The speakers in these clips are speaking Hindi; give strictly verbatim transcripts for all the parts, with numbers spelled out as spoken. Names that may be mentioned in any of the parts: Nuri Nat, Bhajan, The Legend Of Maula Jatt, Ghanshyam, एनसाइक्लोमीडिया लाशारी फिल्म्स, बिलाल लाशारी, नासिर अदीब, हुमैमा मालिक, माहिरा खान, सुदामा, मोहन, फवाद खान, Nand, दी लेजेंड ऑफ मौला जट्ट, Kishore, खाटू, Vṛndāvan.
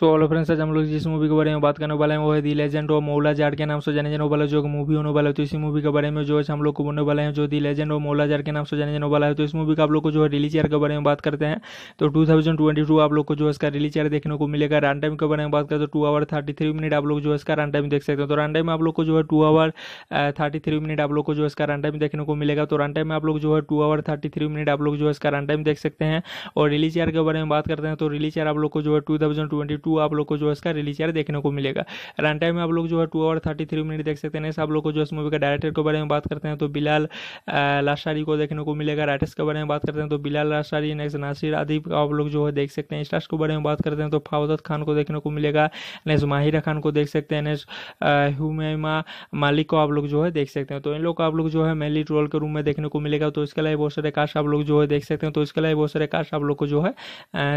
सो ऑल फ्रेंड्स, आज हम लोग जिस मूवी के बारे में बात करने वाले हैं वो है दी लेजेंड ऑफ मौला जट्ट के नाम से जाने जाने वाला जो मूवी होने वाला है। तो इसी मूवी के बारे में जो है हम लोग को बोलने वाले हैं, जो दी लेजेंड ऑफ मौला जट्ट के नाम से जाने जाने वाला है। तो इस मूवी का आप लोग को जो है रिलीज ईयर के बारे में बात करते हैं तो टू थाउजेंड ट्वेंटी टू आप लोग को जो है इसका रिलीज ईयर देखने को मिलेगा। रन टाइम के बारे में बात करते हैं two hour thirty three minute आप लोग जो है इसका रन टाइम देख सकते हैं। तो रन टाइम में आप लोग को जो है two hour thirty three minute आप लोग को जो है इसका रन टाइम देखने को मिलेगा। तो रन टाइम में आप लोग जो है two hour thirty three minute आप लोग जो है इसका रन टाइम देख सकते हैं। और रिलीज ईयर के बारे में बात करते हैं तो रिलीज ईयर आप लोग को जो है टू थाउजेंड ट्वेंटी टू आप लोग को जो है इसका रिलीज ईयर देखने को मिलेगा। रन टाइम में आप लोग जो है two hour thirty three minute देख सकते हैं। आप लोग को जो इस मूवी का डायरेक्टर के बारे में बात करते हैं तो बिलाल लाशारी को देखने को मिलेगा। राइटर्स के बारे में बात करते हैं तो बिलाल लाशारी, नेक्स्ट नासिर अदीब आप लोग जो है देख सकते हैं। स्टार्स के बारे में बात करते हैं तो फवाद खान को देखने को मिलेगा, नेक्स्ट माहिरा खान को देख सकते हैं, नेक्स्ट हुमैमा मालिक को आप लोग जो है देख सकते हैं। तो इन लोग को आप लोग जो है मेनली रोल के रूम में देखने को मिलेगा। तो इसके अलावा बहुत सारे कास्ट आप लोग जो है देख सकते हैं। तो इसके अलावा बहुत सारे कास्ट आप लोग को जो है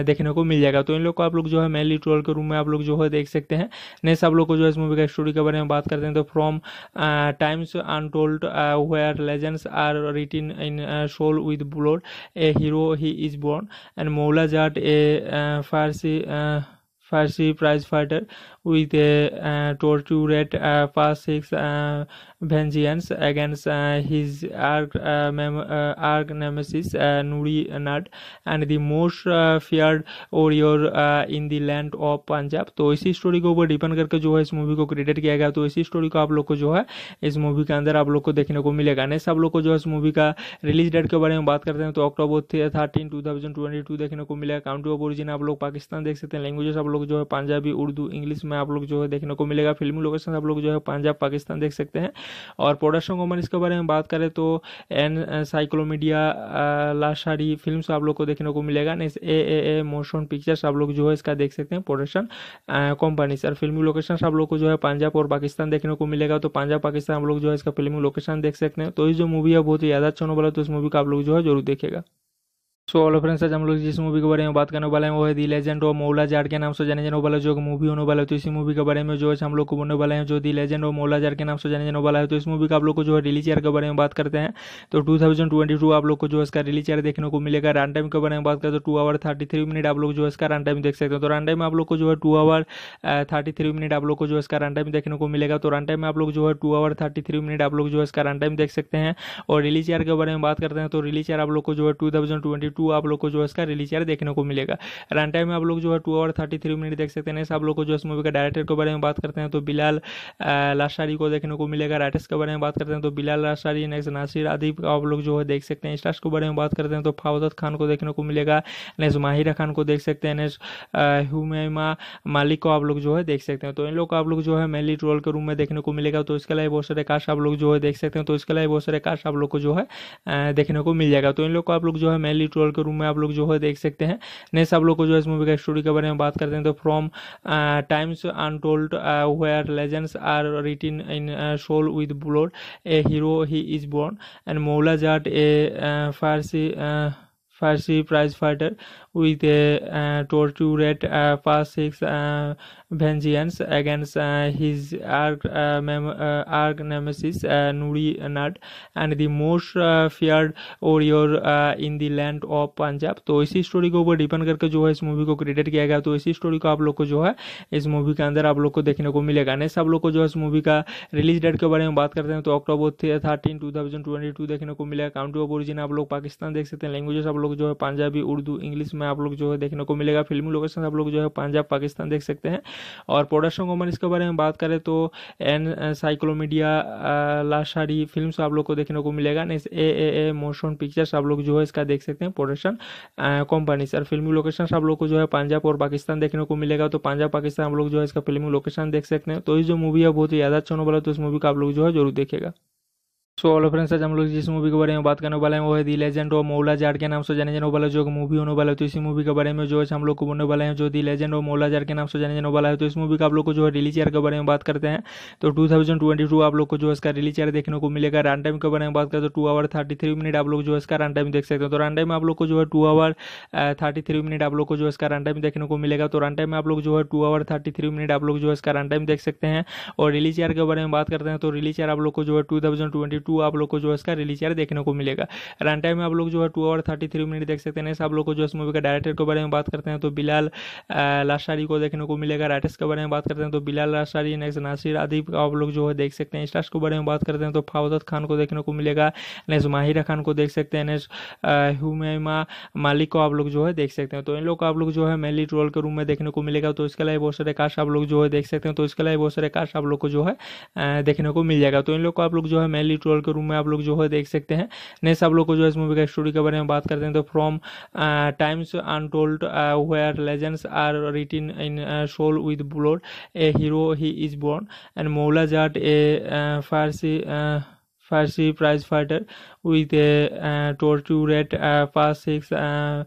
देखने को मिल जाएगा। तो इन लोग को आप लोग जो है मेनली रोल के रूम में आप लोग जो है देख सकते हैं। नेक्स्ट आप लोग को जो है इस मूवी का स्टोरी के बारे में बात करते हैं तो from times untold where legends are written in soul with blood a hero he is born and Maula Jatt a Farsi Farsi prize fighter with a uh, tortured uh, past six uh, vengeance against uh, his arch, uh, mem uh, arch nemesis uh, Nuri Nat and the most uh, feared warrior uh, in the land of Punjab। तो इसी स्टोरी के ऊपर डिपेंड करके जो है इस मूवी को क्रिएट किया गया। तो इसी स्टोरी को आप लोग को जो है इस मूवी के अंदर आप लोग को देखने को मिलेगा। नेक्स्ट आप लोग को जो है इस मूवी का रिलीज डेट के बारे में बात करते हैं तो October thirteen two thousand twenty two देखने को मिलेगा। काउंट्री ऑफ ओरिजिन आप लोग पाकिस्तान देख सकते हैं। लैंग्वेजेस आप लोग जो है पंजाबी, उर्दू, इंग्लिश आप लोग जो है देखने को मिलेगा। फिल्म लोकेशन आप लोग जो है पंजाब, पाकिस्तान देख सकते हैं। और प्रोडक्शन कंपनी इसके बारे में बात करें तो एनसाइक्लोमीडिया लाशारी फिल्म्स आप लोग को देखने को मिलेगा। Next A A A motion pictures आप लोग जो है इसका देख सकते हैं production company. Sir film location आप लोग को जो है पंजाब और पाकिस्तान देखने को मिलेगा। तो पंजाब, पाकिस्तान आप लोग जो है इसका फिल्म लोकेशन देख सकते हैं। तो ये जो मूवी है बहुत ही ज्यादा अच्छा होने वाला है। तो इस मूवी का आप लोग जो है जरूर देखेगा। सो ऑल फ्रेंड्स, आज हम लोग जिस मूवी के बारे में बात करने वाले हैं वो है दी लेजेंड ऑफ मौला जट्ट के नाम से जाने जाने वाला जो मूवी होने वाला है। तो इसी मूवी के बारे में जो है हम लोग को बोलने वाले हैं, जो दी लेजेंड ऑफ मौला जट्ट के नाम से जाने जाने वाला है। तो इस मूवी का आप लोग को जो है रिलीज ईयर के बारे में बात करते हैं तो टू थाउजेंड ट्वेंटी टू आप लोग को जो है इसका रिलीज ईयर देखने को मिलेगा। रन टाइम के बारे में बात करते हैं two hour thirty three minute आप लोग जो है इसका रन टाइम देख सकते हैं। तो रन टाइम में आप लोग को जो है two hour thirty three minute आप लोग को जो है इसका रन टाइम देखने को मिलेगा। तो रन टाइम में आप लोग जो है two hour thirty three minute आप लोग जो है इसका रन टाइम देख सकते हैं। और रिलीज ईयर के बारे में बात करते हैं तो रिलीज ईयर आप लोग को जो है टू थाउजेंड ट्वेंटी टू आप लोग को जो है इसका रिलीज ईयर देखने को मिलेगा। रन टाइम में आप लोग जो है two hour thirty three minute देख सकते हैं। आप लोग को जो इस मूवी का डायरेक्टर के बारे में बात करते हैं तो बिलाल लाशारी को देखने को मिलेगा। राइटर्स के बारे में बात करते हैं तो बिलाल लाशारी, नेक्स्ट नासिर अदीब आप लोग जो है देख सकते हैं। स्टार्स के बारे में बात करते हैं तो फवाद खान को देखने को मिलेगा, नेक्स्ट माहिरा खान को देख सकते हैं, नेक्स्ट हुमैमा मालिक को आप लोग जो है देख सकते हैं। तो इन लोग को आप लोग जो है मेनली रोल के रूम में देखने को मिलेगा। तो इसके अलावा बहुत सारे कास्ट आप लोग जो है देख सकते हैं। तो इसके अलावा बहुत सारे कास्ट आप लोग को जो है देखने को मिल जाएगा। तो इन लोग को आप लोग जो है मेनली रोल के रूम में आप लोग जो है देख सकते हैं। नेक्स्ट आप लोग को जो है इस मूवी का स्टोरी के बारे में बात करते हैं तो from times untold where legends are written in soul with blood a hero he is born and Maula Jatt a Farsi Farsi prize fighter with a uh, tortured uh, past six uh, vengeance against uh, his arch, uh, mem uh, arch nemesis uh, Nuri Nat and the most uh, feared warrior uh, in the land of Punjab। तो इसी स्टोरी के ऊपर डिपेंड करके जो है इस मूवी को क्रिएट किया गया। तो इसी स्टोरी को आप लोग को जो है इस मूवी के अंदर आप लोग को देखने को मिलेगा। नेक्स्ट आप लोग को जो है इस मूवी का रिलीज डेट के बारे में बात करते हैं तो October thirteen two thousand twenty two देखने को मिलेगा। काउंट्री ऑफ ओरिजिन आप लोग पाकिस्तान देख सकते हैं। लैंग्वेजेस आप लोग जो है पंजाबी, उर्दू, इंग्लिश आप लोग जो है देखने को मिलेगा। फिल्म लोकेशन आप लोग जो है पंजाब, पाकिस्तान देख सकते हैं। और प्रोडक्शन कंपनी इसके बारे में बात करें तो एनसाइक्लोमीडिया लाशारी फिल्म्स आप लोग को देखने को मिलेगा। Next A A A motion pictures आप लोग जो है इसका देख सकते हैं production company. Sir film location आप लोग को जो है पंजाब और पाकिस्तान देखने को मिलेगा। तो पंजाब, पाकिस्तान आप लोग जो है इसका फिल्म लोकेशन देख सकते हैं। तो ये जो मूवी है बहुत ही ज्यादा अच्छा होने वाला है। तो इस मूवी को आप लोग जो है जरूर देखेगा। सो ऑल फ्रेंड्स, आज हम लोग जिस मूवी के बारे में बात करने वाले हैं वो है दी लेजेंड ऑफ मौला जट्ट के नाम से जाने जाने वाला जो मूवी होने वाला है। तो इसी मूवी के बारे में जो है हम लोग को बोलने वाले हैं, जो दी लेजेंड ऑफ मौला जट्ट के नाम से जाने जाने वाला है। तो इस मूवी का आप लोग को जो है रिलीज ईयर के बारे में बात करते हैं तो टू थाउजेंड ट्वेंटी टू आप लोग को जो है इसका रिलीज ईयर देखने को मिलेगा। रन टाइम के बारे में बात करते हैं तो two hour thirty three minute आप लोग जो है इसका रन टाइम देख सकते हैं। तो रन टाइम में आप लोग को जो है two hour thirty three minute आप लोग को जो है इसका रन टाइम देखने को मिलेगा। तो रन टाइम में आप लोग जो है two hour thirty three minute आप लोग जो है इसका रन टाइम देख सकते हैं। और रिलीज ईयर के बारे में बात करते हैं तो रिलीज ईयर आप लोग को जो है two thousand twenty two two आप लोग को जो है इसका रिलीज यार देखने को मिलेगा। रन टाइम में आप लोग जो है two hour thirty three minute देख सकते हैं। नेक्स्ट आप लोग को जो इस मूवी का डायरेक्टर के बारे में बात करते हैं तो बिलाल लाशारी को देखने को मिलेगा। राइटर्स के बारे में बात करते हैं तो बिलाल लाशारी। नेक्स्ट नासिर अदीब का आप लोग जो है देख सकते हैं। स्टार्स के बारे में बात करते हैं तो फवाद खान को देखने को मिलेगा। नेक्स्ट माहिरा खान को देख सकते हैं। नेक्स्ट हुमैमा मालिक को आप लोग जो है देख सकते हैं। तो इन लोग को आप लोग जो है मेनली रोल के रूम में देखने को मिलेगा। तो इसके अलावा बहुत सारे कास्ट आप लोग जो है देख सकते हैं। तो इसके अलावा बहुत सारे कास्ट आप लोग को जो है देखने को मिल जाएगा। तो इन लोग को आप लोग जो है मेनली रोल के रूम में आप लोग जो है देख सकते हैं। नेक्स्ट आप लोग को जो है इस मूवी का स्टोरी के बारे में बात करते हैं तो from times untold where legends are written in soul with blood a hero he is born and Maula Jatt a Farsi Farsi prize fighter with a uh, tortured uh, past six uh,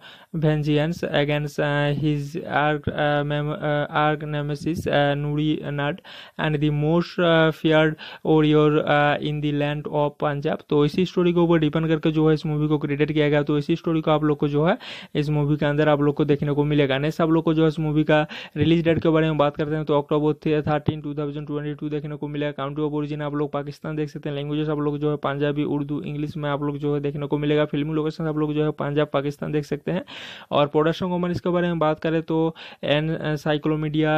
vengeance against uh, his arch, uh, mem uh, arch nemesis uh, Nuri Nad and the most uh, feared warrior uh, in the land of Punjab। तो इसी स्टोरी के ऊपर डिपेंड करके जो है इस मूवी को क्रिएट किया गया। तो इसी स्टोरी को आप लोग को जो है इस मूवी के अंदर आप लोग को देखने को मिलेगा। नेक्स्ट आप लोग को जो है इस मूवी का रिलीज डेट के बारे में बात करते हैं तो October thirteen two thousand twenty two देखने को मिलेगा। काउंट्री ऑफ ओरिजिन आप लोग पाकिस्तान देख सकते हैं। लैंग्वेजेस आप लोग जो है पंजाबी उर्दू इंग्लिश आप लोग जो है देखने को मिलेगा। फिल्मी लोकेशन आप लोग जो है पंजाब पाकिस्तान देख सकते हैं। और प्रोडक्शन कंपनी इसके बारे में बात करें तो एनसाइक्लोमीडिया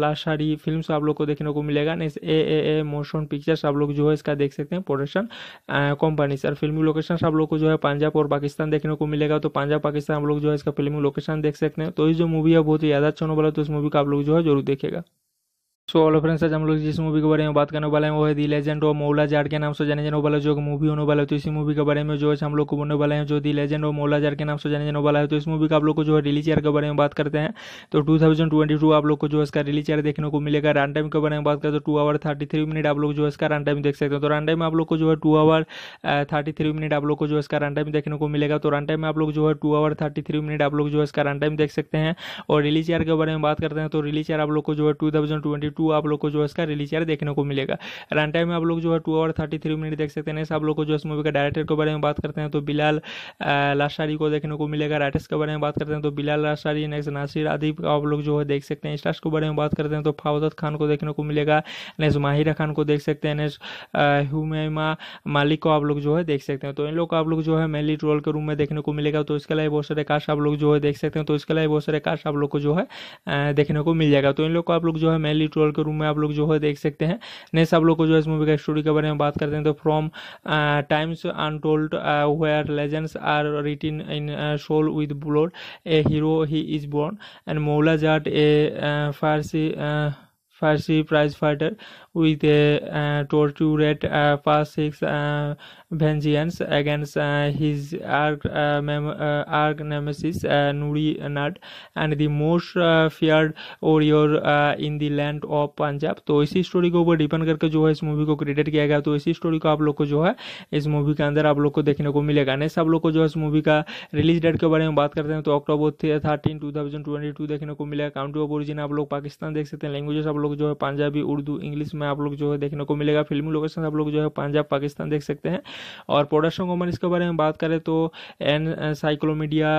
लाशारी फिल्म्स आप लोग को देखने को मिलेगा। Next A A A motion pictures आप लोग जो है इसका देख सकते हैं प्रोडक्शन कंपनी। सर फिल्मी लोकेशन आप लोग को जो है पंजाब और पाकिस्तान देखने को मिलेगा। तो पंजाब पाकिस्तान आप लोग जो है इसका फिल्मी लोकेशन देख सकते हैं। तो ये जो मूवी है बहुत ही ज्यादा अच्छा होने वाला है। तो इस मूवी का आप लोग जो है जरूर देखेगा। सो हेलो फ्रेंड्स, आज हम लोग जिस मूवी के बारे में बात करने वाले हैं वो है दी लेजेंड ऑफ मौला जट्ट के नाम से जाने जाने वाला जो मूवी होने वाला है। तो इसी मूवी के बारे में जो है हम लोग को बोलने वाले हैं जो दी लेजेंड ऑफ मौला जट्ट के नाम से जाने जाने वाला है। तो इस मूवी का आप लोग को जो है रिलीज ईयर के बारे में बात करते हैं तो टू थाउजेंड ट्वेंटी टू आप लोग को जो है इसका रिलीज ईयर देखने को मिलेगा। रन टाइम के बारे में बात करें तो two hour thirty three minute आप लोग जो है इसका रन टाइम देख सकते हैं। तो रन टाइम में आप लोग को जो है two hour thirty three minute आप लोग को जो है इसका रन टाइम देखने को मिलेगा। तो रन टाइम में आप लोग जो है two hour thirty three minute आप लोग जो है इसका रन टाइम देख सकते हैं। और रिलीज ईयर के बारे में बात करते हैं तो रिलीज ईयर आप लोग को जो है टू थाउजेंड ट्वेंटी टू आप लोग को जो है इसका रिलीज यार देखने को मिलेगा। रन टाइम में आप लोग जो है two hour thirty three minute देख सकते हैं। नेक्स्ट आप लोग को जो इस मूवी का डायरेक्टर के बारे में बात करते हैं तो बिलाल लाशारी को देखने को मिलेगा। राइटर्स के बारे में बात करते हैं तो बिलाल लाशारी। नेक्स्ट नासिर अदीब का आप लोग जो है देख सकते हैं। स्टार्स के बारे में बात करते हैं तो फवाद खान को देखने को मिलेगा। नेक्स्ट माहिरा खान को देख सकते हैं। नेक्स्ट हुमैमा मालिक को आप लोग जो है देख सकते हैं। तो इन लोग को आप लोग जो है मेनली रोल के रूम में देखने को मिलेगा। तो इसके अलावा बहुत सारे कास्ट आप लोग जो है देख सकते हैं। तो इसके अलावा बहुत सारे कास्ट आप लोग को जो है देखने को मिल जाएगा। तो इन लोग को आप लोग जो है मेनली रोल के रूम में आप लोग जो है देख सकते हैं। नेक्स्ट आप लोग को जो है इस मूवी का स्टोरी के बारे में बात करते हैं तो from times untold where legends are written in soul with blood a hero he is born and Maula Jatt a Farsi Farsi prize fighter with a uh, tortured uh, past six uh, vengeance against uh, his arch, uh, mem uh, arch nemesis uh, Nuri Nad and the most uh, feared warrior uh, in the land of Punjab। तो इसी स्टोरी के ऊपर डिपेंड करके जो है इस मूवी को क्रिएट किया गया। तो इसी स्टोरी को आप लोग को जो है इस मूवी के अंदर आप लोग को देखने को मिलेगा। नेक्स्ट आप लोग को जो है इस मूवी का रिलीज डेट के बारे में बात करते हैं तो October thirteen two thousand twenty two देखने को मिलेगा। काउंट्री ऑफ ओरिजिन आप लोग पाकिस्तान देख सकते हैं। लैंग्वेजेस आप लोग जो है पंजाबी उर्दू इंग्लिश आप लोग जो है देखने को मिलेगा। फिल्मी लोकेशन आप लोग जो है पंजाब पाकिस्तान देख सकते हैं। और प्रोडक्शन कंपनी इसके बारे में बात करें तो एनसाइक्लोमीडिया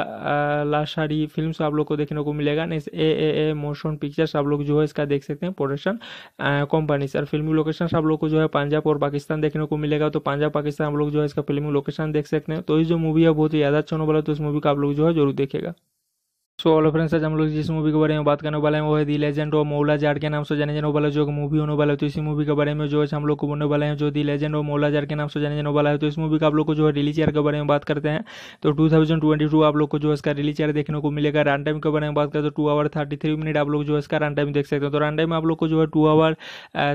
लाशारी फिल्म्स आप लोग को देखने को मिलेगा। Next A A A motion pictures आप लोग जो है इसका देख सकते हैं प्रोडक्शन कंपनी। सर फिल्मी लोकेशन आप लोग को जो है पंजाब और पाकिस्तान देखने को मिलेगा। तो पंजाब पाकिस्तान आप लोग जो है इसका फिल्मी लोकेशन देख सकते हैं। तो ये जो मूवी है बहुत ही ज्यादा अच्छा होने वाला है। तो इस मूवी का आप लोग जो है जरूर देखेगा। सो हेलो फ्रेंड्स, आज हम लोग जिस मूवी के बारे में बात करने वाले हैं वो है दी लेजेंड ऑफ मौला जट्ट के नाम से जाने जाने वाला जो मूवी होने वाला है। तो इसी मूवी के बारे में जो है हम लोग को बोलने वाले हैं जो दी लेजेंड ऑफ मौला जट्ट के नाम से जाने जाने वाला है। तो इस मूवी का आप लोग को जो है रिलीज ईयर के बारे में बात करते हैं तो टू थाउजेंड ट्वेंटी टू आप लोग को जो है इसका रिलीज ईयर देखने को मिलेगा। रन टाइम के बारे में बात करें तो two hour thirty three minute आप लोग जो है इसका रन टाइम देख सकते हैं। तो रन टाइम में आप लोग को जो है two hour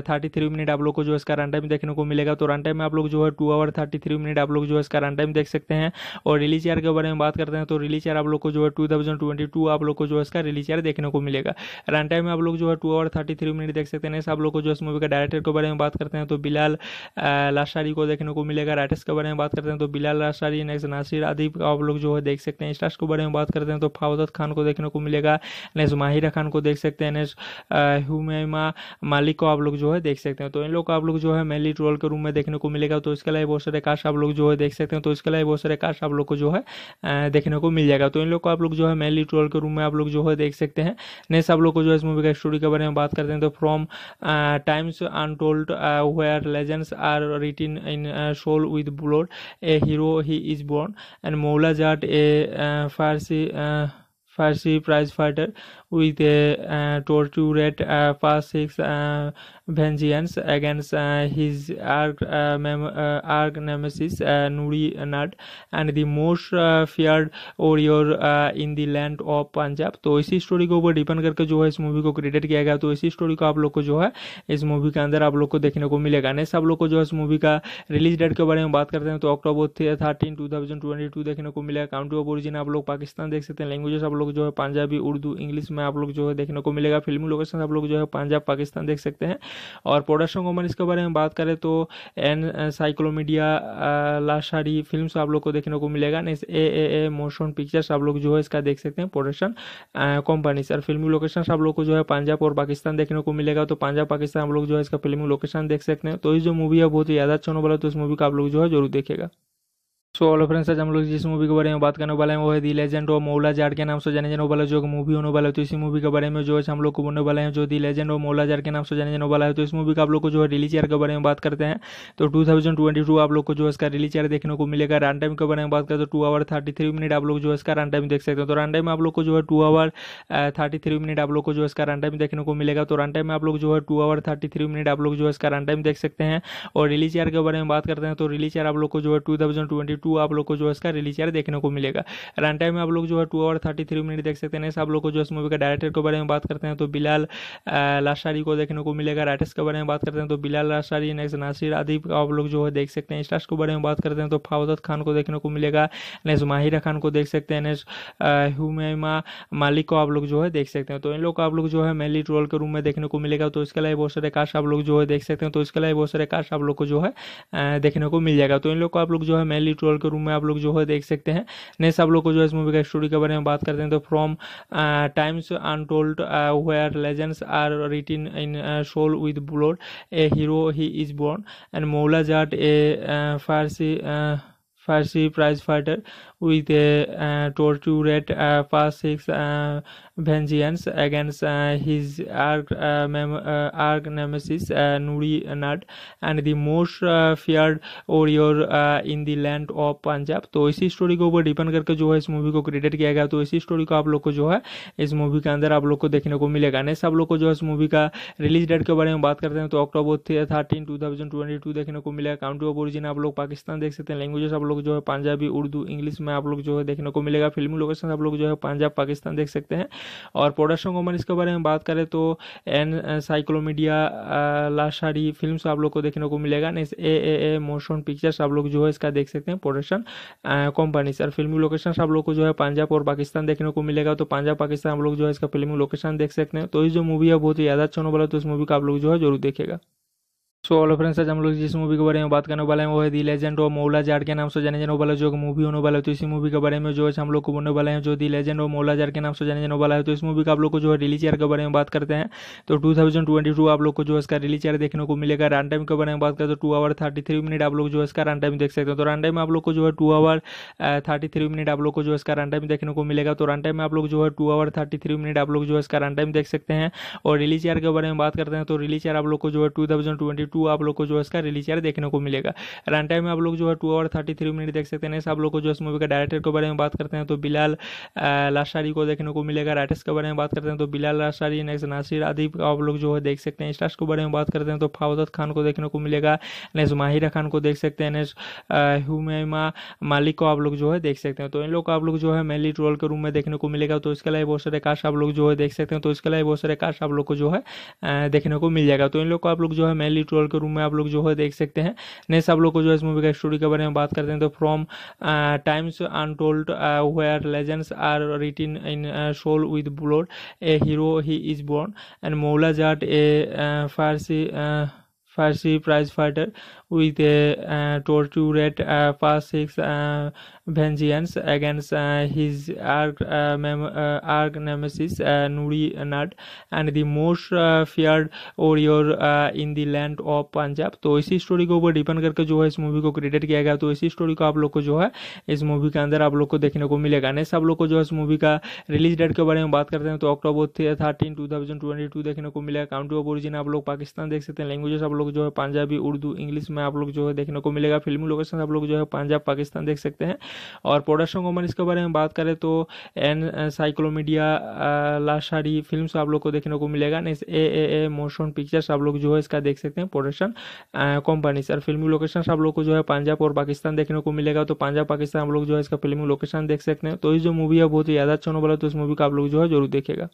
thirty three minute आप लोग को जो है इसका रन टाइम देखने को मिलेगा। तो रन टाइम में आप लोग जो है two hour thirty three minute आप लोग जो है इसका रन टाइम देख सकते हैं। और रिलीज ईयर के बारे में बात करते हैं तो रिलीज ईयर आप लोग को जो है टू थाउजेंड ट्वेंटी टू आप लोग को जो है इसका रिलीज ईयर देखने को मिलेगा। रन टाइम में आप लोग जो है two hour thirty three minute देख सकते हैं। नेक्स्ट आप लोग को जो इस मूवी का डायरेक्टर के बारे में बात करते हैं तो बिलाल लाशारी को देखने को मिलेगा। राइटर्स के बारे में बात करते हैं तो बिलाल लाशारी। नेक्स्ट नासिर अदीब का आप लोग जो है देख सकते हैं। स्टार्स के बारे में बात करते हैं तो फवाद खान को देखने को मिलेगा। नेक्स्ट माहिरा खान को देख सकते हैं। नेक्स्ट हुमैमा मालिक को आप लोग जो है देख सकते हैं। तो इन लोग को आप लोग जो है मेनली रोल के रूम में देखने को मिलेगा। तो इसके अलावा बहुत सारे कास्ट आप लोग जो है देख सकते हैं। तो इसके अलावा बहुत सारे कास्ट आप लोग को जो है देखने को मिल जाएगा। तो इन लोग को आप लोग जो है मेनली रोल स्क्रॉल के रूम में आप लोग जो है देख सकते हैं। नेक्स्ट आप लोग को जो है इस मूवी का स्टोरी के बारे में बात करते हैं तो from times untold where legends are written in soul with blood a hero he is born and Maula Jatt a Farsi Farsi prize fighter with a uh, tortured uh, past six uh, vengeance against uh, his arch, uh, mem- uh, arch nemesis uh, Nuri Nat and the most uh, feared warrior uh, in the land of Punjab। तो इसी स्टोरी के ऊपर डिपेंड करके जो है इस मूवी को क्रिएट किया गया। तो इसी स्टोरी को आप लोग को जो है इस मूवी के अंदर आप लोग को देखने को मिलेगा। नेक्स्ट आप लोग को जो है इस मूवी का रिलीज डेट के बारे में बात करते हैं तो October thirteen two thousand twenty two देखने को मिलेगा। काउंट्री ऑफ ओरिजिन आप लोग पाकिस्तान देख सकते हैं। लैंग्वेजेस आप लोग जो है पंजाबी उर्दू इंग्लिश आप लोग जो है देखने को मिलेगा। फिल्मी लोकेशन आप लोग जो है पंजाब पाकिस्तान देख सकते हैं। और प्रोडक्शन कंपनी इसके बारे में बात करें तो एनसाइक्लोमीडिया लाशारी फिल्म्स आप लोग को देखने को मिलेगा। Next A A A motion pictures आप लोग जो है इसका देख सकते हैं प्रोडक्शन कंपनी। और फिल्मी लोकेशन आप लोग को जो है पंजाब और पाकिस्तान देखने को मिलेगा। तो पंजाब पाकिस्तान आप लोग जो है इसका फिल्मी लोकेशन देख सकते हैं। तो ये जो मूवी है बहुत ही ज्यादा अच्छा होने वाला है। तो इस मूवी का आप लोग जो है जरूर देखेगा। सो ऑल फ्रेंड्स, आज हम लोग जिस मूवी के बारे में बात करने वाले हैं वो है दी लेजेंड ऑफ मौला जट्ट के नाम से जाने जाने वाला जो मूवी होने वाला है। तो इसी मूवी के बारे में जो है हम लोग को बोलने वाले हैं जो दी लेजेंड ऑफ मौला जट्ट के नाम से जाने जाने वाला है। तो इस मूवी का आप लोग को जो है रिलीज ईयर के बारे में बात करते हैं तो टू थाउजेंड ट्वेंटी टू आप लोग को जो है इसका रिलीज ईयर देखने को मिलेगा। रन टाइम के बारे में बात करें तो two hour thirty three minute आप लोग जो है इसका रन टाइम देख सकते हैं। तो रन टाइम में आप लोग को जो है two hour thirty three minute आप लोग को जो है इसका रन टाइम देखने को मिलेगा। तो रन टाइम में आप लोग जो है two hour thirty three minute आप लोग जो है इसका रन टाइम देख सकते हैं। और रिलीज ईयर के बारे में बात करते हैं तो रिलीज ईयर आप लोग को जो है टू थाउजेंड ट्वेंटी टू आप लोग को जो है इसका रिलीज ईयर देखने को मिलेगा। रन टाइम में आप लोग जो है two hour thirty three minute देख सकते हैं। आप लोग को जो इस मूवी का डायरेक्टर के बारे में बात करते हैं तो बिलाल लाशारी को देखने को मिलेगा। राइटर्स के बारे में बात करते हैं तो बिलाल लाशारी। नेक्स्ट नासिर अदीब आप लोग जो है देख सकते हैं। स्टार्स के बारे में बात करते हैं तो फवाद खान को देखने को मिलेगा। नेक्स्ट माहिरा खान को देख सकते हैं। नेक्स्ट हुमैमा मालिक को आप लोग जो है देख सकते हैं। तो इन लोग को आप लोग जो है मेनली रोल के रूम में देखने को मिलेगा। तो इसके अलावा बहुत सारे कास्ट आप लोग जो है देख सकते हैं। तो इसके अलावा बहुत सारे कास्ट आप लोग को जो है देखने को मिल जाएगा। तो इन लोग को आप लोग जो है मेनली ट्रोल के रूम में आप लोग जो है देख सकते हैं। नेक्स्ट आप लोग को जो है इस मूवी का स्टोरी के बारे में बात करते हैं तो from times untold where legends are written in soul with blood a hero he is born and Maula Jatt a Farsi Farsi prize fighter with a uh, tortured uh, past six uh, vengeance against uh, his arch, uh, mem- uh, arch nemesis uh, Nuri Nat and the most uh, feared warrior uh, in the land of Punjab। तो इसी स्टोरी के ऊपर डिपेंड करके जो है इस मूवी को क्रिएट किया गया। तो इसी स्टोरी को आप लोग को जो है इस मूवी के अंदर आप लोग को देखने को मिलेगा। नेक्स्ट आप लोग को जो है इस मूवी का रिलीज डेट के बारे में बात करते हैं तो October thirteen two thousand twenty two देखने को मिलेगा। काउंट्री ऑफ ओरिजिन आप लोग पाकिस्तान देख सकते हैं। लैंग्वेजेस आप लोग जो है पंजाबी उर्दू इंग्लिश आप लोग जो है देखने को मिलेगा। फिल्मी लोकेशन आप लोग जो है पंजाब पाकिस्तान देख सकते हैं। और प्रोडक्शन कंपनी इसके बारे में बात करें तो एनसाइक्लोमीडिया लाशारी फिल्म्स आप लोग को देखने को मिलेगा। Next A A A motion pictures आप लोग जो है इसका देख सकते हैं प्रोडक्शन कंपनी। और फिल्मी लोकेशन आप लोग को जो है पंजाब और पाकिस्तान देखने को मिलेगा। तो पंजाब पाकिस्तान आप लोग जो है इसका फिल्मी लोकेशन देख सकते हैं। तो ये जो मूवी है बहुत ही ज्यादा अच्छा होने वाला है। तो इस मूवी का आप लोग जो है जरूर देखेगा। सो ऑल फ्रेंड्स, आज हम लोग जिस मूवी के बारे में बात करने वाले हैं वो है दी लेजेंड ऑफ मौला जट्ट के नाम से जाने जाने वाला जो मूवी होने वाला है। तो इसी मूवी के बारे में जो है हम लोग को बोलने वाले हैं जो दी लेजेंड ऑफ मौला जट्ट के नाम से जाने जाने वाला है। तो इस मूवी का आप लोग को जो है रिलीज ईयर के बारे में बात करते हैं तो टू थाउजेंड ट्वेंटी टू आप लोग को जो है इसका रिलीज ईयर देखने को मिलेगा। रन टाइम के बारे में बात करें तो two hour thirty three minute आप लोग जो है इसका रन टाइम देख सकते हैं। तो रन टाइम में आप लोग को जो है two hour thirty three minute आप लोग को जो है इसका रन टाइम देखने को मिलेगा। तो रन टाइम में आप लोग जो है two hour thirty three minute आप लोग जो है इसका रन टाइम देख सकते हैं। और रिलीज ईयर के बारे में बात करते हैं तो रिलीज ईयर आप लोग को जो है टू थाउजेंड ट्वेंटी टू आप लोग को जो है इसका रिलीज ईयर देखने को मिलेगा। रन टाइम में आप लोग जो है two hour thirty three minute देख सकते हैं। आप लोग को जो इस मूवी का डायरेक्टर के बारे में बात करते हैं तो बिलाल लाशारी को देखने को मिलेगा। राइटर्स के बारे में बात करते हैं तो बिलाल लाशारी। नेक्स्ट नासिर अदीब आप लोग जो है देख सकते हैं। स्टार्स के बारे में बात करते हैं तो फवाद खान को देखने को मिलेगा। नेक्स्ट माहिरा खान को देख सकते हैं। नेक्स्ट हुमैमा मालिक को आप लोग जो है देख सकते हैं। तो इन लोग को आप लोग जो है मेनली रोल के रूम में देखने को मिलेगा। तो इसके अलावा बहुत सारे कास्ट आप लोग जो है देख सकते हैं। तो इसके अलावा बहुत सारे कास्ट आप लोग को जो है देखने को मिल जाएगा। तो इन लोग को आप लोग जो है मेनली ट्रोल के रूम में आप लोग जो है देख सकते हैं। नेक्स्ट आप लोग को जो है इस मूवी का स्टोरी के बारे में बात करते हैं तो from times untold where legends are written in soul with blood a hero he is born and Maula Jatt a Farsi Farsi prize fighter with a uh, tortured uh, past six uh, vengeance against uh, his arch uh, uh, nemesis uh, Nuri Nat and the most uh, feared warrior uh, in the land of Punjab। तो इसी स्टोरी के ऊपर डिपेंड करके जो है इस मूवी को क्रिएट किया गया। तो इसी स्टोरी को आप लोग को जो है इस मूवी के अंदर आप लोग को देखने को मिलेगा। नेक्स्ट आप लोग को जो है इस मूवी का रिलीज डेट के बारे में बात करते हैं तो October thirteen two thousand twenty two देखने को मिलेगा। काउंट्री ऑफ ओरिजिन आप लोग पाकिस्तान देख सकते हैं। लैंग्वेजेस आप लोग जो है पंजाबी उर्दू इंग्लिश में आप लोग जो है देखने को मिलेगा। फिल्मी लोकेशन आप लोग जो है पंजाब पाकिस्तान देख सकते हैं। और प्रोडक्शन कंपनी इसके बारे में बात करें तो एनसाइक्लोमीडिया लाशारी फिल्म्स आप लोग को देखने को मिलेगा। Next A A A motion pictures आप लोग जो है इसका देख सकते हैं प्रोडक्शन कंपनी। और फिल्मी लोकेशन आप लोग को जो है पंजाब और पाकिस्तान देखने को मिलेगा। तो पंजाब पाकिस्तान आप लोग जो है इसका फिल्मी लोकेशन देख सकते हैं। तो ये जो मूवी है बहुत ही ज्यादा अच्छा होने वाला है। तो इस मूवी का आप लोग जो है जरूर देखेगा।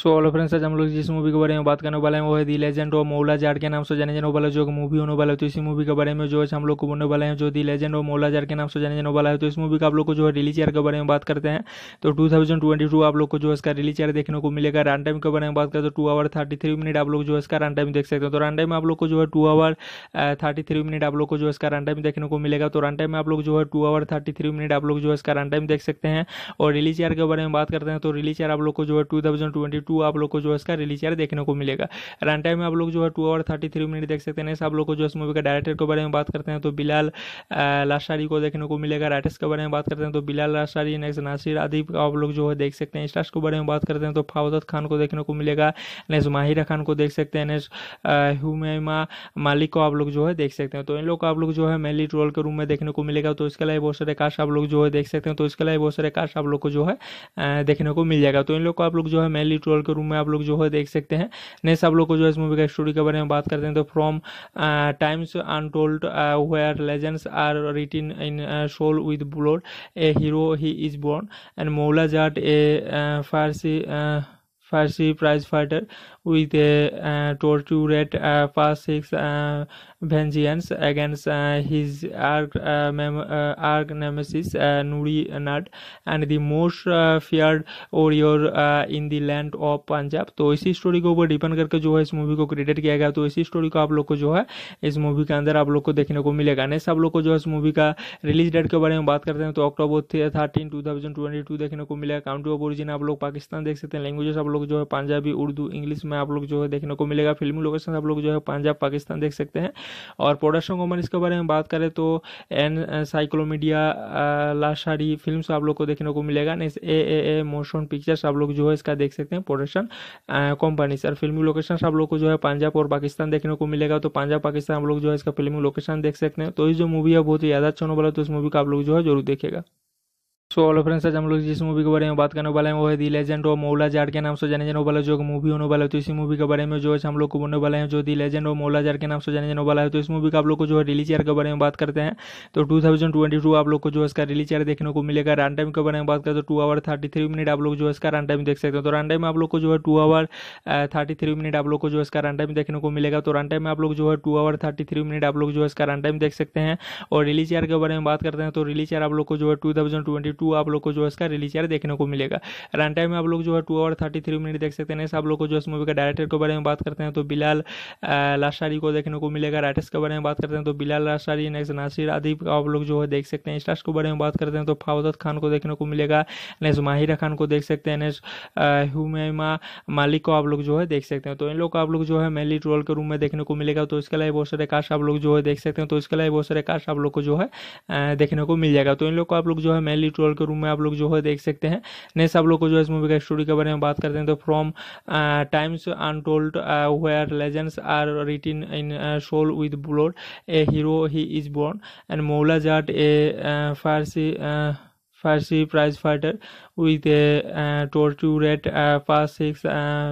सो ऑल फ्रेंड्स आज हम लोग जिस मूवी के बारे में बात करने वाले हैं वो है दी लेजेंड ऑफ मौला जट्ट के नाम से जाने जाने वाला जो मूवी होने वाला है। तो इसी मूवी के बारे में जो है हम लोग को बोलने वाले हैं जो दी लेजेंड ऑफ मौला जट्ट के नाम से जाने जाने वाला है। तो इस मूवी का आप लोग को जो है रिलीज ईयर के बारे में बात करते हैं तो टू थाउजेंड ट्वेंटी टू आप लोग को जो है इसका रिलीज ईयर देखने को मिलेगा। रन टाइम के बारे में बात करें तो two hour thirty three minute आप लोग जो है इसका रन टाइम देख सकते हैं। तो रन टाइम में आप लोग को जो है two hour thirty three minute आप लोग को जो है इसका रन टाइम देखने को मिलेगा। तो रन टाइम में आप लोग जो है two hour thirty three minute आप लोग जो है इसका रन टाइम देख सकते हैं। और रिलीज ईयर के बारे में बात करते हैं तो रिलीज ईयर आप लोग को जो है टू थाउजेंड ट्वेंटी टू आप लोग को जो है इसका रिलीज ईयर देखने को मिलेगा। रन टाइम में आप लोग जो है two hour thirty three minute देख सकते हैं। आप लोग को जो इस मूवी का डायरेक्टर के बारे में बात करते हैं तो बिलाल लाशारी को देखने को मिलेगा। राइटर्स के बारे में बात करते हैं तो बिलाल लाशारी। नेक्स्ट नासिर अदीब का आप लोग जो है देख सकते हैं। स्टार्स के बारे में बात करते हैं तो फवाद खान को देखने को मिलेगा। नेक्स्ट माहिरा खान को देख सकते हैं। नेक्स्ट हुमैमा मालिक को आप लोग जो है देख सकते हैं। तो इन लोग को आप लोग जो है मेनली रोल के रूम में देखने को मिलेगा। तो इसके अलावा बहुत सारे कास्ट आप लोग जो है देख सकते हैं। तो इसके अलावा बहुत सारे कास्ट आप लोग को जो है देखने को मिल जाएगा। तो इन लोग को आप लोग जो है मेनली ट्रोल के रूम में आप लोग जो है देख सकते हैं। नेक्स्ट आप लोग को जो है इस मूवी का स्टोरी के बारे में बात करते हैं तो from times untold where legends are written in soul with blood a hero he is born and Maula Jatt a Farsi Farsi prize fighter with a uh, tortured uh, past six uh, vengeance against uh, his arch uh, uh, nemesis uh, Nuri Nat and the most uh, feared warrior uh, in the land of Punjab। तो इसी स्टोरी के ऊपर डिपेंड करके जो है इस मूवी को क्रिएट किया गया। तो इसी स्टोरी को आप लोग को जो है इस मूवी के अंदर आप लोग को देखने को मिलेगा। नेक्स्ट आप लोग को जो है इस मूवी का रिलीज डेट के बारे में बात करते हैं तो October thirteen two thousand twenty two देखने को मिलेगा। काउंट्री ऑफ ओरिजिन आप लोग पाकिस्तान देख सकते हैं। लैंग्वेजेस आप लोग जो है पंजाबी उर्दू इंग्लिश आप लोग जो है देखने को मिलेगा। फिल्मी लोकेशन आप लोग जो है पंजाब पाकिस्तान देख सकते हैं। और प्रोडक्शन कंपनी इसके बारे में बात करें तो एनसाइक्लोमीडिया लाशारी फिल्म्स आप लोग को देखने को मिलेगा। Next A A A motion pictures आप लोग जो है इसका देख सकते हैं प्रोडक्शन कंपनी। और फिल्मी लोकेशन आप लोग को जो है पंजाब और पाकिस्तान देखने को मिलेगा। तो पंजाब पाकिस्तान आप लोग जो है इसका फिल्मी लोकेशन देख सकते हैं। तो ये जो मूवी है बहुत ही ज्यादा अच्छा होने वाला है। तो इस मूवी का आप लोग जो है जरूर देखेगा। सो ऑल फ्रेंड्स आज हम लोग जिस मूवी के बारे में बात करने वाले हैं वो है दी लेजेंड ऑफ मौला जट्ट के नाम से जाने जाने वाला जो मूवी होने वाला है। तो इसी मूवी के बारे में जो है हम लोग को बोलने वाले हैं जो दी लेजेंड ऑफ मौला जट्ट के नाम से जाने जाने वाला है। तो इस मूवी का आप लोग को जो है रिलीज ईयर के बारे में बात करते हैं तो टू थाउजेंड ट्वेंटी टू आप लोग को जो है इसका रिलीज ईयर देखने को मिलेगा। रन टाइम के बारे में बात करें तो two hour thirty three minute आप लोग जो है इसका रन टाइम देख सकते हैं। तो रन टाइम में आप लोग को जो है two hour thirty three minute आप लोग को जो है इसका रन टाइम देखने को मिलेगा। तो रन टाइम में आप लोग जो है two hour thirty three minute आप लोग जो है इसका रन टाइम देख सकते हैं। और रिलीज ईयर के बारे में बात करते हैं तो रिलीज ईयर आप लोग को जो है टू थाउजेंड ट्वेंटी टू आप लोग को जो है इसका रिलीज ईयर देखने को मिलेगा। रन टाइम में आप लोग जो है two hour thirty three minute देख सकते हैं। आप लोग को जो इस मूवी का डायरेक्टर के बारे में बात करते हैं तो बिलाल लाशारी को देखने को मिलेगा। राइटर्स के बारे में बात करते हैं तो बिलाल लाशारी। नेक्स्ट नासिर अदीब का आप लोग जो है देख सकते हैं। स्टार्स के बारे में बात करते हैं तो फवाद खान को देखने को मिलेगा। नेक्स्ट माहिरा खान को देख सकते हैं। नेक्स्ट हुमैमा मालिक को आप लोग जो है देख सकते हैं। तो इन लोग को आप लोग जो है मेनली रोल के रूम में देखने को मिलेगा। तो इसके अलावा बहुत सारे कास्ट आप लोग जो है देख सकते हैं। तो इसके अलावा बहुत सारे कास्ट आप लोग को जो है देखने को मिल जाएगा। तो इन लोग को आप लोग जो है मेनली रोल के रूम में आप लोग जो है देख सकते हैं। नेक्स्ट आप लोग को जो है इस मूवी का स्टोरी के बारे में बात करते हैं तो from times untold where legends are written in soul with blood a hero he is born and Maula Jatt a Farsi Farsi prize fighter with a uh, tortured uh, past six uh,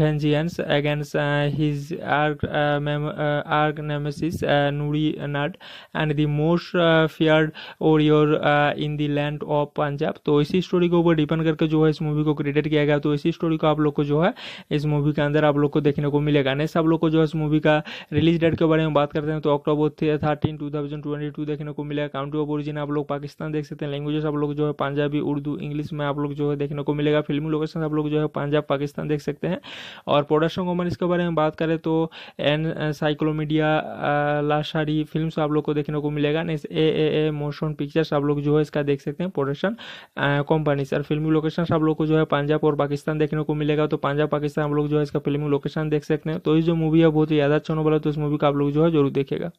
vengeance against uh, his arch uh, uh, arch nemesis uh, Nuri Nat and the most uh, feared warrior uh, in the land of Punjab। तो इसी स्टोरी के ऊपर डिपेंड करके जो है इस मूवी को क्रिएट किया गया। तो इसी स्टोरी को आप लोग को जो है इस मूवी के अंदर आप लोग को देखने को मिलेगा। नेक्स्ट आप लोग को जो है इस मूवी का रिलीज डेट के बारे में बात करते हैं तो October thirteen two thousand twenty two देखने को मिलेगा। काउंट्री ऑफ ओरिजिन आप लोग पाकिस्तान देख सकते हैं। लैंग्वेजेस आप लोग लोग जो है पंजाबी, उर्दू, इंग्लिश में आप लोग जो है देखने को मिलेगा। फिल्मी लोकेशन आप लोग जो है पंजाब, पाकिस्तान देख सकते हैं। और प्रोडक्शन कंपनी इसके बारे में बात करें तो एनसाइक्लोमीडिया लाशारी फिल्म्स आप लोग को देखने को मिलेगा। Next A A A motion pictures आप लोग जो है इसका देख सकते हैं प्रोडक्शन कंपनी। सर फिल्मी लोकेशन आप लोग को जो है पंजाब और पाकिस्तान देखने को मिलेगा। तो पंजाब पाकिस्तान आप लोग जो है इसका फिल्मी लोकेशन देख सकते हैं। तो ये जो मूवी है बहुत ही ज्यादा अच्छा होने वाला है, तो इस मूवी का आप लोग जो है जरूर देखेगा।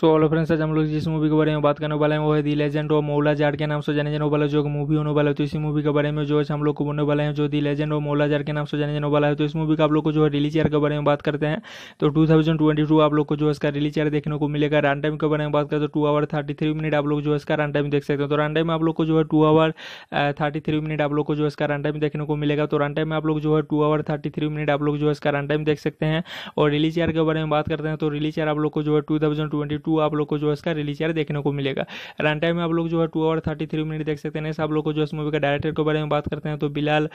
सो हेलो फ्रेंड्स, आज हम लोग जिस मूवी के बारे में बात करने वाले हैं वो है दी लेजेंड ऑफ मौला जट्ट के नाम से जाने जाने वाला जो मूवी होने वाला है। तो इसी मूवी के बारे में जो है हम लोग को बोलने वाले हैं, जो दी लेजेंड ऑफ मौला जट्ट के नाम से जाने जाने वाला है। तो इस मूवी का आप लोग को जो है रिलीज ईयर के बारे में बात करते हैं तो टू थाउजेंड ट्वेंटी टू आप लोग को जो इसका रिलीज ईयर देखने को मिलेगा। रन टाइम के बारे में बात करें तो two hour thirty three minute आप लोग जो इसका रन टाइम देख सकते हैं। तो रन टाइम में आप लोग को जो है two hour thirty three minute आप लोग को जो इसका रन टाइम देखने को मिलेगा। तो रन टाइम में आप लोग जो है two hour thirty three minute आप लोग जो इसका रन टाइम देख सकते हैं। और रिलीज ईयर के बारे में बात करते हैं तो रिलीज ईयर आप लोग को जो है टू थाउजेंड ट्वेंटी टू आप लोग को जो इसका रिलीज ईयर देखने को मिलेगा। रन टाइम में आप लोग जो है two hour thirty three minute देख सकते हैं। आप लोग को जो इस मूवी का डायरेक्टर के बारे में बात करते हैं तो बिलाल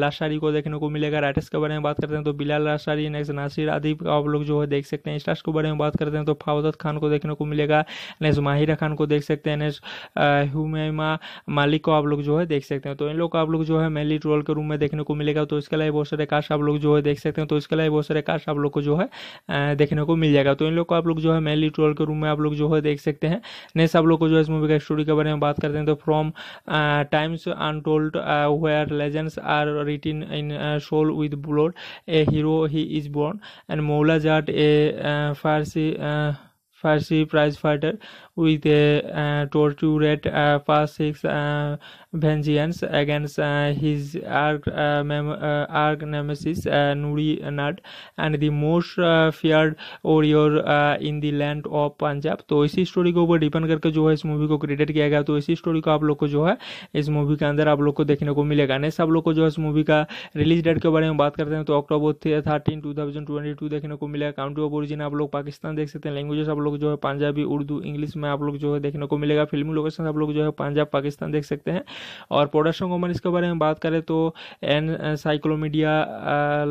लाशारी को देखने को मिलेगा। राइटर्स के बारे में बात करते हैं तो बिलाल लाशारी। नेक्स्ट नासिर अदीब आप लोग जो है देख सकते हैं। स्टार्स के बारे में बात करते हैं तो फवाद खान को देखने को मिलेगा। नेक्स्ट माहिरा खान को देख सकते हैं। नेक्स्ट हुमैमा मालिक को आप लोग जो है देख सकते हैं। तो इन लोग को आप लोग जो है मेनली रोल के रूम में देखने को मिलेगा। तो इसके अलावा बहुत सारे कास्ट आप लोग जो है देख सकते हैं। तो इसके अलावा बहुत सारे कास्ट आप लोग को जो है देखने को मिल जाएगा। तो इन लोग को आप लोग जो है मेनली ट्रोल के रूम में आप लोग जो है देख सकते हैं। नेक्स्ट आप लोग को जो है इस मूवी का स्टोरी के बारे में बात करते हैं तो from times untold where legends are written in soul with blood a hero he is born and Maula Jatt a Farsi Farsi prize fighter with a uh, tortured uh, past six uh, vengeance against uh, his arch, uh, mem uh, arch nemesis uh, Nuri Nad and the most uh, feared warrior uh, in the land of Punjab। तो इसी स्टोरी के ऊपर डिपेंड करके जो है इस मूवी को क्रिएट किया गया। तो इसी स्टोरी को आप लोग को जो है इस मूवी के अंदर आप लोग को देखने को मिलेगा। नेक्स्ट आप लोग को जो है इस मूवी का रिलीज डेट के बारे में बात करते हैं तो October thirteen two thousand twenty two देखने को मिलेगा। काउंट्री ऑफ ओरिजिन आप लोग पाकिस्तान देख सकते हैं। लैंग्वेजेस आप लोग जो है पंजाबी, उर्दू, इंग्लिश आप लोग जो है देखने को मिलेगा। फिल्मी लोकेशन आप लोग जो है पंजाब, पाकिस्तान देख सकते हैं। और प्रोडक्शन कंपनी इसके बारे में बात करें तो एनसाइक्लोमीडिया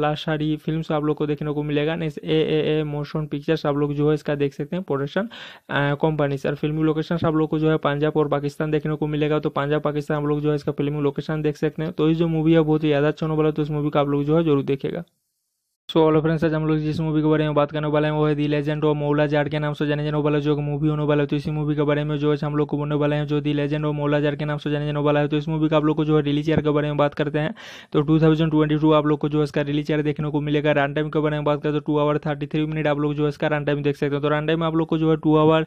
लाशारी फिल्म्स आप लोग को देखने को मिलेगा। Next A A A motion pictures आप लोग जो है इसका देख सकते हैं प्रोडक्शन कंपनी। सर फिल्मी लोकेशन आप लोग को जो है पंजाब और पाकिस्तान देखने को मिलेगा। तो पंजाब, पाकिस्तान आप लोग जो है इसका फिल्मी लोकेशन देख सकते हैं। तो ये जो मूवी है बहुत ही ज्यादा अच्छा होने वाला है, तो इस मूवी का आप लोग जो है जरूर देखेगा। सो हेलो फ्रेंड्स, आज हम लोग जिस मूवी के बारे में बात करने वाले हैं वो है दी लेजेंड ऑफ मौला जट्ट के नाम से जाने जाने वाला जो मूवी होने वाला है। तो इसी मूवी के बारे में जो है हम लोग को बोलने वाले हैं, जो दी लेजेंड ऑफ मौला जट्ट के नाम से जाने जाने वाला है। तो इस मूवी का आप लोग को जो है रिलीज ईयर के बारे में बात करते हैं तो टू थाउजेंड ट्वेंटी टू आप लोग को जो इसका रिलीज ईयर देखने को मिलेगा। रन टाइम के बारे में बात करें तो two hour thirty three minute आप लोग जो इसका रन टाइम देख सकते हैं। तो रन टाइम में आप लोग को जो है two hour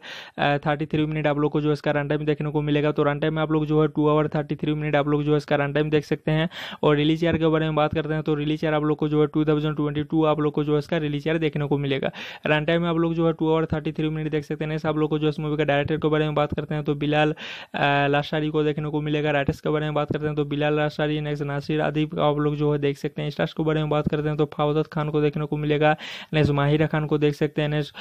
thirty three minute आप लोग को जो इसका रन टाइम देखने को मिलेगा। तो रन टाइम में आप लोग जो है two hour thirty three minute आप लोग जो इसका रन टाइम देख सकते हैं। और रिलीज ईयर के बारे में बात करते हैं तो रिलीज ईयर आप लोग को जो है टू थाउजेंड ट्वेंटी टू आप लोग को जो इसका रिलीज ईयर देखने को मिलेगा। रन टाइम में आप लोग जो है two hour thirty three minute देख सकते हैं। आप लोग को जो इस मूवी का डायरेक्टर के बारे में बात करते हैं तो बिलाल लाशारी को देखने को मिलेगा। राइटर्स के बारे में बात करते हैं तो बिलाल लाशारी। नेक्स्ट नासिर अदीब आप लोग जो है देख सकते हैं। स्टार्स के बारे में बात करते हैं तो फवाद खान को देखने को मिलेगा। नेक्स्ट माहिरा खान को देख सकते हैं। नेक्स्ट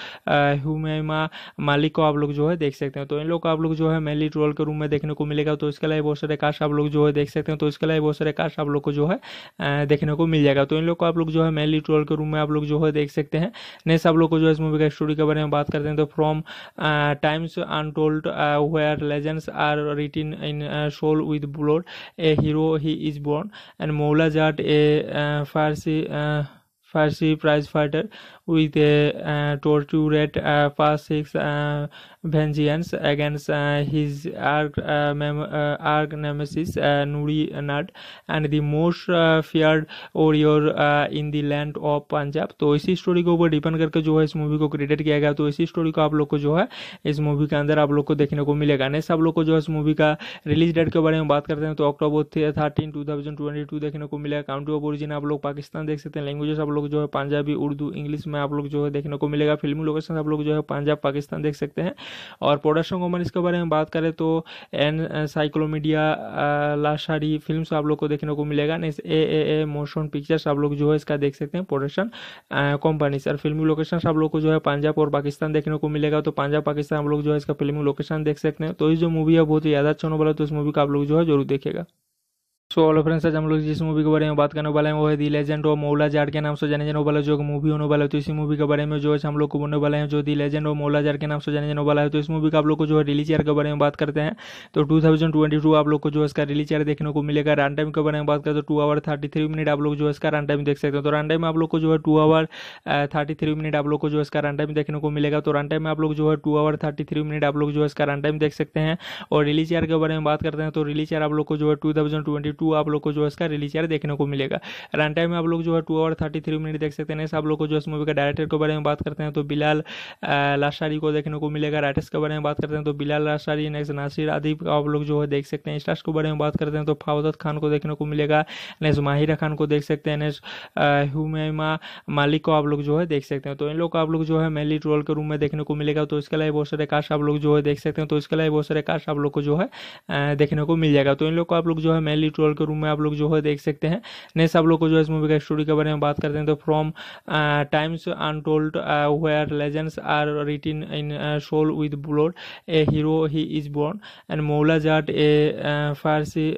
हुमैमा मालिक को आप लोग जो है देख सकते हैं। तो इन लोग को आप लोग जो है मेनली रोल के रूम में देखने को मिलेगा। तो इसके अलावा बहुत सारे कास्ट आप लोग जो है देख सकते हैं। तो इसके अलावा बहुत सारे कास्ट आप लोग को जो है देखने को मिल जाएगा। तो इन लोग को आप लोग जो है मेनली ट्रोल के रूम में आप लोग जो है देख सकते हैं। नेक्स्ट आप लोग को जो है इस मूवी का स्टोरी के बारे में बात करते हैं तो from times untold where legends are written in soul with blood a hero he is born and Maula Jatt a Farsi Farsi prize fighter with a uh, tortured uh, past six uh, vengeance against uh, his arch, uh, mem uh, arch nemesis uh, Nuri Nad and the most uh, feared warrior uh, in the land of Punjab। तो इसी स्टोरी के ऊपर डिपेंड करके जो है इस मूवी को क्रिएट किया गया। तो इसी स्टोरी को आप लोग को जो है इस मूवी के अंदर आप लोग को देखने को मिलेगा। नेक्स्ट आप लोग को जो है इस मूवी का रिलीज डेट के बारे में बात करते हैं तो October thirteen two thousand twenty two देखने को मिलेगा। काउंट्री ऑफ ओरिजिन आप लोग पाकिस्तान देख सकते हैं। लैंग्वेजेस आप लोग जो है पंजाबी, उर्दू, इंग्लिश आप लोग जो है देखने को मिलेगा। फिल्मी लोकेशन आप लोग जो है पंजाब, पाकिस्तान देख सकते हैं। और प्रोडक्शन कंपनी इसके बारे में बात करें तो एनसाइक्लोमीडिया लाशारी फिल्म्स आप लोग को देखने को मिलेगा। Next A A A motion pictures आप लोग जो है इसका देख सकते हैं प्रोडक्शन कंपनी। सर फिल्मी लोकेशन आप लोग को जो है पंजाब और पाकिस्तान देखने को मिलेगा। तो पंजाब, पाकिस्तान आप लोग जो है इसका फिल्मी लोकेशन देख सकते हैं। तो ये जो मूवी है बहुत ही ज्यादा अच्छा होने वाला है, तो इस मूवी का आप लोग जो है जरूर देखेगा। सो हेलो फ्रेंड्स, आज हम लोग जिस मूवी के बारे में बात करने वाले हैं वो है दी लेजेंड ऑफ मौला जट्ट के नाम से जाने जाने वाला जो मूवी होने वाला है। तो इसी मूवी के बारे में जो हम लोग को बोलने वाले हैं जो दी लेजेंड ऑफ मौला जट्ट के नाम से जाने जाने वाला है। तो इस मूवी का आप लोग को जो है रिलीज ईयर के बारे में बात करते हैं तो टू थाउजेंड ट्वेंटी टू आप लोग को जो इसका रिलीज ईयर देखने को मिलेगा। रन टाइम के बारे में बात करें तो two hour thirty three minute आप लोग जो इसका रन टाइम देख सकते हैं। तो रन टाइम में आप लोग को जो है two hour thirty three minute आप लोग को जो इसका रन टाइम देखने को मिलेगा। तो रन टाइम में आप लोग जो है two hour thirty three minute आप लोग जो इसका रन टाइम देख सकते हैं। और रिलीज ईयर के बारे में बात करते हैं तो रिलीज ईयर आप लोग को जो है टू थाउजेंड ट्वेंटी टू आप लोग को जो इसका रिलीज ईयर देखने को मिलेगा। रन टाइम में आप लोग जो है two hour thirty three minute देख सकते हैं। आप लोग को जो इस मूवी का डायरेक्टर के बारे में बात करते हैं तो बिलाल लाशारी को देखने को मिलेगा। राइटर्स के बारे में बात करते हैं तो बिलाल लाशारी, नेक्स्ट नासिर अदीब आप लोग जो है देख सकते हैं। स्टार्स के बारे में बात करते हैं तो फवाद खान को देखने को मिलेगा, नेक्स्ट माहिरा खान को देख सकते हैं, नेक्स्ट हुमैमा मालिक को आप लोग जो है देख सकते हैं। तो इन लोग को आप लोग जो है मेनली रोल के रूम में देखने को मिलेगा। तो इसके अलावा बहुत सारे कास्ट आप लोग जो है देख सकते हैं। तो इसके अलावा बहुत सारे कास्ट आप लोग को जो है देखने को मिल जाएगा। तो इन लोग को आप लोग जो है मेनली रोल के रूम में आप लोग जो है देख सकते हैं। नेक्स्ट आप लोग को जो इस मूवी का स्टोरी के बारे में बात करते हैं तो from times untold where legends are written in soul with blood a hero he is born and Maula Jatt a Farsi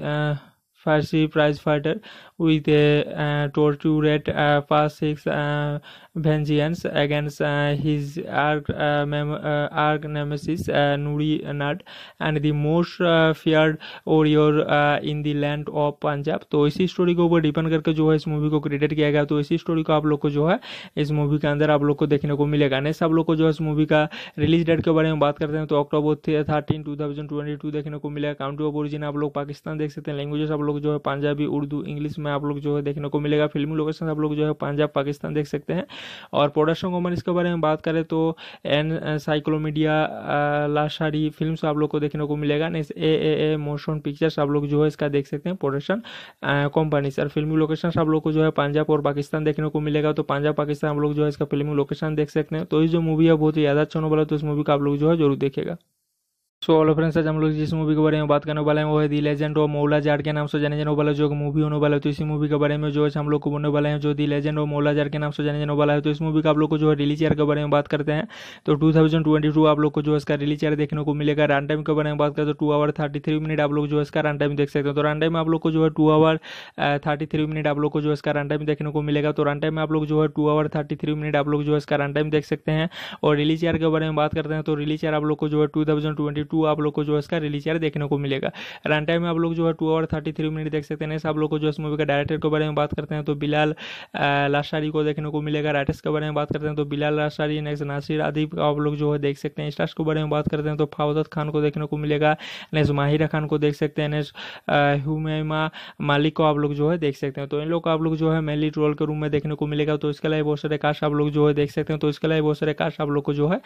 Farsi prize fighter with a uh, tortured uh, past six uh, vengeance against uh, his arch, uh, mem- uh, arch nemesis uh, Nuri Nat and the most uh, feared warrior uh, in the land of Punjab। तो इसी स्टोरी के ऊपर डिपेंड करके जो है इस मूवी को क्रिएट किया गया। तो इसी स्टोरी को आप लोग को जो है इस मूवी के अंदर आप लोग को देखने को मिलेगा। नेक्स्ट आप लोग को जो है इस मूवी का रिलीज डेट के बारे में बात करते हैं तो October thirteen two thousand twenty two देखने को मिलेगा। काउंट्री ऑफ ओरिजिन आप लोग पाकिस्तान देख सकते हैं। लैंग्वेजेस आप लोग जो है पंजाबी, उर्दू, इंग्लिश में आप लोग जो है देखने को मिलेगा। फिल्मी लोकेशन आप लोग जो है पंजाब, पाकिस्तान देख सकते हैं। और प्रोडक्शन कंपनी इसके बारे में बात करें तो एनसाइक्लोमीडिया लाशारी फिल्म्स आप लोग को देखने को मिलेगा। Next A A A motion pictures आप लोग जो है इसका देख सकते हैं प्रोडक्शन कंपनी। और फिल्मी लोकेशन आप लोग को जो है पंजाब और पाकिस्तान देखने को मिलेगा। तो पंजाब, पाकिस्तान आप लोग जो है इसका फिल्मी लोकेशन देख सकते हैं। तो ये जो मूवी है बहुत ही ज़्यादा अच्छा होने वाला है। तो इस मूवी का आप लोग जो है जरूर देखेगा। सो हेलो फ्रेंड्स, आज हम लोग जिस मूवी के बारे में बात करने वाले हैं वो है दी लेजेंड ऑफ मौला जट्ट के नाम से जाने जाने वाला जो मूवी होने वाला है। तो इसी मूवी के बारे में जो है हम लोग को बोलने वाले हैं जो दी लेजेंड ऑफ मौला जट्ट के नाम से जाने जाने वाला है। तो इस मूवी का आप लोग को जो है रिलीज ईयर के बारे में बात करते हैं तो टू थाउजेंड ट्वेंटी टू आप लोग को जो इसका रिलीज ईयर देखने को मिलेगा। रन टाइम के बारे में बात करें तो two hour thirty three minute आप लोग जो इसका रन टाइम देख सकते हैं। तो रन टाइम में आप लोग को जो है two hour thirty three minute आप लोग को जो इसका रन टाइम देखने को मिलेगा। तो रन टाइम में आप लोग जो है two hour thirty three minute आप लोग जो इसका रन टाइम देख सकते हैं। और रिलीज ईयर के बारे में बात करते हैं तो रिलीज ईयर आप लोग को जो है टू थाउजेंड ट्वेंटी टू आप लोग को जो इसका रिलीज ईयर देखने को मिलेगा। रन टाइम में आप लोग जो है two hour thirty three minute देख सकते हैं। आप लोग को जो इस मूवी का डायरेक्टर के बारे में बात करते हैं तो बिलाल लाशारी को देखने को मिलेगा। राइटर्स के बारे में बात करते हैं तो बिलाल लाशारी, नेक्स्ट नासिर अदीब आप लोग जो है देख सकते हैं। स्टार्स के बारे में बात करते हैं तो फवाद खान को देखने को मिलेगा, नेक्स्ट माहिरा खान को देख सकते हैं, नेक्स्ट हुमैमा मालिक को आप लोग जो है देख सकते हैं। तो इन लोग को आप लोग जो है मेनली रोल के रूम में देखने को मिलेगा। तो इसके अलावा बहुत सारे कास्ट आप लोग जो है देख सकते हैं। तो इसके अलावा बहुत सारे कास्ट आप लोग को जो है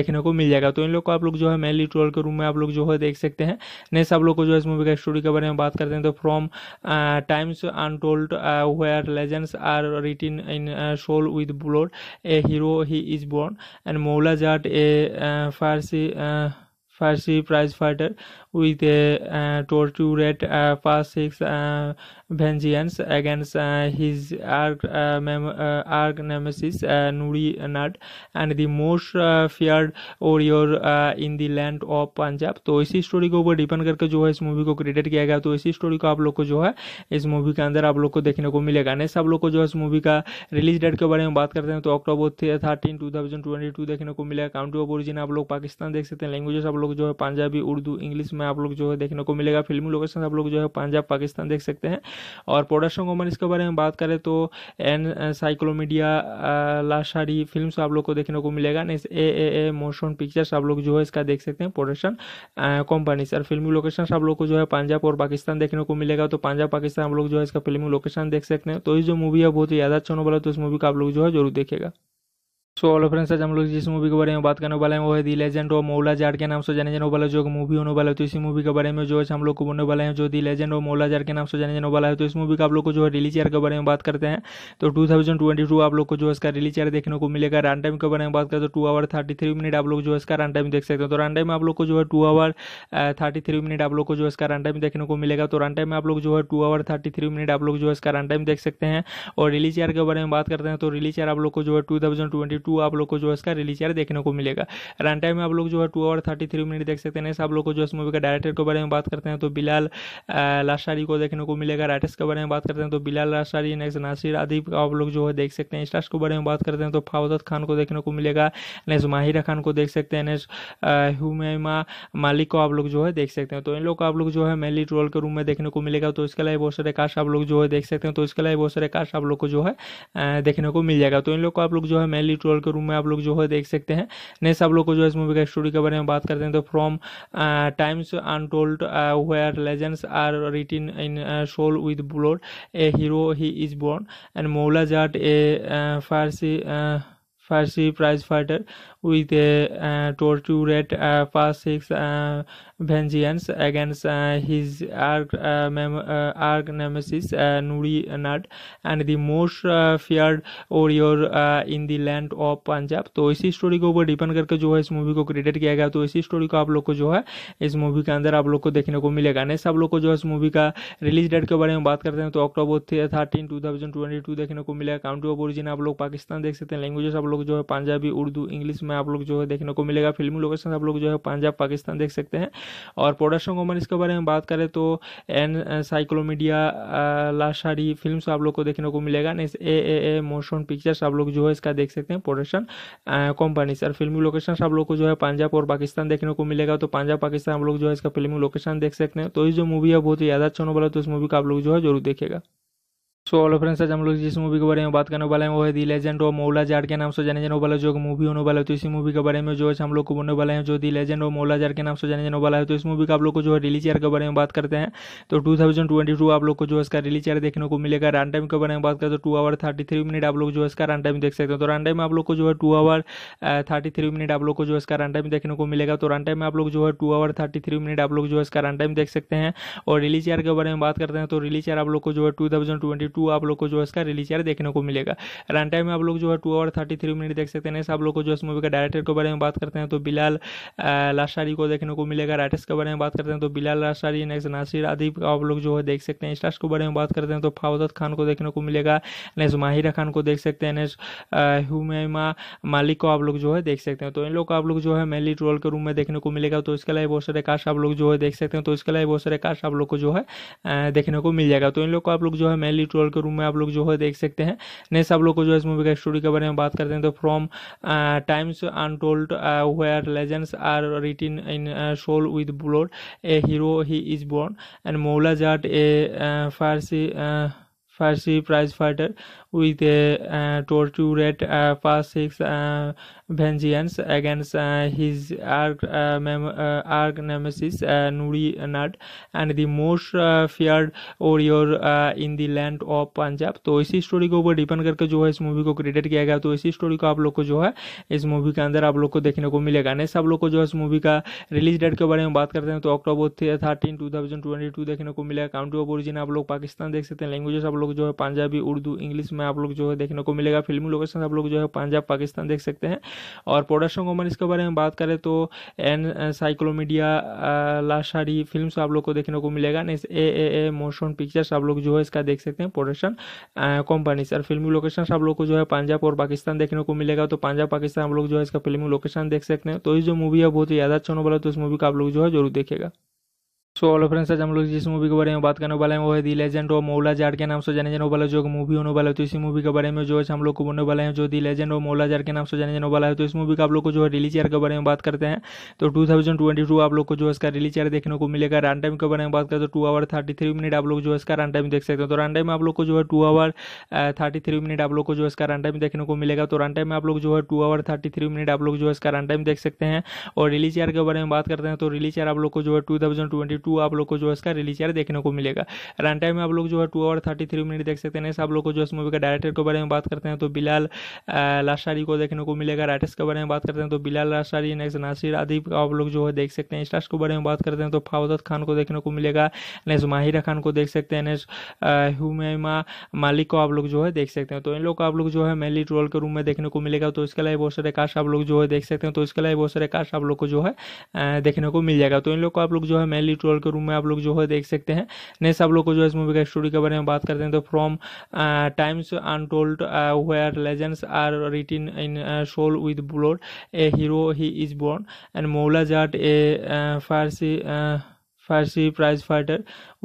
देखने को मिल जाएगा। तो इन लोग को आप लोग जो है मेनली रोल के रूम में आप लोग जो है देख सकते हैं। नेक्स्ट आप लोग को जो इस मूवी का स्टोरी के बारे में बात करते हैं तो from times untold where legends are written in soul with blood a hero he is born and Maula Jatt a Farsi Farsi prize fighter with a uh, tortured uh, past six uh, vengeance against uh, his arch, uh, mem- uh, arch nemesis uh, Nuri Nat and the most uh, feared warrior uh, in the land of Punjab। तो इसी स्टोरी के ऊपर डिपेंड करके जो है इस मूवी को क्रिएट किया गया। तो इसी स्टोरी को आप लोग को जो है इस मूवी के अंदर आप लोग को देखने को मिलेगा। नेक्स्ट आप लोग को जो है इस मूवी का रिलीज डेट के बारे में बात करते हैं तो October thirteen two thousand twenty two देखने को मिलेगा। काउंट्री ऑफ ओरिजिन आप लोग पाकिस्तान देख सकते हैं। लैंग्वेजेस आप लोग जो है पंजाबी, उर्दू, इंग्लिश आप लोग जो है देखने को मिलेगा। फिल्मी लोकेशन आप लोग जो है पंजाब, पाकिस्तान देख सकते हैं। और प्रोडक्शन कंपनी इसके बारे में बात करें तो एनसाइक्लोमीडिया लाशारी फिल्म्स आप लोग को देखने को मिलेगा। Next A A A motion pictures आप लोग जो है इसका देख सकते हैं प्रोडक्शन कंपनी। और फिल्मी लोकेशन आप लोग को जो है पंजाब और पाकिस्तान देखने को मिलेगा। तो पंजाब, पाकिस्तान आप लोग जो है इसका फिल्मी लोकेशन देख सकते हैं। तो ये जो मूवी है बहुत ही ज़्यादा अच्छा होने वाला है। तो इस मूवी का आप लोग जो है जरूर देखेगा। सो हेलो फ्रेंड्स, आज हम लोग जिस मूवी के बारे में बात करने वाले हैं वो है दी लेजेंड ऑफ मौला जट्ट के नाम से जाने जाने वाला जो मूवी होने वाला है। तो इसी मूवी के बारे में जो है हम लोग को बोलने वाले हैं जो दी लेजेंड ऑफ मौला जट्ट के नाम से जाने जाने वाला है। तो इस मूवी का आप लोग को जो है रिलीज ईयर के बारे में बात करते हैं तो टू थाउजेंड ट्वेंटी टू आप लोग को जो इसका रिलीज ईयर देखने को मिलेगा। रन टाइम के बारे में बात करें तो two hour thirty three minute आप लोग जो इसका रन टाइम देख सकते हैं। तो रन टाइम में आप लोग को जो है two hour thirty three minute आप लोग को जो इसका रन टाइम देखने को मिलेगा। तो रन टाइम में आप लोग जो है two hour thirty three minute आप लोग जो इसका रन टाइम देख सकते हैं। और रिलीज ईयर के बारे में बात करते हैं तो रिलीज ईयर आप लोग को जो है टू थाउजेंड ट्वेंटी टू आप लोग को जो है इसका रिलीज यार देखने को मिलेगा। रन टाइम में आप लोग जो है two hour thirty three minute देख सकते हैं। आप लोग को जो इस मूवी का डायरेक्टर के बारे में बात करते हैं तो बिलाल लाशारी को देखने को मिलेगा। राइटर्स के बारे में बात करते हैं तो बिलाल लाशारी, नेक्स्ट नासिर अदीब का आप लोग जो है देख सकते हैं। स्टार्स के बारे में बात करते हैं तो फवाद खान को देखने को मिलेगा, नेक्स्ट माहिरा खान को देख सकते हैं, नेक्स्ट हुमैमा मालिक को आप लोग जो है देख सकते हैं। तो इन लोग को आप लोग जो है मेनली रोल के रूम में देखने को मिलेगा। तो इसके अलावा बहुत सारे कास्ट आप लोग जो है देख सकते हैं। तो इसके अलावा बहुत सारे कास्ट आप लोग को जो है देखने को मिल जाएगा। तो इन लोग को आप लोग जो है मेनली रोल के रूम में आप लोग जो है देख सकते हैं। नेक्स्ट आप लोग को जो है इस मूवी का स्टोरी के बारे में बात करते हैं तो from times untold where legends are written in soul with blood a hero he is born and Maula Jatt a Farsi Farsi prize fighter with a uh, tortured uh, past six uh, vengeance against uh, his arch, uh, mem- uh, arch nemesis uh, Nuri Nat and the most uh, feared warrior uh, in the land of Punjab। तो इसी स्टोरी के ऊपर डिपेंड करके जो है इस मूवी को क्रिएट किया गया। तो इसी स्टोरी को आप लोग को जो है इस मूवी के अंदर आप लोग को देखने को मिलेगा। नेक्स्ट आप लोग को जो है इस मूवी का रिलीज डेट के बारे में बात करते हैं तो October thirteen two thousand twenty two देखने को मिलेगा। काउंट्री ऑफ ओरिजिन आप लोग पाकिस्तान देख सकते हैं। लैंग्वेजेस आप लोग जो है पंजाबी, उर्दू, इंग्लिश आप लोग जो है देखने को मिलेगा। फिल्मी लोकेशन आप लोग जो है पंजाब, पाकिस्तान देख सकते हैं। और प्रोडक्शन कंपनी इसके बारे में बात करें तो एनसाइक्लोमीडिया लाशारी फिल्म्स आप लोग को देखने को मिलेगा। Next A A A motion pictures आप लोग जो है इसका देख सकते हैं प्रोडक्शन कंपनी। सर फिल्मी लोकेशन आप लोग को जो है पंजाब और पाकिस्तान देखने को मिलेगा। तो पंजाब पाकिस्तान आप लोग जो है इसका फिल्मी लोकेशन देख सकते हैं। तो इस जो मूवी है बहुत ही ज्यादा अच्छा होने वाला है। तो इस मूवी का आप लोग जो है जरूर देखेगा। सो हेलो फ्रेंड्स, आज हम लोग जिस मूवी के बारे में बात करने वाले हैं वो है दी लेजेंड ऑफ मौला जट्ट के नाम से जाने जाने वाला जो मूवी होने वाला है। तो इसी मूवी के बारे में जो है हम लोग को बोलने वाले हैं जो दी लेजेंड ऑफ मौला जट्ट के नाम से जाने जाने वाला है। तो इस मूवी का आप लोग को जो है रिलीज ईयर के बारे में बात करते हैं तो टू थाउजेंड ट्वेंटी टू आप लोग को जो है इसका रिलीज ईयर देखने को मिलेगा। रन टाइम के बारे में बात करें तो two hour thirty three minute आप लोग जो है इसका रन टाइम देख सकते हैं। तो रन टाइम में आप लोग को जो है two hour thirty three minute आप लोग को जो है इसका रन टाइम देखने को मिलेगा। तो रन टाइम में आप लोग जो है two hour thirty three minute आप लोग जो है इसका रन टाइम देख सकते हैं। और रिलीज ईयर के बारे में बात करते हैं तो रिलीज ईयर आप लोग को जो है टू थाउजेंड ट्वेंटी टू आप लोग को जो है इसका रिलीज ईयर देखने को मिलेगा। रन टाइम में आप लोग जो है two hour thirty three minute देख सकते हैं। आप लोग को जो इस मूवी का डायरेक्टर के बारे में बात करते हैं तो बिलाल लाशारी को देखने को मिलेगा। राइटर्स के बारे में बात करते हैं तो बिलाल लाशारी, नेक्स्ट नासिर अदीब का आप लोग जो है देख सकते हैं। स्टार्स के बारे में बात करते हैं तो फवाद खान को देखने को मिलेगा, नेक्स्ट माहिरा खान को देख सकते हैं, नेक्स्ट हुमैमा मालिक को आप लोग जो है देख सकते हैं। तो इन लोग को आप लोग जो है मेनली रोल के रूम में देखने को मिलेगा। तो इसके अलावा बहुत सारे कास्ट आप लोग जो है देख सकते हैं। तो इसके अलावा बहुत सारे कास्ट आप लोग को जो है देखने को मिल जाएगा। तो इन लोग को आप लोग जो है मेनली रोल के रूम में आप लोग जो है देख सकते हैं। नेक्स्ट आप लोग को जो है इस मूवी का स्टोरी के बारे में बात करते हैं तो from times untold where legends are written in soul with blood a hero he is born and Maula Jatt a Farsi Farsi prize fighter with a uh, tortured uh, past six uh, vengeance against uh, his arch, uh, mem- uh, arch nemesis uh, Nuri Nat and the most uh, feared warrior uh, in the land of Punjab। तो इसी स्टोरी के ऊपर डिपेंड करके जो है इस मूवी को क्रिएट किया गया। तो इसी स्टोरी को आप लोग को जो है इस मूवी के अंदर आप लोग को देखने को मिलेगा। नेक्स्ट आप लोग को जो है इस मूवी का रिलीज डेट के बारे में बात करते हैं तो October thirteen two thousand twenty two देखने को मिलेगा। काउंट्री ऑफ ओरिजिन आप लोग पाकिस्तान देख सकते हैं। लैंग्वेजेस आप लोग जो है पंजाबी, उर्दू, इंग्लिश आप लोग जो है देखने को मिलेगा। फिल्मी लोकेशन आप लोग जो है पंजाब, पाकिस्तान देख सकते हैं। और प्रोडक्शन कंपनी इसके बारे में बात करें तो एनसाइक्लोमीडिया लाशारी फिल्म्स आप लोग को देखने को मिलेगा। Next A A A motion pictures आप लोग जो है इसका देख सकते हैं प्रोडक्शन कंपनी। सर फिल्मी लोकेशन आप लोग को जो है पंजाब और पाकिस्तान देखने को मिलेगा। तो पंजाब पाकिस्तान आप लोग जो है इसका फिल्मी लोकेशन देख सकते हैं। तो इस जो मूवी है बहुत ही ज्यादा अच्छा होने वाला है। तो इस मूवी का आप लोग जो है जरूर देखेगा। सो हेलो फ्रेंड्स, आज हम लोग जिस मूवी के बारे में बात करने वाले हैं वो है दी लेजेंड ऑफ मौला जट्ट के नाम से जाने जाने वाला जो मूवी होने वाला है। तो इसी मूवी के बारे में जो है हम लोग को बोलने वाले हैं जो दी लेजेंड ऑफ मौला जट्ट के नाम से जाने जाने वाला है। तो इस मूवी का आप लोग को जो है रिलीज ईयर के बारे में बात करते हैं तो टू थाउजेंड ट्वेंटी टू आप लोग को जो है इसका रिलीज ईयर देखने को मिलेगा। रन टाइम के बारे में बात करें तो two hour thirty three minute आप लोग जो है इसका रन टाइम देख सकते हैं। तो रन टाइम में आप लोग को जो है two hour thirty three minute आप लोग को जो है इसका रन टाइम देखने को मिलेगा। तो रन टाइम में आप लोग जो है two hour thirty three minute आप लोग जो है इसका रन टाइम देख सकते हैं। और रिलीज ईयर के बारे में बात करते हैं तो रिलीज ईयर आप लोग को जो है टू थाउजेंड ट्वेंटी टू आप लोग को जो है इसका रिलीज ईयर देखने को मिलेगा। रन टाइम में आप लोग जो है two hour thirty three minute देख सकते हैं। आप लोग को जो इस मूवी का डायरेक्टर के बारे में बात करते हैं तो बिलाल लाशारी को देखने को मिलेगा। राइटर्स के बारे में बात करते हैं तो बिलाल लाशारी, नेक्स्ट नासिर अदीब का आप लोग जो है देख सकते हैं। स्टार्स के बारे में बात करते हैं तो फवाद खान को देखने को मिलेगा, नेक्स्ट माहिरा खान को देख सकते हैं, नेक्स्ट हुमैमा मालिक को आप लोग जो है देख सकते हैं। तो इन लोग को आप लोग जो है मेनली रोल के रूम में देखने को मिलेगा। तो इसके अलावा बहुत सारे कास्ट आप लोग जो है देख सकते हैं। तो इसके अलावा बहुत सारे कास्ट आप लोग को जो है देखने को मिल जाएगा। तो इन लोग को आप लोग जो है मेनली रोल स्क्रॉल के रूम में आप लोग जो है देख सकते हैं। नेक्स्ट आप लोग को जो है इस मूवी का स्टोरी के बारे में बात करते हैं तो from times untold where legends are written in soul with blood a hero he is born and Maula Jatt a Farsi Farsi prize fighter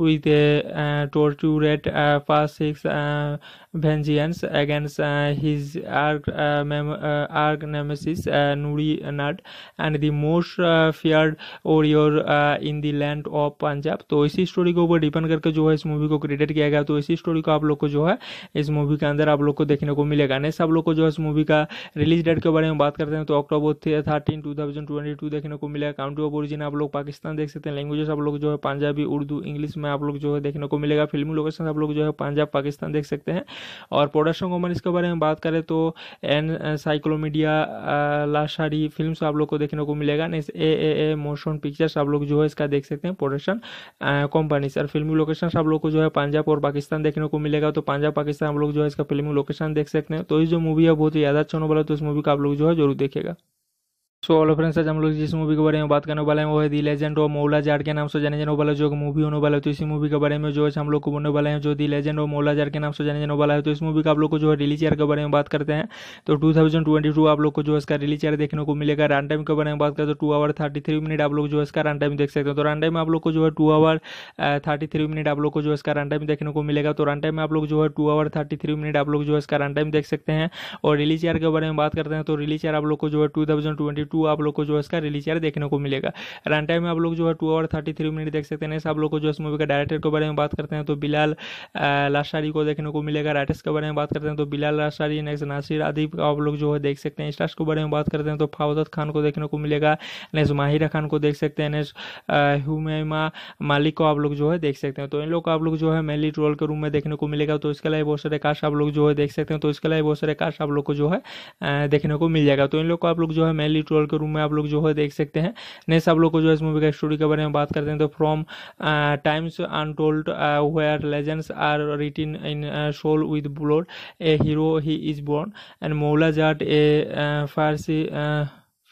with a uh, tortured uh, past six uh, vengeance against uh, his arch, uh, mem- uh, arch nemesis uh, Nuri Nat and the most uh, feared warrior uh, in the land of Punjab। तो इसी स्टोरी के ऊपर डिपेंड करके जो है इस मूवी को क्रिएट किया गया। तो इसी स्टोरी को आप लोग को जो है इस मूवी के अंदर आप लोग को देखने को मिलेगा। नेक्स्ट आप लोग को जो है इस मूवी का रिलीज डेट के बारे में बात करते हैं तो October thirteen two thousand twenty two देखने को मिलेगा। काउंट्री ऑफ ओरिजिन आप लोग पाकिस्तान देख सकते हैं। लैंग्वेजेस आप लोग जो है पंजाबी उर्दू इंग्लिश में आप लोग जो है देखने को मिलेगा। फिल्मी लोकेशन आप लोग जो है पंजाब पाकिस्तान देख सकते हैं। और प्रोडक्शन कंपनी इसके बारे में बात करें तो एनसाइक्लोमीडिया लाशारी फिल्म्स आप लोग को देखने को मिलेगा। Next A A A motion pictures आप लोग जो है इसका देख सकते हैं प्रोडक्शन कंपनी। और फिल्मी लोकेशन आप लोग को जो है पंजाब और पाकिस्तान देखने को मिलेगा। तो पंजाब पाकिस्तान आप लोग जो है इसका फिल्मी लोकेशन देख सकते हैं। तो ये जो मूवी है बहुत ही ज्यादा अच्छा होने वाला है। तो इस मूवी का आप लोग जो है जरूर देखेगा। सो ऑल फ्रेंड्स, आज हम लोग जिस मूवी के बारे में बात करने वाले हैं वो है दी लेजेंड ऑफ मौला जट्ट के नाम से जाने जाने वाला जो मूवी होने वाला है। तो इसी मूवी के बारे में जो है हम लोग को बोलने वाले हैं जो दी लेजेंड ऑफ मौला जट्ट के नाम से जाने जाने वाला है। तो इस मूवी का आप लोग को जो है रिलीज ईयर के बारे में बात करते हैं तो टू थाउजेंड ट्वेंटी टू आप लोग को जो है इसका रिलीज ईयर देखने को मिलेगा। रन टाइम के बारे में बात करें तो two hour thirty three minute आप लोग जो है इसका रन टाइम देख सकते हैं। तो रन टाइम में आप लोग को जो है two hour thirty three minute आप लोग को जो है इसका रन टाइम देखने को मिलेगा। तो रन टाइम में आप लोग जो है two hour thirty three minute आप लोग जो है इसका रन टाइम देख सकते हैं। और रिलीज ईयर के बारे में बात करते हैं तो रिलीज ईयर आप लोग को जो है टू थाउजेंड ट्वेंटी टू आप लोग को जो है इसका रिलीज ईयर देखने को मिलेगा। रन टाइम में आप लोग जो है two hour thirty three minute देख सकते हैं। नेक्स्ट आप लोग को जो इस मूवी का डायरेक्टर के बारे में बात करते हैं तो बिलाल लाशारी को देखने को मिलेगा। राइटर्स के बारे में बात करते हैं तो बिलाल लाशारी। नेक्स्ट नासिर अदीब आप लोग जो है देख सकते हैं। स्टार्स के बारे में बात करते हैं तो फवाद खान को देखने को मिलेगा। नेक्स्ट माहिरा खान को देख सकते हैं। नेक्स्ट हुमैमा मालिक को आप लोग जो है देख सकते हैं। तो इन लोग को आप लोग जो है मेनली रोल के रूम में देखने को मिलेगा। तो इसके अलावा बहुत सारे कास्ट आप लोग जो है देख सकते हैं। तो इसके अलावा बहुत सारे कास्ट आप लोग को जो है देखने को मिल जाएगा। तो इन लोग को आप लोग जो है मेनली ट्रोल के रूम में आप लोग जो है देख सकते हैं। नेक्स्ट आप लोग को जो है इस मूवी का स्टोरी के बारे में बात करते हैं तो from times untold where legends are written in soul with blood a hero he is born and Maula Jatt a Farsi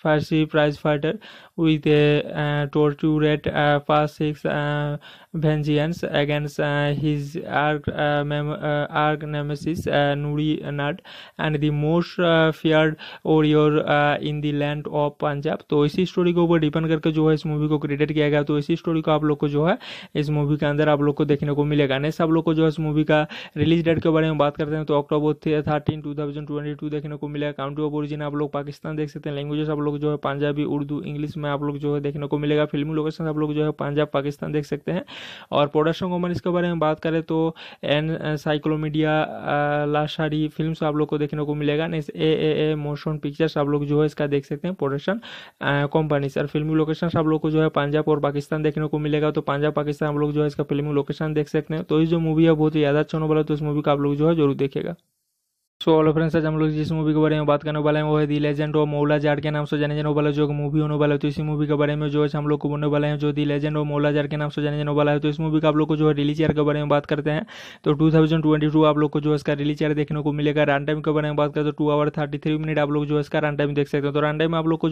Farsi prize fighter with a uh, tortured uh, past six uh, vengeance against uh, his arch, uh, mem- uh, arch nemesis uh, Nuri Nat and the most uh, feared warrior uh, in the land of Punjab। तो इसी स्टोरी के ऊपर डिपेंड करके जो है इस मूवी को क्रिएट किया गया। तो इसी स्टोरी को आप लोग को जो है इस मूवी के अंदर आप लोग को देखने को मिलेगा। नेक्स्ट आप लोग को जो है इस मूवी का रिलीज डेट के बारे में बात करते हैं तो October thirteen two thousand twenty two देखने को मिलेगा। काउंट्री ऑफ ओरिजिन आप लोग पाकिस्तान देख सकते हैं। लैंग्वेजेस आप लोग जो है पंजाबी उर्दू इंग्लिश आप लोग जो है देखने को मिलेगा। फिल्मी लोकेशन आप लोग जो है पंजाब पाकिस्तान देख सकते हैं। और प्रोडक्शन कंपनी इसके बारे में बात करें तो एनसाइक्लोमीडिया लाशारी फिल्म्स आप लोग को देखने को मिलेगा। Next A A A motion pictures आप लोग जो है इसका देख सकते हैं प्रोडक्शन कंपनी। और फिल्मी लोकेशन आप लोग को जो है पंजाब और पाकिस्तान देखने को मिलेगा। तो पंजाब पाकिस्तान आप लोग जो है इसका फिल्मी लोकेशन देख सकते हैं। तो ये जो मूवी है बहुत ही ज्यादा अच्छा होने वाला है। तो इस मूवी का आप लोग जो है जरूर देखेगा। सो ऑल फ्रेंड्स, आज हम लोग जिस मूवी के बारे में बात करने वाले हैं वो है दी लेजेंड ऑफ मौला जट्ट के नाम से जाने जाने वाला जो मूवी होने वाला है। तो इसी मूवी के बारे में जो है हम लोग को बोलने वाले हैं जो दी लेजेंड ऑफ मौला जट्ट के नाम से जाने जाने वाला है। तो इस मूवी का आप लोग को जो है रिलीज ईयर के बारे में बात करते हैं तो टू थाउजेंड ट्वेंटी टू आप लोग को जो है इसका रिलीज ईयर देखने को मिलेगा। रन टाइम के बारे में बात करें तो two hour thirty three minute आप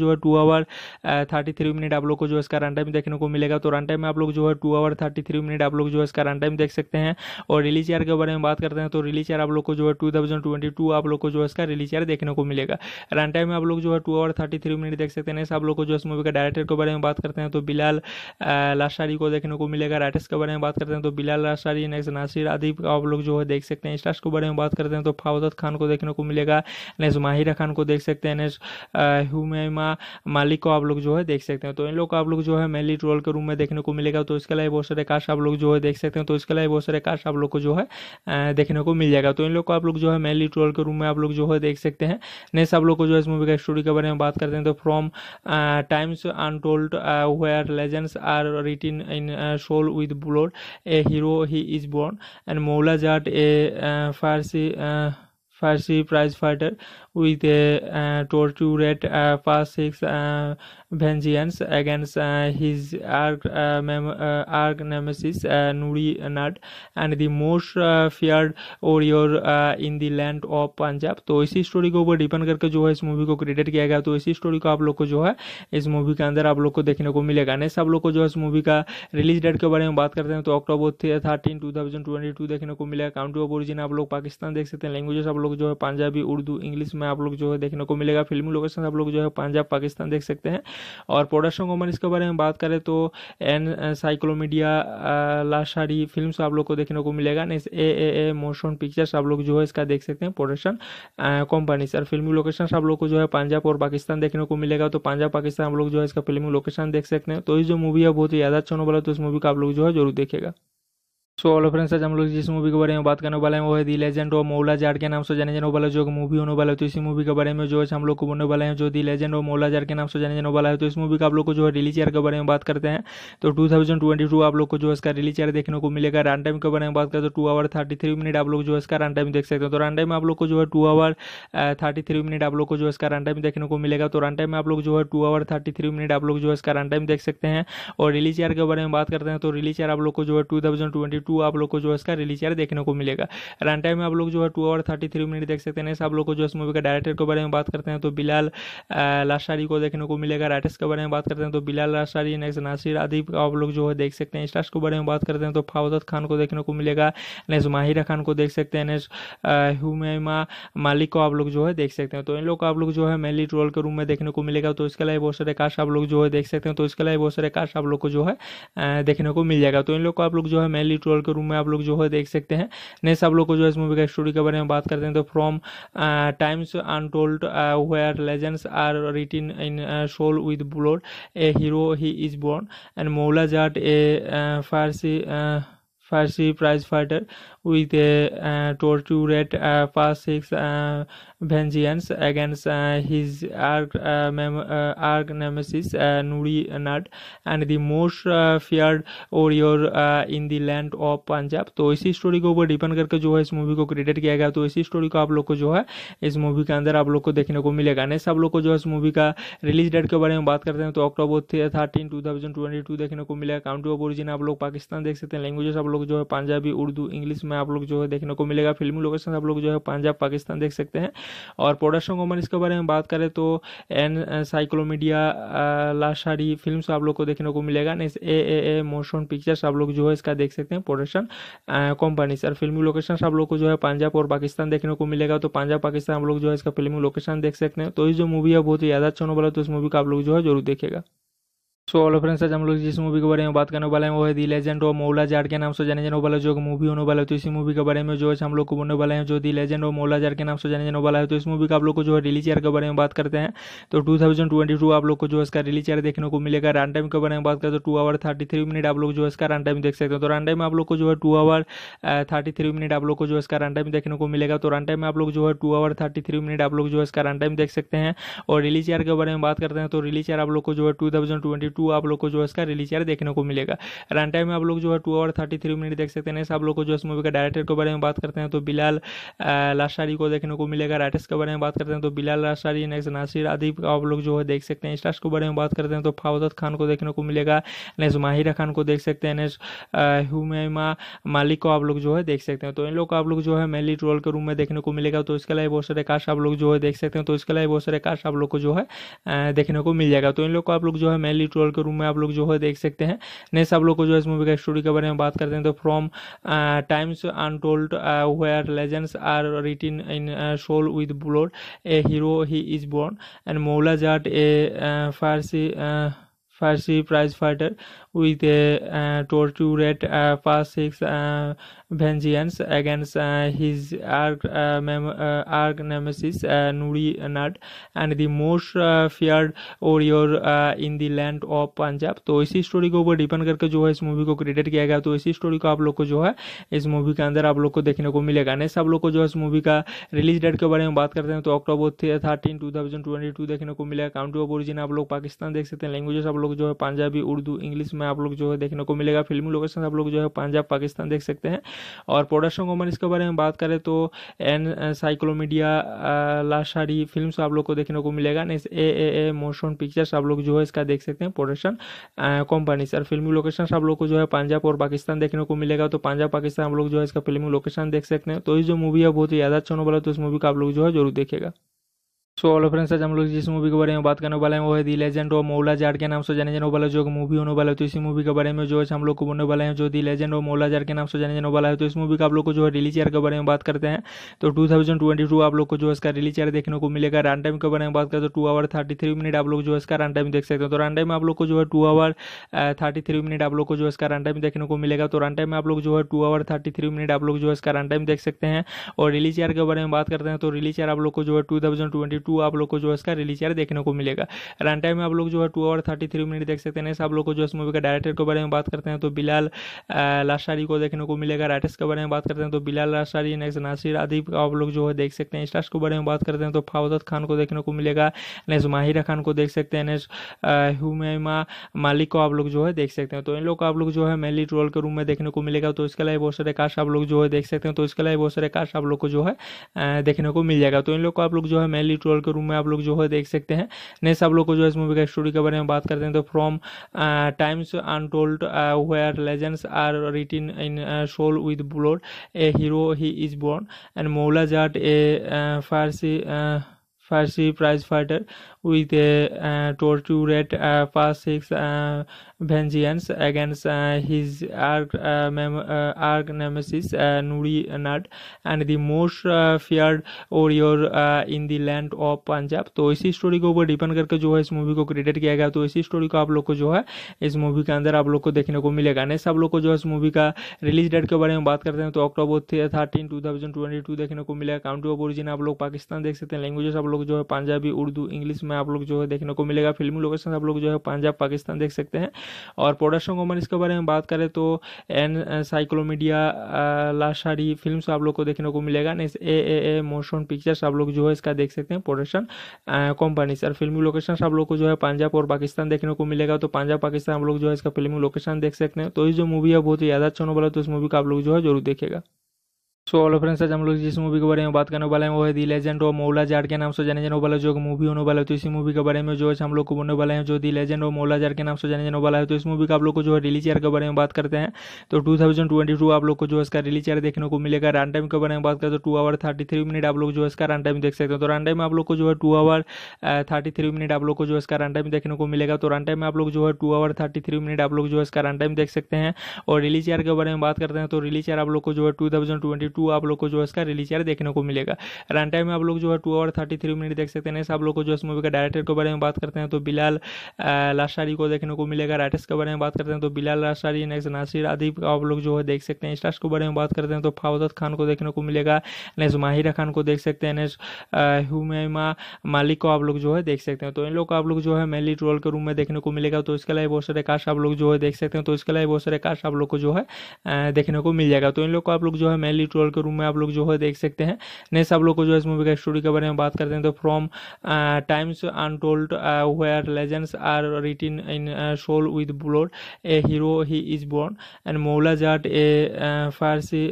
लोग जो है इसका रन टाइम देख सकते हैं। तो रन टाइम में आप लोग को जो है two hour thirty three minute आप लोग को जो है इसका रन टाइम देखने को मिलेगा। तो रन टाइम में आप लोग जो है two hour thirty three minute आप लोग जो है इसका रन टाइम देख सकते हैं। और रिलीज ईयर के बारे में बात करते हैं तो रिलीज ईयर आप लोग को जो है टू थाउजेंड ट्वेंटी टू आप लोग को जो है इसका रिलीज ईयर देखने को मिलेगा। रन टाइम में आप लोग जो है two hour thirty three minute देख सकते हैं। नेक्स्ट आप लोग को जो इस मूवी का डायरेक्टर के बारे में बात करते हैं तो बिलाल लाशारी को देखने को मिलेगा। राइटर्स के बारे में बात करते हैं तो बिलाल लाशारी। नेक्स्ट नासिर अदीब आप लोग जो है देख सकते हैं। स्टार्स के बारे में बात करते हैं तो फवाद खान को देखने को मिलेगा। नेक्स्ट माहिरा खान को देख सकते हैं। नेक्स्ट हुमैमा मालिक को आप लोग जो है देख सकते हैं। तो इन लोग को आप लोग जो है मेनली रोल के रूम में देखने को मिलेगा। तो इसके अलावा बहुत सारे कास्ट आप लोग जो है देख सकते हैं। तो इसके अलावा बहुत सारे कास्ट आप लोग को जो है देखने को मिल जाएगा। तो इन लोग को आप लोग जो है मेनली ट्रोल के रूम में आप लोग जो है देख सकते हैं। नेक्स्ट आप लोग को जो है इस मूवी का स्टोरी के बारे में बात करते हैं तो from times untold where legends are written in soul with blood a hero he is born and Maula Jatt a Farsi Farsi prize fighter with a uh, tortured uh, past six uh, vengeance against uh, his arch uh, uh, nemesis uh, Nuri Nat and the most uh, feared warrior uh, in the land of Punjab। तो इसी स्टोरी के ऊपर डिपेंड करके जो है इस मूवी को क्रिएट किया गया। तो इसी स्टोरी को आप लोग को जो है इस मूवी के अंदर आप लोग को देखने को मिलेगा। नेक्स्ट आप लोग को जो है इस मूवी का रिलीज डेट के बारे में बात करते हैं तो October thirteen two thousand twenty two देखने को मिलेगा। काउंट्री ऑफ ओरिजिन आप लोग पाकिस्तान देख सकते हैं। लैंग्वेजेस आप लोग जो है पंजाबी उर्दू इंग्लिश में आप लोग जो है देखने को मिलेगा। फिल्मी लोकेशन आप लोग जो है पंजाब पाकिस्तान देख सकते हैं। और प्रोडक्शन कंपनी इसके बारे में बात करें तो एनसाइक्लोमीडिया लाशारी फिल्म्स आप लोग को देखने को मिलेगा। Next A A A motion pictures आप लोग जो है इसका देख सकते हैं प्रोडक्शन कंपनी। सर फिल्मी लोकेशन आप लोग को जो है पंजाब और पाकिस्तान देखने को मिलेगा। तो पंजाब पाकिस्तान आप लोग जो है इसका फिल्मी लोकेशन देख सकते हैं। तो ये जो मूवी है बहुत ही ज़्यादा अच्छा होने वाला है। तो इस मूवी का आप लोग जो है जरूर देखेगा। सो हेलो फ्रेंड्स, आज हम लोग जिस मूवी के बारे में बात करने वाले हैं वो है दी लेजेंड ऑफ मौला जट्ट के नाम से जाने जाने वाला जो मूवी होने वाला है। तो इसी मूवी के बारे में जो है हम लोग को बोलने वाले हैं जो दी लेजेंड ऑफ मौला जट्ट के नाम से जाने जाने वाला है। तो इस मूवी का आप लोग को जो है रिलीज ईयर के बारे में बात करते हैं तो टू थाउजेंड ट्वेंटी टू आप लोग को जो है इसका रिलीज ईयर देखने को मिलेगा। रन टाइम के बारे में बात करें तो two hour thirty three minute आप लोग जो है इसका रन टाइम देख सकते हैं। तो रन टाइम में आप लोग को जो है two hour thirty three minute आप लोग को जो है इसका रन टाइम देखने को मिलेगा। तो रन टाइम में आप लोग जो है two hour thirty three minute आप लोग जो है इसका रन टाइम देख सकते हैं। और रिलीज ईयर के बारे में बात करते हैं तो रिलीज ईयर आप लोग को जो है टू थाउजेंड ट्वेंटी टू आप लोग को जो है इसका रिलीज ईयर देखने को मिलेगा। रन टाइम में आप लोग जो है two hour thirty three minute देख सकते हैं। आप लोग को जो इस मूवी का डायरेक्टर के बारे में बात करते हैं तो बिलाल लाशारी को देखने को मिलेगा। राइटर्स के बारे में बात करते हैं तो बिलाल लाशारी। नेक्स्ट नासिर अदीब आप लोग जो है देख सकते हैं। स्टार्स के बारे में बात करते हैं तो फवाद खान को देखने को मिलेगा। नेक्स्ट माहिरा खान को देख सकते हैं। नेक्स्ट हुमैमा मालिक को आप लोग जो है देख सकते हैं। तो इन लोग को आप लोग जो है मेनली रोल के रूम में देखने को मिलेगा। तो इसके अलावा बहुत सारे कास्ट आप लोग जो है देख सकते हैं। तो इसके अलावा बहुत सारे कास्ट आप लोग को जो है देखने को मिल जाएगा। तो इन लोग को आप लोग जो है मेनली ट्रोल के रूम में आप लोग जो है देख सकते हैं। नेक्स्ट आप लोग को जो है इस मूवी का स्टोरी के बारे में बात करते हैं तो from times untold where legends are written in soul with blood a hero he is born and Maula Jatt a Farsi Farsi prize fighter with a uh, tortured uh, past six uh, vengeance against uh, his arch uh, uh, nemesis uh, Nuri Nat and the most uh, feared warrior uh, in the land of Punjab। तो इसी स्टोरी के ऊपर डिपेंड करके जो है इस मूवी को क्रिएट किया गया। तो इसी स्टोरी को आप लोग को जो है इस मूवी के अंदर आप लोग को देखने को मिलेगा। नेक्स्ट आप लोग को जो है इस मूवी का रिलीज डेट के बारे में बात करते हैं तो October thirteen two thousand twenty two देखने को मिलेगा। काउंट्री ऑफ ओरिजिन आप लोग पाकिस्तान देख सकते हैं। लैंग्वेजेस आप लोग जो है पंजाबी उर्दू इंग्लिश आप लोग जो है देखने को मिलेगा। फिल्मी लोकेशन आप लोग जो है पंजाब पाकिस्तान देख सकते हैं। और प्रोडक्शन कंपनी इसके बारे में बात करें तो एनसाइक्लोमीडिया लाशारी फिल्म्स आप लोग को देखने को मिलेगा। Next A A A motion pictures आप लोग जो है इसका देख सकते हैं प्रोडक्शन कंपनी। सर फिल्मी लोकेशन आप लोग को जो है पंजाब और पाकिस्तान देखने को मिलेगा। तो पंजाब पाकिस्तान आप लोग जो है इसका फिल्मी लोकेशन देख सकते हैं। तो ये जो मूवी है बहुत ही ज़्यादा अच्छा होने वाला है। तो इस मूवी का आप लोग जो है जरूर देखेगा। सो हेलो फ्रेंड्स, आज हम लोग जिस मूवी के बारे में बात करने वाले हैं वो है दी लेजेंड ऑफ मौला जट्ट के नाम से जाने जाने वाला जो मूवी होने वाला है। तो इसी मूवी के बारे में जो है हम लोग को बोलने वाले हैं जो दी लेजेंड ऑफ मौला जट्ट के नाम से जाने जाने वाला है। तो इस मूवी का आप लोग को जो है रिलीज ईयर के बारे में बात करते हैं तो टू थाउजेंड ट्वेंटी टू आप लोग को जो है इसका रिलीज ईयर देखने को मिलेगा। रन टाइम के बारे में बात करें तो two hour thirty three minute आप लोग जो है इसका रन टाइम देख सकते हैं। तो रन टाइम में आप लोग को जो है two hour thirty three minute आप लोग को जो है इसका रन टाइम देखने को मिलेगा। तो रन टाइम में आप लोग जो है two hour thirty three minute आप लोग जो है इसका रन टाइम देख सकते हैं। और रिलीज ईयर के बारे में बात करते हैं तो रिलीज ईयर आप लोग को जो है टू थाउजेंड ट्वेंटी टू आप लोग को जो है इसका रिलीज ईयर देखने को मिलेगा। रन टाइम में आप लोग जो है two hour thirty three minute देख सकते हैं। आप लोग को जो इस मूवी का डायरेक्टर के बारे में बात करते हैं तो बिलाल लाशारी को देखने को मिलेगा। राइटर्स के बारे में बात करते हैं तो बिलाल लाशारी। नेक्स्ट नासिर अदीब आप लोग जो है देख सकते हैं। स्टार्स के बारे में बात करते हैं तो फवाद खान को देखने को मिलेगा। नेक्स्ट माहिरा खान को देख सकते हैं। नेक्स्ट हुमैमा मालिक को आप लोग जो है देख सकते हैं। तो इन लोग को आप लोग जो है मेनली रोल के रूम में देखने को मिलेगा। तो इसके अलावा बहुत सारे कास्ट आप लोग जो है देख सकते हैं। तो इसके अलावा बहुत सारे कास्ट आप लोग को जो है देखने को मिल जाएगा। तो इन लोग को आप लोग जो है मेनली रोल के रूम में आप लोग जो है देख सकते हैं। नेक्स्ट आप लोग को जो है इस मूवी का स्टोरी के बारे में बात करते हैं तो from times untold where legends are written in soul with blood a hero he is born and Maula Jatt a Farsi Farsi prize fighter with a uh, tortured uh, past six uh, vengeance against uh, his arch uh, uh, nemesis uh, Nuri Nat and the most uh, feared warrior uh, in the land of Punjab। तो इसी स्टोरी के ऊपर डिपेंड करके जो है इस मूवी को क्रिएट किया गया। तो इसी स्टोरी को आप लोग को जो है इस मूवी के अंदर आप लोग को देखने को मिलेगा। नेक्स्ट आप लोग को जो है इस मूवी का रिलीज डेट के बारे में बात करते हैं तो October thirteen two thousand twenty two देखने को मिलेगा। काउंट्री ऑफ ओरिजिन आप लोग पाकिस्तान देख सकते हैं। लैंग्वेजेस आप लोग जो है पंजाबी उर्दू इंग्लिश में आप लोग जो है देखने को मिलेगा। फिल्मी लोकेशन आप लोग जो है पंजाब पाकिस्तान देख सकते हैं। और प्रोडक्शन कंपनी इसके बारे में बात करें तो एनसाइक्लोमीडिया लाशारी फिल्म्स आप लोग को देखने को मिलेगा। Next A A A motion pictures आप लोग जो है इसका देख सकते हैं प्रोडक्शन कंपनी। सर फिल्मी लोकेशन आप लोग को जो है पंजाब और पाकिस्तान देखने को मिलेगा, तो पंजाब पाकिस्तान हम लोग जो है इसका फिल्मी लोकेशन देख सकते हैं। तो इस जो मूवी है बहुत ही ज़्यादा अच्छा होने वाला है, तो इस मूवी का आप लोग जो है जरूर देखेगा। सो ऑल फ्रेंड्स, आज हम लोग जिस मूवी के बारे में बात करने वाले हैं वो है दी लेजेंड ऑफ मौला जट्ट के नाम से जाने जाने वाला जो मूवी होने वाला है। तो इसी मूवी के बारे में जो है हम लोग को बोलने वाले हैं, जो दी लेजेंड ऑफ मौला जट्ट के नाम से जाने जाने वाला है। तो इस मूवी का आप लोग को जो है रिलीज ईयर के बारे में बात करते हैं तो टू थाउजेंड ट्वेंटी टू आप लोग को जो है इसका रिलीज ईयर देखने को मिलेगा। रन टाइम के बारे में बात करें तो two hour thirty three minute आप लोग जो है इसका रन टाइम देख सकते हैं। तो रन टाइम में आप लोग को जो है two hour thirty three minute आप लोग को जो है इसका रन टाइम देखने को मिलेगा। तो रन टाइम में आप लोग जो है two hour thirty three minute आप लोग जो है इसका रन टाइम देख सकते हैं। और रिलीज ईयर के बारे में बात करते हैं तो रिलीज ईयर आप लोग को जो है टू थाउजेंड ट्वेंटी टू आप लोग को जो इसका रिलीज ईयर देखने को मिलेगा। रन टाइम में आप लोग जो है two hour thirty three minute देख सकते हैं। आप लोग को जो इस मूवी का डायरेक्टर के बारे में बात करते हैं तो बिलाल लाशारी को देखने को मिलेगा। राइटर्स के बारे में बात करते हैं तो बिलाल लाशारी। नेक्स्ट नासिर अदीब आप लोग जो है देख सकते हैं। स्टार्स के बारे में बात करते हैं तो फवाद खान को देखने को मिलेगा। नेक्स्ट माहिरा खान को देख सकते हैं। नेक्स्ट हुमैमा मालिक को आप लोग जो है देख सकते हैं। तो इन लोग को आप लोग जो है मेनली रोल के रूम में देखने को मिलेगा। तो इसके अलावा बहुत सारे कास्ट आप लोग जो है देख सकते हैं। तो इसके अलावा बहुत सारे कास्ट आप लोग को जो है देखने को मिल जाएगा। तो इन लोग को आप लोग जो है मेनली ट्रोल के रूम में आप लोग जो है देख सकते हैं। नेक्स्ट आप लोग को जो है इस मूवी का स्टोरी के बारे में बात करते हैं तो from times untold where legends are written in soul with blood a hero he is born and Maula Jatt a Farsi Farsi prize fighter with a tortured past seeks vengeance against uh, his arch uh, uh, nemesis uh, Nuri Nat and the most uh, feared warrior uh, in the land of Punjab। तो इसी स्टोरी के ऊपर डिपेंड करके जो है इस मूवी को क्रिएट किया गया। तो इसी स्टोरी को आप लोग को जो है इस मूवी के अंदर आप लोग को देखने को मिलेगा। नेक्स्ट आप लोग को जो है इस मूवी का रिलीज डेट के बारे में बात करते हैं तो October thirteen two thousand twenty two देखने को मिलेगा। काउंट्री ऑफ ओरिजिन आप लोग पाकिस्तान देख सकते हैं। लैंग्वेजेस आप लोग जो है पंजाबी उर्दू इंग्लिश में आप लोग जो है देखने को मिलेगा। फिल्मी लोकेशन आप लोग जो है पंजाब पाकिस्तान देख सकते हैं। और प्रोडक्शन कंपनी इसके बारे में बात करें तो एनसाइक्लोमीडिया लाशारी फिल्म्स आप लोग को देखने को मिलेगा। Next A A A motion pictures आप लोग जो है इसका देख सकते हैं प्रोडक्शन कंपनी। सर फिल्मी लोकेशन आप लोग को जो है पंजाब और पाकिस्तान देखने को मिलेगा। तो पंजाब पाकिस्तान हम लोग जो है इसका फिल्मी लोकेशन देख सकते हैं। तो इस जो मूवी है बहुत ही ज़्यादा अच्छा होने वाला है, तो इस मूवी का आप लोग जो है जरूर देखेगा। सो ऑल फ्रेंड्स, आज हम लोग जिस मूवी के बारे में बात करने वाले हैं वो है दी लेजेंड ऑफ मौला जट्ट के नाम से जाने जाने वाला जो मूवी होने वाला है। तो इसी मूवी के बारे में जो है हम लोग को बोलने वाले हैं, जो दी लेजेंड ऑफ मौला जट्ट के नाम से जाने जाने वाला है। तो इस मूवी का आप लोग को जो है रिलीज ईयर के बारे में बात करते हैं तो टू थाउजेंड ट्वेंटी टू आप लोग को जो इसका रिलीज ईयर देखने को मिलेगा। रन टाइम के बारे में बात करें तो two hour thirty three minute आप लोग जो इसका रन टाइम देख सकते हैं। तो रन टाइम में आप लोग को जो है two hour thirty three minute आप लोग को जो इसका रन टाइम देखने को मिलेगा। तो रन टाइम में आप लोग जो है two hour thirty three minute आप लोग जो इसका रन टाइम देख सकते हैं। और रिलीज ईयर के बारे में बात करते हैं तो रिलीज ईयर आप लोग को जो है टू थाउजेंड ट्वेंटी टू आप लोग को जो इसका रिलीज ईयर देखने को मिलेगा। रन टाइम में आप लोग जो है two hour thirty three minute देख सकते हैं। आप लोग को जो इस मूवी का डायरेक्टर के बारे में बात करते हैं तो बिलाल लाशारी को देखने को मिलेगा। राइटर्स के बारे में बात करते हैं तो बिलाल लाशारी। नेक्स्ट नासिर अदीब आप लोग जो है देख सकते हैं। स्टार्स के बारे में बात करते हैं तो फवाद खान को देखने को मिलेगा। नेक्स्ट माहिरा खान को देख सकते हैं। नेक्स्ट हुमैमा मालिक को आप लोग जो है देख सकते हैं। तो इन लोग को आप लोग जो है मेनली रोल के रूम में देखने को मिलेगा। तो इसके अलावा बहुत सारे कास्ट आप लोग जो है देख सकते हैं। तो इसके अलावा बहुत सारे कास्ट आप लोग को जो है देखने को मिल जाएगा। तो इन लोग को आप लोग जो है मेनली ट्रोल के रूम में आप लोग जो है देख सकते हैं। नेक्स्ट आप लोग को जो है इस मूवी का स्टोरी के बारे में बात करते हैं तो from times untold where legends are written in soul with blood a hero he is born and Maula Jatt a Farsi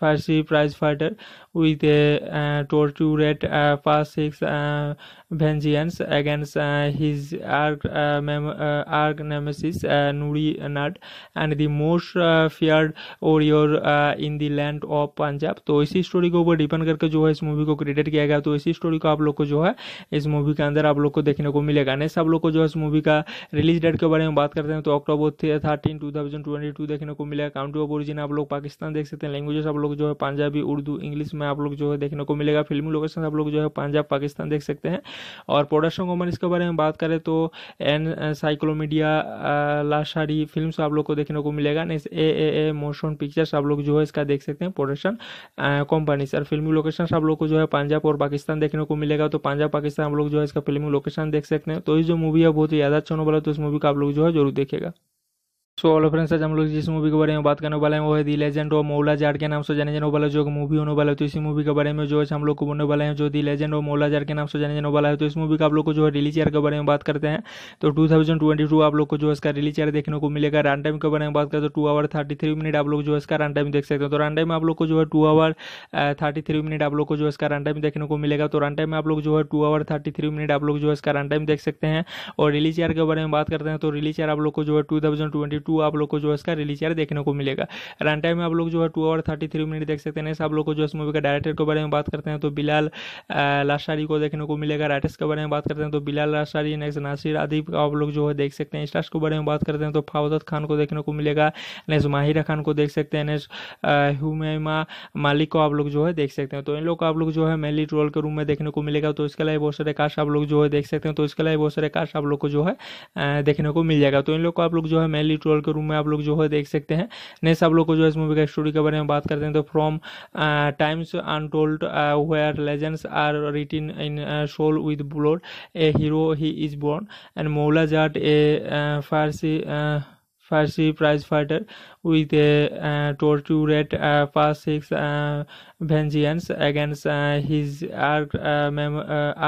Farsi prize fighter with a tortured past seeks vengeance against uh, his arch uh, arch nemesis uh, Nuri Nat and the most uh, feared warrior uh, in the land of Punjab। तो इसी स्टोरी के ऊपर डिपेंड करके जो है इस मूवी को क्रिएट किया गया। तो इसी स्टोरी को आप लोग को जो है इस मूवी के अंदर आप लोग को देखने को मिलेगा। नेक्स्ट आप लोग को जो है इस मूवी का रिलीज डेट के बारे में बात करते हैं तो October thirteen two thousand twenty two देखने को मिलेगा। काउंट्री ऑफ ओरिजिन आप लोग पाकिस्तान देख सकते हैं। लैंग्वेजेस आप लोग जो है पंजाबी उर्दू इंग्लिश में आप लोग जो है देखने को मिलेगा। फिल्मी लोकेशन आप लोग जो है पंजाब पाकिस्तान देख सकते हैं। और प्रोडक्शन कंपनी इसके बारे में बात करें तो एनसाइक्लोमीडिया लाशारी फिल्म्स आप लोग को देखने को मिलेगा। Next A A A motion pictures आप लोग जो है इसका देख सकते हैं प्रोडक्शन कंपनी। सर फिल्मी लोकेशन आप लोग को जो है पंजाब और पाकिस्तान देखने को मिलेगा। तो पंजाब पाकिस्तान हम लोग जो है इसका फिल्मी लोकेशन देख सकते हैं। तो इस जो मूवी है बहुत ही ज़्यादा अच्छा होने वाला है, तो इस मूवी का आप लोग जो है जरूर देखेगा। सो हेलो फ्रेंड्स, आज हम लोग जिस मूवी के बारे में बात करने वाले हैं वो है दी लेजेंड ऑफ मौला जट्ट के नाम से जाने जाने वाला जो मूवी होने वाला है। तो इसी मूवी के बारे में जो है हम लोग को बोलने वाले हैं जो दी लेजेंड ऑफ मौला जट्ट के नाम से जाने जाने वाला है। तो इस मूवी का आप लोग को जो है रिलीज ईयर के बारे में बात करते हैं तो टू थाउजेंड ट्वेंटी टू आप लोग को जो इसका रिलीज ईयर देखने को मिलेगा। रन टाइम के बारे में बात करें तो two hour thirty three minute आप लोग जो इसका रन टाइम देख सकते हैं। तो रन टाइम में आप लोग को जो है two hour thirty three minute आप लोग को जो इसका रन टाइम देखने को मिलेगा। तो रन टाइम में आप लोग जो है two hour thirty three minute आप लोग जो इसका रन टाइम देख सकते हैं। और रिलीज ईयर के बारे में बात करते हैं तो रिलीज ईयर आप लोग को जो है टू थाउजेंड ट्वेंटी टू आप लोग को जो इसका रिलीज ईयर देखने को मिलेगा। रन टाइम में आप लोग जो है two hour thirty three minute देख सकते हैं। आप लोग को जो इस मूवी का डायरेक्टर के बारे में बात करते हैं तो बिलाल लाशारी को देखने को मिलेगा। राइटर्स के बारे में बात करते हैं तो बिलाल लाशारी, नेक्स्ट नासिर अदीब आप लोग जो है देख सकते हैं। स्टार्स के बारे में बात करते हैं तो फवाद खान को देखने को मिलेगा। नेक्स्ट माहिरा खान को देख सकते हैं। नेक्स्ट हुमैमा मालिक को आप लोग जो है देख सकते हैं। तो इन लोग को आप लोग जो है मेनली रोल के रूम में देखने को मिलेगा। तो इसके अलावा बहुत सारे कास्ट आप लोग जो है देख सकते हैं। तो इसके अलावा बहुत सारे कास्ट आप लोग को जो है देखने को मिल जाएगा। तो इन लोग को आप लोग जो है मेनली ट्रोल के रूम में आप लोग जो है देख सकते हैं। नेक्स्ट आप लोग को जो है इस मूवी का स्टोरी के बारे में बात करते हैं तो from times untold where legends are written in soul with blood a hero he is born and Maula Jatt a Farsi Farsi prize fighter with a tortured past seeks vengeance against uh, his arch uh,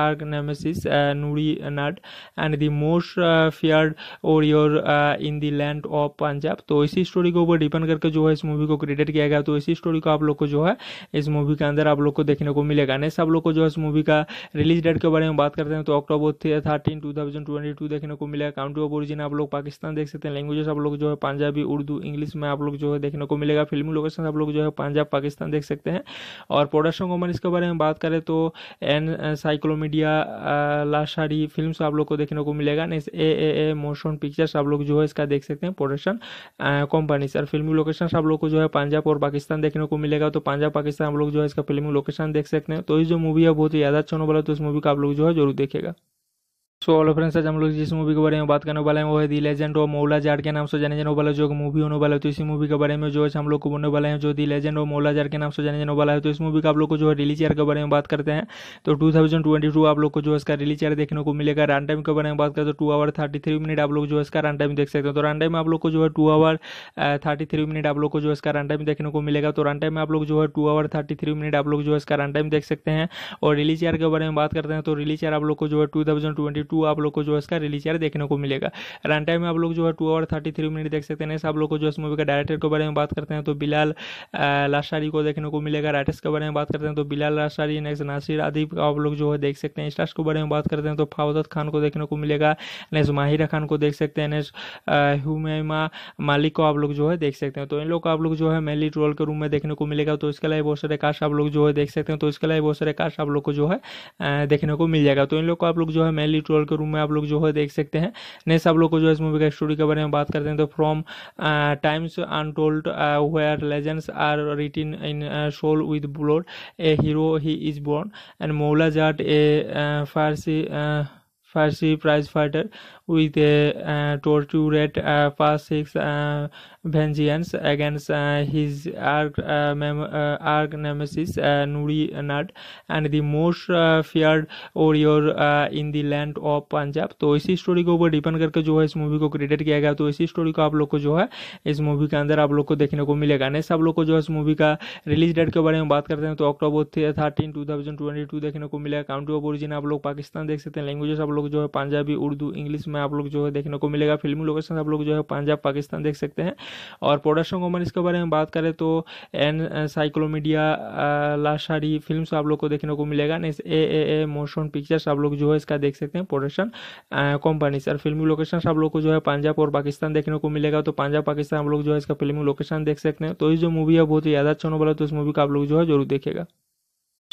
uh, nemesis uh, Nuri Nat and the most uh, feared warrior uh, in the land of Punjab। तो इसी स्टोरी के ऊपर डिपेंड करके जो है इस मूवी को क्रिएट किया गया। तो इसी स्टोरी को आप लोग को जो है इस मूवी के अंदर आप लोग को देखने को मिलेगा। नेक्स्ट आप लोग को जो है इस मूवी का रिलीज डेट के बारे में बात करते हैं तो October thirteen two thousand twenty two देखने को मिलेगा। काउंट्री ऑफ ओरिजिन आप लोग पाकिस्तान देख सकते हैं। लैंग्वेजेस आप लोग जो है पंजाबी, उर्दू, इंग्लिश में आप लोग जो है देखने को मिलेगा। फिल्मी लोकेशन आप लोग जो है पंजाब, पाकिस्तान देख सकते हैं। और प्रोडक्शन कंपनी इसके बारे में बात करें तो एनसाइक्लोमीडिया लाशारी फिल्म्स आप लोग को देखने को मिलेगा। Next A A A motion pictures आप लोग जो है इसका देख सकते हैं प्रोडक्शन कंपनी। सर फिल्मी लोकेशन आप लोग को जो है पंजाब और पाकिस्तान देखने को मिलेगा। तो पंजाब, पाकिस्तान आप लोग जो है इसका फिल्मी लोकेशन देख सकते हैं। तो इस जो मूवी है बहुत ही ज़्यादा अच्छा होने वाला है। तो इस मूवी का आप लोग जो है जरूर देखेगा। सो हेलो फ्रेंड्स, आज हम लोग जिस मूवी के बारे में बात करने वाले हैं वो है दी लेजेंड ऑफ मौला जट्ट के नाम से जाने जाने वाला जो मूवी होने वाला है। तो इसी मूवी के बारे में जो है हम लोग को बोलने वाले हैं जो दी लेजेंड ऑफ मौला जट्ट के नाम से जाने जाने वाला है। तो इस मूवी का आप लोग को जो है रिलीज ईयर के बारे में बात करते हैं तो टू थाउजेंड ट्वेंटी टू आप लोग को जो इसका रिलीज ईयर देखने को मिलेगा। रन टाइम के बारे में बात करें तो two hour thirty three minute आप लोग जो इसका रन टाइम देख सकते हैं। तो रन टाइम में आप लोग को जो है two hour thirty three minute आप लोग को जो इसका रन टाइम देखने को मिलेगा। तो रन टाइम में आप लोग जो है two hour thirty three minute आप लोग जो इसका रन टाइम देख सकते हैं। और रिलीज ईयर के बारे में बात करते हैं तो रिलीज ईयर आप लोग को जो है टू थाउजेंड ट्वेंटी टू आप लोग को जो इसका रिलीज ईयर देखने को मिलेगा। रन टाइम में आप लोग जो है two hour thirty three minute देख सकते हैं। आप लोग को जो इस मूवी का डायरेक्टर के बारे में बात करते हैं तो बिलाल लाशारी को देखने को मिलेगा। राइटर्स के बारे में बात करते हैं तो बिलाल लाशारी, नेक्स्ट नासिर अदीब आप लोग जो है देख सकते हैं। स्टार्स के बारे में बात करते हैं तो फवाद खान को देखने को मिलेगा। नेक्स्ट माहिरा खान को देख सकते हैं। नेक्स्ट हुमैमा मालिक को आप लोग जो है देख सकते हैं। तो इन लोग को आप लोग जो है मेनली रोल के रूम में देखने को मिलेगा। तो इसके अलावा बहुत सारे कास्ट आप लोग जो है देख सकते हैं। तो इसके अलावा बहुत सारे कास्ट आप लोग को जो है देखने को मिल जाएगा। तो इन लोग को आप लोग जो है मेनली ट्रोल के रूम में आप लोग जो है देख सकते हैं। नेक्स्ट आप लोग को जो है इस मूवी का स्टोरी के बारे में बात करते हैं तो from times untold where legends are written in soul with blood a hero he is born and Maula Jatt a Farsi Farsi prize fighter with a tortured past seeks vengeance against uh, his arch uh, arch nemesis uh, Nuri Nat and the most uh, feared warrior uh, in the land of Punjab। तो इसी स्टोरी के ऊपर डिपेंड करके जो है इस मूवी को क्रिएट किया गया। तो इसी स्टोरी को आप लोग को जो है इस मूवी के अंदर आप लोग को देखने को मिलेगा। नेक्स्ट आप लोग को जो है इस मूवी का रिलीज डेट के बारे में बात करते हैं तो October thirteen two thousand twenty two देखने को मिलेगा। काउंट्री ऑफ ओरिजिन आप लोग पाकिस्तान देख सकते हैं। लैंग्वेजेस आप लोग जो है पंजाबी, उर्दू, इंग्लिश में आप लोग जो है देखने को मिलेगा। फिल्मी लोकेशन आप लोग जो है पंजाब, पाकिस्तान देख सकते हैं। और प्रोडक्शन कंपनी इसके बारे में बात करें तो एनसाइक्लोमीडिया लाशारी फिल्म्स आप लोग को देखने को मिलेगा। Next A A A motion pictures आप लोग जो है इसका देख सकते हैं प्रोडक्शन कंपनी। सर फिल्मी लोकेशन आप लोग को जो है पंजाब और पाकिस्तान देखने को मिलेगा। तो पंजाब, पाकिस्तान आप लोग जो है इसका फिल्मी लोकेशन देख सकते हैं। तो इस जो मूवी है बहुत ही ज़्यादा अच्छा होने वाला है। तो इस मूवी का आप लोग जो है जरूर देखेगा।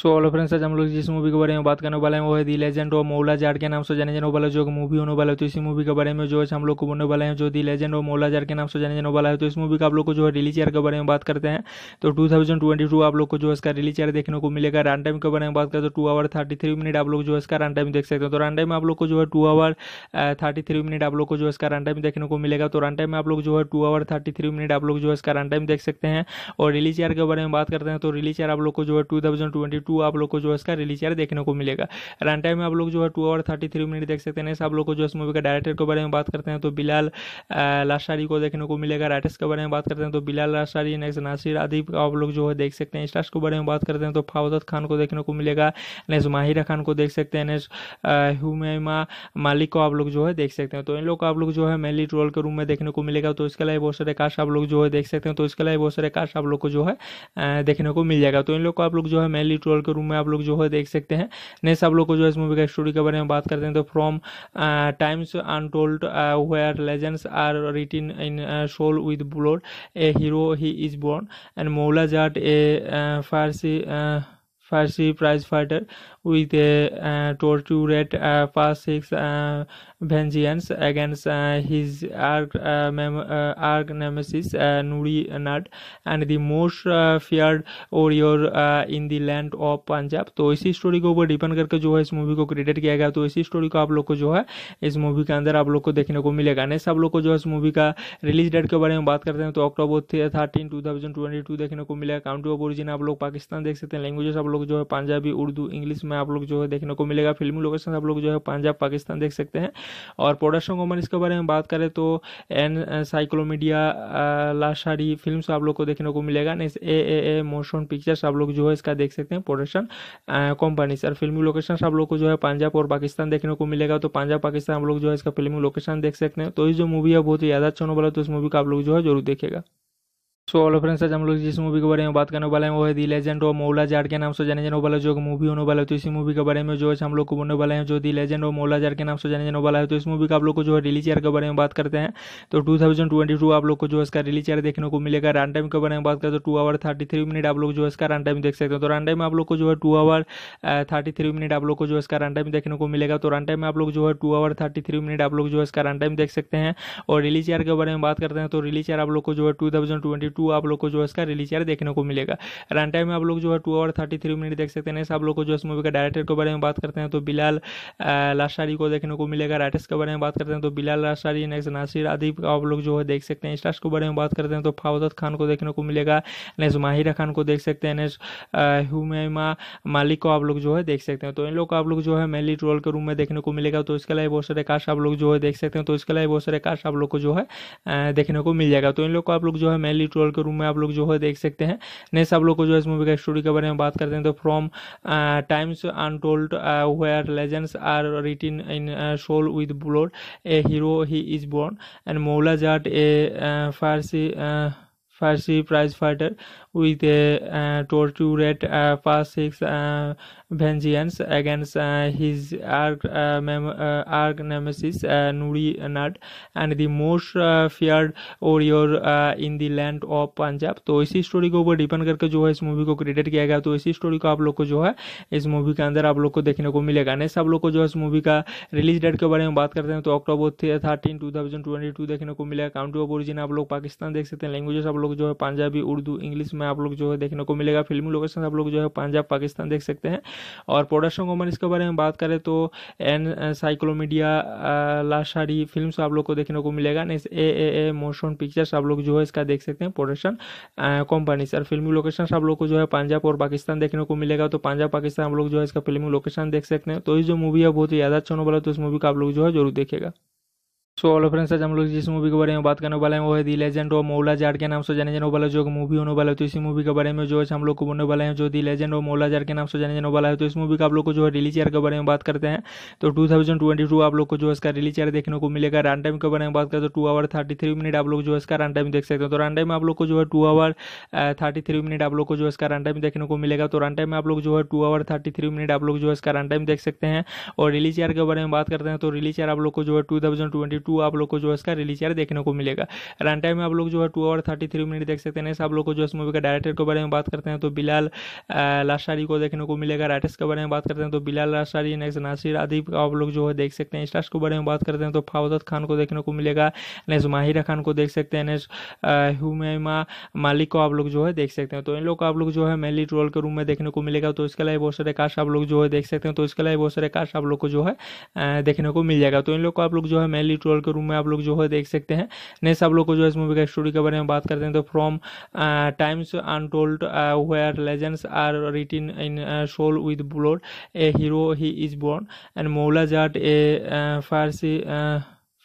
सो हेलो फ्रेंड्स, आज हम लोग जिस मूवी के बारे में बात करने वाले हैं वो है दी लेजेंड ऑफ मौला जट्ट के नाम से जाने जाने वाला जो मूवी होने वाला है। तो इसी मूवी के बारे में जो है हम लोग को बोलने वाले हैं जो दी लेजेंड ऑफ मौला जट्ट के नाम से जाने जाने वाला है। तो इस मूवी का आप लोग को जो है रिलीज ईयर के बारे में बात करते हैं तो टू थाउजेंड ट्वेंटी टू आप लोग को जो इसका रिलीज ईयर देखने को मिलेगा। रन टाइम के बारे में बात करें तो two hour thirty three minute आप लोग जो इसका रन टाइम देख सकते हैं। तो रन टाइम में आप लोग को जो है two hour thirty three minute आप लोग को जो इसका रन टाइम देखने को मिलेगा। तो रन टाइम में आप लोग जो है two hour thirty three minute आप लोग जो इसका रन टाइम देख सकते हैं। और रिलीज ईयर के बारे में बात करते हैं तो रिलीज ईयर आप लोग को जो है two thousand twenty two two आप लोग को जो है इसका रिलीज यार देखने को मिलेगा। रन टाइम में आप लोग जो है two hour thirty three minute देख सकते हैं। नेक्स्ट आप लोग को जो इस मूवी का डायरेक्टर के बारे में बात करते हैं तो बिलाल लाशारी को देखने को मिलेगा। राइटर्स के बारे में बात करते हैं तो बिलाल लाशारी। नेक्स्ट नासिर अदीब का आप लोग जो है देख सकते हैं। स्टार्स के बारे में बात करते हैं तो फवाद खान को देखने को मिलेगा। नेक्स्ट माहिरा खान को देख सकते हैं। नेक्स्ट हुमैमा मालिक को आप लोग जो है देख सकते हैं। तो इन लोग को आप लोग जो है मेनली रोल के रूम में देखने को मिलेगा। तो इसके अलावा बहुत सारे कास्ट आप लोग जो है देख सकते हैं। तो इसके अलावा बहुत सारे कास्ट आप लोग को जो है देखने को मिल जाएगा। तो इन लोग को आप लोग जो है मेनली रोल के रूम में आप लोग जो है देख सकते हैं। नेक्स्ट आप लोग को जो है इस मूवी का स्टोरी के बारे में बात करते हैं तो from times untold where legends are written in soul with blood a hero he is born and Maula Jatt a Farsi Farsi prize fighter with a uh, tortured uh, past six uh, vengeance against uh, his arch, uh, mem- uh, arch nemesis uh, Nuri Nat and the most uh, feared warrior uh, in the land of Punjab। तो इसी स्टोरी के ऊपर डिपेंड करके जो है इस मूवी को क्रिएट किया गया। तो इसी स्टोरी को आप लोग को जो है इस मूवी के अंदर आप लोग को देखने को मिलेगा। नेक्स्ट आप लोग को जो है इस मूवी का रिलीज डेट के बारे में बात करते हैं तो October thirteen two thousand twenty two देखने को मिलेगा। काउंट्री ऑफ ओरिजिन आप लोग पाकिस्तान देख सकते हैं। लैंग्वेजेस आप लोग जो है पंजाबी उर्दू इंग्लिश आप लोग जो है देखने को मिलेगा। फिल्मी लोकेशन आप लोग जो है पंजाब पाकिस्तान देख सकते हैं। और प्रोडक्शन कंपनी इसके बारे में बात करें तो एनसाइक्लोमीडिया लाशारी फिल्म्स आप लोग को देखने को मिलेगा। Next A A A motion pictures आप लोग जो है इसका देख सकते हैं प्रोडक्शन कंपनी। और फिल्मी लोकेशन आप लोग को जो है पंजाब और पाकिस्तान देखने को मिलेगा। तो पंजाब पाकिस्तान आप लोग जो है इसका फिल्मी लोकेशन देख सकते हैं। तो ये जो मूवी है बहुत ही ज्यादा अच्छा होने वाला है। तो इस मूवी का आप लोग जो है जरूर देखेगा। सो ऑल फ्रेंड्स, आज हम लोग जिस मूवी के बारे में बात करने वाले हैं वो है दी लेजेंड ऑफ मौला जट्ट के नाम से जाने जाने वाला जो मूवी होने वाला है। तो इसी मूवी के बारे में जो है हम लोग को बोलने वाले हैं जो दी लेजेंड ऑफ मौला जट्ट के नाम से जाने जाने वाला है। तो इस मूवी का आप लोग को जो है रिलीज ईयर के बारे में बात करते हैं तो टू थाउजेंड ट्वेंटी टू आप लोग को जो है इसका रिलीज ईयर देखने को मिलेगा। रन टाइम के बारे में बात करें तो two hour thirty three minute आप लोग जो है इसका रन टाइम देख सकते हैं। तो रन टाइम में आप लोग को जो है two hour thirty three minute आप लोग को जो है इसका रन टाइम देखने को मिलेगा। तो रन टाइम में आप लोग जो है two hour thirty three minute आप लोग जो है इसका रन टाइम देख सकते हैं। और रिलीज ईयर के बारे में बात करते हैं तो रिलीज ईयर आप लोग को जो है टू थाउजेंड ट्वेंटी टू आप लोग को जो है इसका रिलीज ईयर देखने को मिलेगा। रन टाइम में आप लोग जो है two hour thirty three minute देख सकते हैं। आप लोग को जो इस मूवी का डायरेक्टर के बारे में बात करते हैं तो बिलाल लाशारी को देखने को मिलेगा। राइटर्स के बारे में बात करते हैं तो बिलाल लाशारी। नेक्स्ट नासिर अदीब का आप लोग जो है देख सकते हैं। स्टार्स के बारे में बात करते हैं तो फवाद खान को देखने को मिलेगा। नेक्स्ट माहिरा खान को देख सकते हैं। नेक्स्ट हुमैमा मालिक को आप लोग जो है देख सकते हैं। तो इन लोग को आप लोग जो है मेनली रोल के रूम में देखने को मिलेगा। तो इसके अलावा बहुत सारे कास्ट आप लोग जो है देख सकते हैं। तो इसके अलावा बहुत सारे कास्ट आप लोग को जो है देखने को मिल जाएगा। तो इन लोग को आप लोग जो है मेनली ट्रोल के रूम में आप लोग जो है देख सकते हैं। नेक्स्ट आप लोग को जो है इस मूवी का स्टोरी के बारे में बात करते हैं तो from times untold where legends are written in soul with blood a hero he is born and Maula Jatt a Farsi Farsi prize fighter with a uh, tortured uh, past six uh, vengeance against uh, his arch, uh, mem- uh, arch nemesis uh, Nuri Nat and the most uh, feared warrior uh, in the land of Punjab। तो इसी स्टोरी के ऊपर डिपेंड करके जो है इस मूवी को क्रिएट किया गया। तो इसी स्टोरी को आप लोग को जो है इस मूवी के अंदर आप लोग को देखने को मिलेगा। नेक्स्ट आप लोग को जो है इस मूवी का रिलीज डेट के बारे में बात करते हैं तो October thirteen two thousand twenty two देखने को मिलेगा। काउंट्री ऑफ ओरिजिन आप लोग पाकिस्तान देख सकते हैं। लैंग्वेजेस आप लोग जो है पंजाबी उर्दू इंग्लिश आप लोग जो है देखने को मिलेगा। फिल्मी लोकेशन आप लोग जो है पंजाब पाकिस्तान देख सकते हैं। और प्रोडक्शन कंपनी इसके बारे में बात करें तो एनसाइक्लोमीडिया लाशारी फिल्म्स आप लोग को देखने को मिलेगा। Next A A A motion pictures आप लोग जो है इसका देख सकते हैं प्रोडक्शन कंपनी। और फिल्मी लोकेशन आप लोग को जो है पंजाब और पाकिस्तान देखने को मिलेगा। तो पंजाब पाकिस्तान आप लोग जो है इसका फिल्मी लोकेशन देख सकते हैं। तो ये जो मूवी है बहुत ही ज्यादा अच्छा होने वाला है। तो इस मूवी का आप लोग जो है जरूर देखेगा। सो ऑल फ्रेंड्स, आज हम लोग जिस मूवी के बारे में बात करने वाले हैं वो है दी लेजेंड ऑफ मौला जट्ट के नाम से जाने जाने वाला जो मूवी होने वाला है। तो इसी मूवी के बारे में जो है हम लोग को बोलने वाले हैं जो दी लेजेंड ऑफ मौला जट्ट के नाम से जाने जाने वाला है। तो इस मूवी का आप लोग को जो है रिलीज ईयर के बारे में बात करते हैं तो टू थाउजेंड ट्वेंटी टू आप लोग को जो है इसका रिलीज ईयर देखने को मिलेगा। रन टाइम के बारे में बात करें तो two hour thirty three minute आप लोग जो है इसका रन टाइम देख सकते हैं। तो रन टाइम में आप लोग को जो है two hour thirty three minute आप लोग को जो है इसका रन टाइम देखने को मिलेगा। तो रन टाइम में आप लोग जो है two hour thirty three minute आप लोग जो है इसका रन टाइम देख सकते हैं। और रिलीज ईयर के बारे में बात करते हैं तो रिलीज ईयर आप लोग को जो है टू थाउजेंड ट्वेंटी टू आप लोग को जो है इसका रिलीज ईयर देखने को मिलेगा। रन टाइम में आप लोग जो है two hour thirty three minute देख सकते हैं। आप लोग को जो इस मूवी का डायरेक्टर के बारे में बात करते हैं तो बिलाल लाशारी को देखने को मिलेगा। राइटर्स के बारे में बात करते हैं तो बिलाल लाशारी। नेक्स्ट नासिर अदीब का आप लोग जो है देख सकते हैं। स्टार्स के बारे में बात करते हैं तो फवाद खान को देखने को मिलेगा। नेक्स्ट माहिरा खान को देख सकते हैं। नेक्स्ट हुमैमा मालिक को आप लोग जो है देख सकते हैं। तो इन लोग को आप लोग जो है मेनली रोल के रूम में देखने को मिलेगा। तो इसके अलावा बहुत सारे कास्ट आप लोग जो है देख सकते हैं। तो इसके अलावा बहुत सारे कास्ट आप लोग को जो है देखने को मिल जाएगा। तो इन लोग को आप लोग जो है मेनली रोल स्क्रॉल के रूम में आप लोग जो है देख सकते हैं। नेक्स्ट आप लोग को जो है इस मूवी का स्टोरी के बारे में बात करते हैं तो from times untold where legends are written in soul with blood a hero he is born and Maula Jatt a Farsi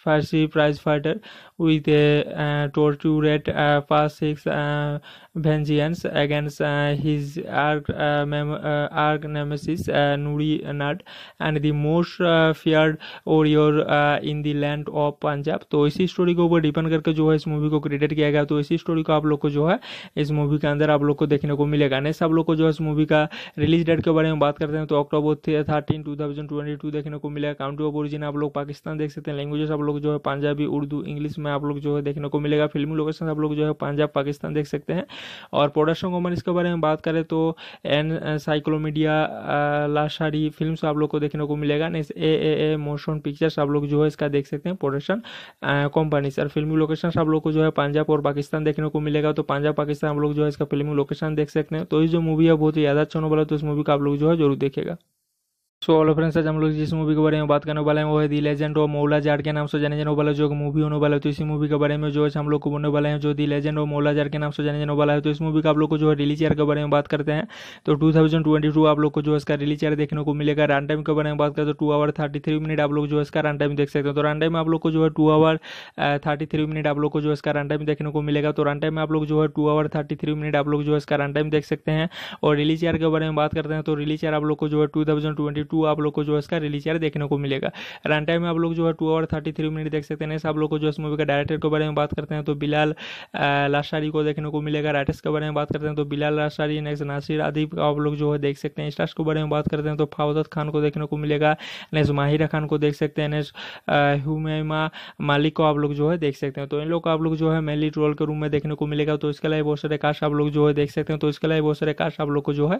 Farsi prize fighter with a uh, tortured uh, past six uh, vengeance against uh, his arch, uh, mem- uh, arch nemesis uh, Nuri Nat and the most uh, feared warrior uh, in the land of Punjab। तो इसी स्टोरी के ऊपर डिपेंड करके जो है इस मूवी को क्रिएट किया गया। तो इसी स्टोरी को आप लोग को जो है इस मूवी के अंदर आप लोग को देखने को मिलेगा। नेक्स्ट आप लोग को जो है इस मूवी का रिलीज डेट के बारे में बात करते हैं तो October thirteen two thousand twenty two देखने को मिलेगा। काउंट्री ऑफ ओरिजिन आप लोग पाकिस्तान देख सकते हैं। लैंग्वेजेस आप लोग जो है पंजाबी उर्दू इंग्लिश में आप लोग जो है देखने को मिलेगा। फिल्मी लोकेशन आप लोग जो है पंजाब पाकिस्तान देख सकते हैं। और प्रोडक्शन कंपनी इसके बारे में बात करें तो एनसाइक्लोमीडिया लाशारी फिल्म्स आप लोग को देखने को मिलेगा। Next A A A motion pictures आप लोग जो है इसका देख सकते हैं प्रोडक्शन कंपनी। और फिल्मी लोकेशन आप लोग को जो है पंजाब और पाकिस्तान देखने को मिलेगा। तो पंजाब पाकिस्तान आप लोग जो है इसका फिल्मी लोकेशन देख सकते हैं। तो ये जो मूवी है बहुत ही ज्यादा अच्छा होने वाला है। तो इस मूवी का आप लोग जो है जरूर देखेगा। सो ऑल फ्रेंड्स, आज हम लोग जिस मूवी के बारे में बात करने वाले हैं वो है दी लेजेंड ऑफ मौला जट्ट के नाम से जाने जाने वाला जो मूवी होने वाला है। तो इसी मूवी के बारे में जो है हम लोग को बोलने वाले हैं जो दी लेजेंड ऑफ मौला जट्ट के नाम से जाने जाने वाला है। तो इस मूवी का आप लोग को जो है रिलीज ईयर के बारे में बात करते हैं तो टू थाउजेंड ट्वेंटी टू आप लोग को जो है इसका रिलीज ईयर देखने को मिलेगा। रन टाइम के बारे में बात करें तो two hour thirty three minute आप लोग जो है इसका रन टाइम देख सकते हैं। तो रन टाइम आप लोग को जो है two hour thirty three minute आप लोग को जो है इसका रन टाइम देखने को मिलेगा। तो रन टाइम में आप लोग जो है two hour thirty three minute आप लोग जो है इसका रन टाइम देख सकते हैं। और रिलीज ईयर के बारे में बात करते हैं तो रिलीज ईयर आप लोग को जो है टू थाउजेंड ट्वेंटी टू आप लोग को जो है इसका रिलीज ईयर देखने को मिलेगा। रन टाइम में आप लोग जो है two hour thirty three minute देख सकते हैं। आप लोग को जो इस मूवी का डायरेक्टर के बारे में बात करते हैं तो बिलाल लाशारी को देखने को मिलेगा। राइटर्स के बारे में बात करते हैं तो बिलाल लाशारी। नेक्स्ट नासिर अदीब आप लोग जो है देख सकते हैं। स्टार्स के बारे में बात करते हैं तो फवाद खान को देखने को मिलेगा। नेक्स्ट माहिरा खान को देख सकते हैं। नेक्स्ट हुमैमा मालिक को आप लोग जो है देख सकते हैं। तो इन लोग को आप लोग जो है मेनली रोल के रूम में देखने को मिलेगा। तो इसके अलावा बहुत सारे कास्ट आप लोग जो है देख सकते हैं। तो इसके अलावा बहुत सारे कास्ट आप लोग को जो है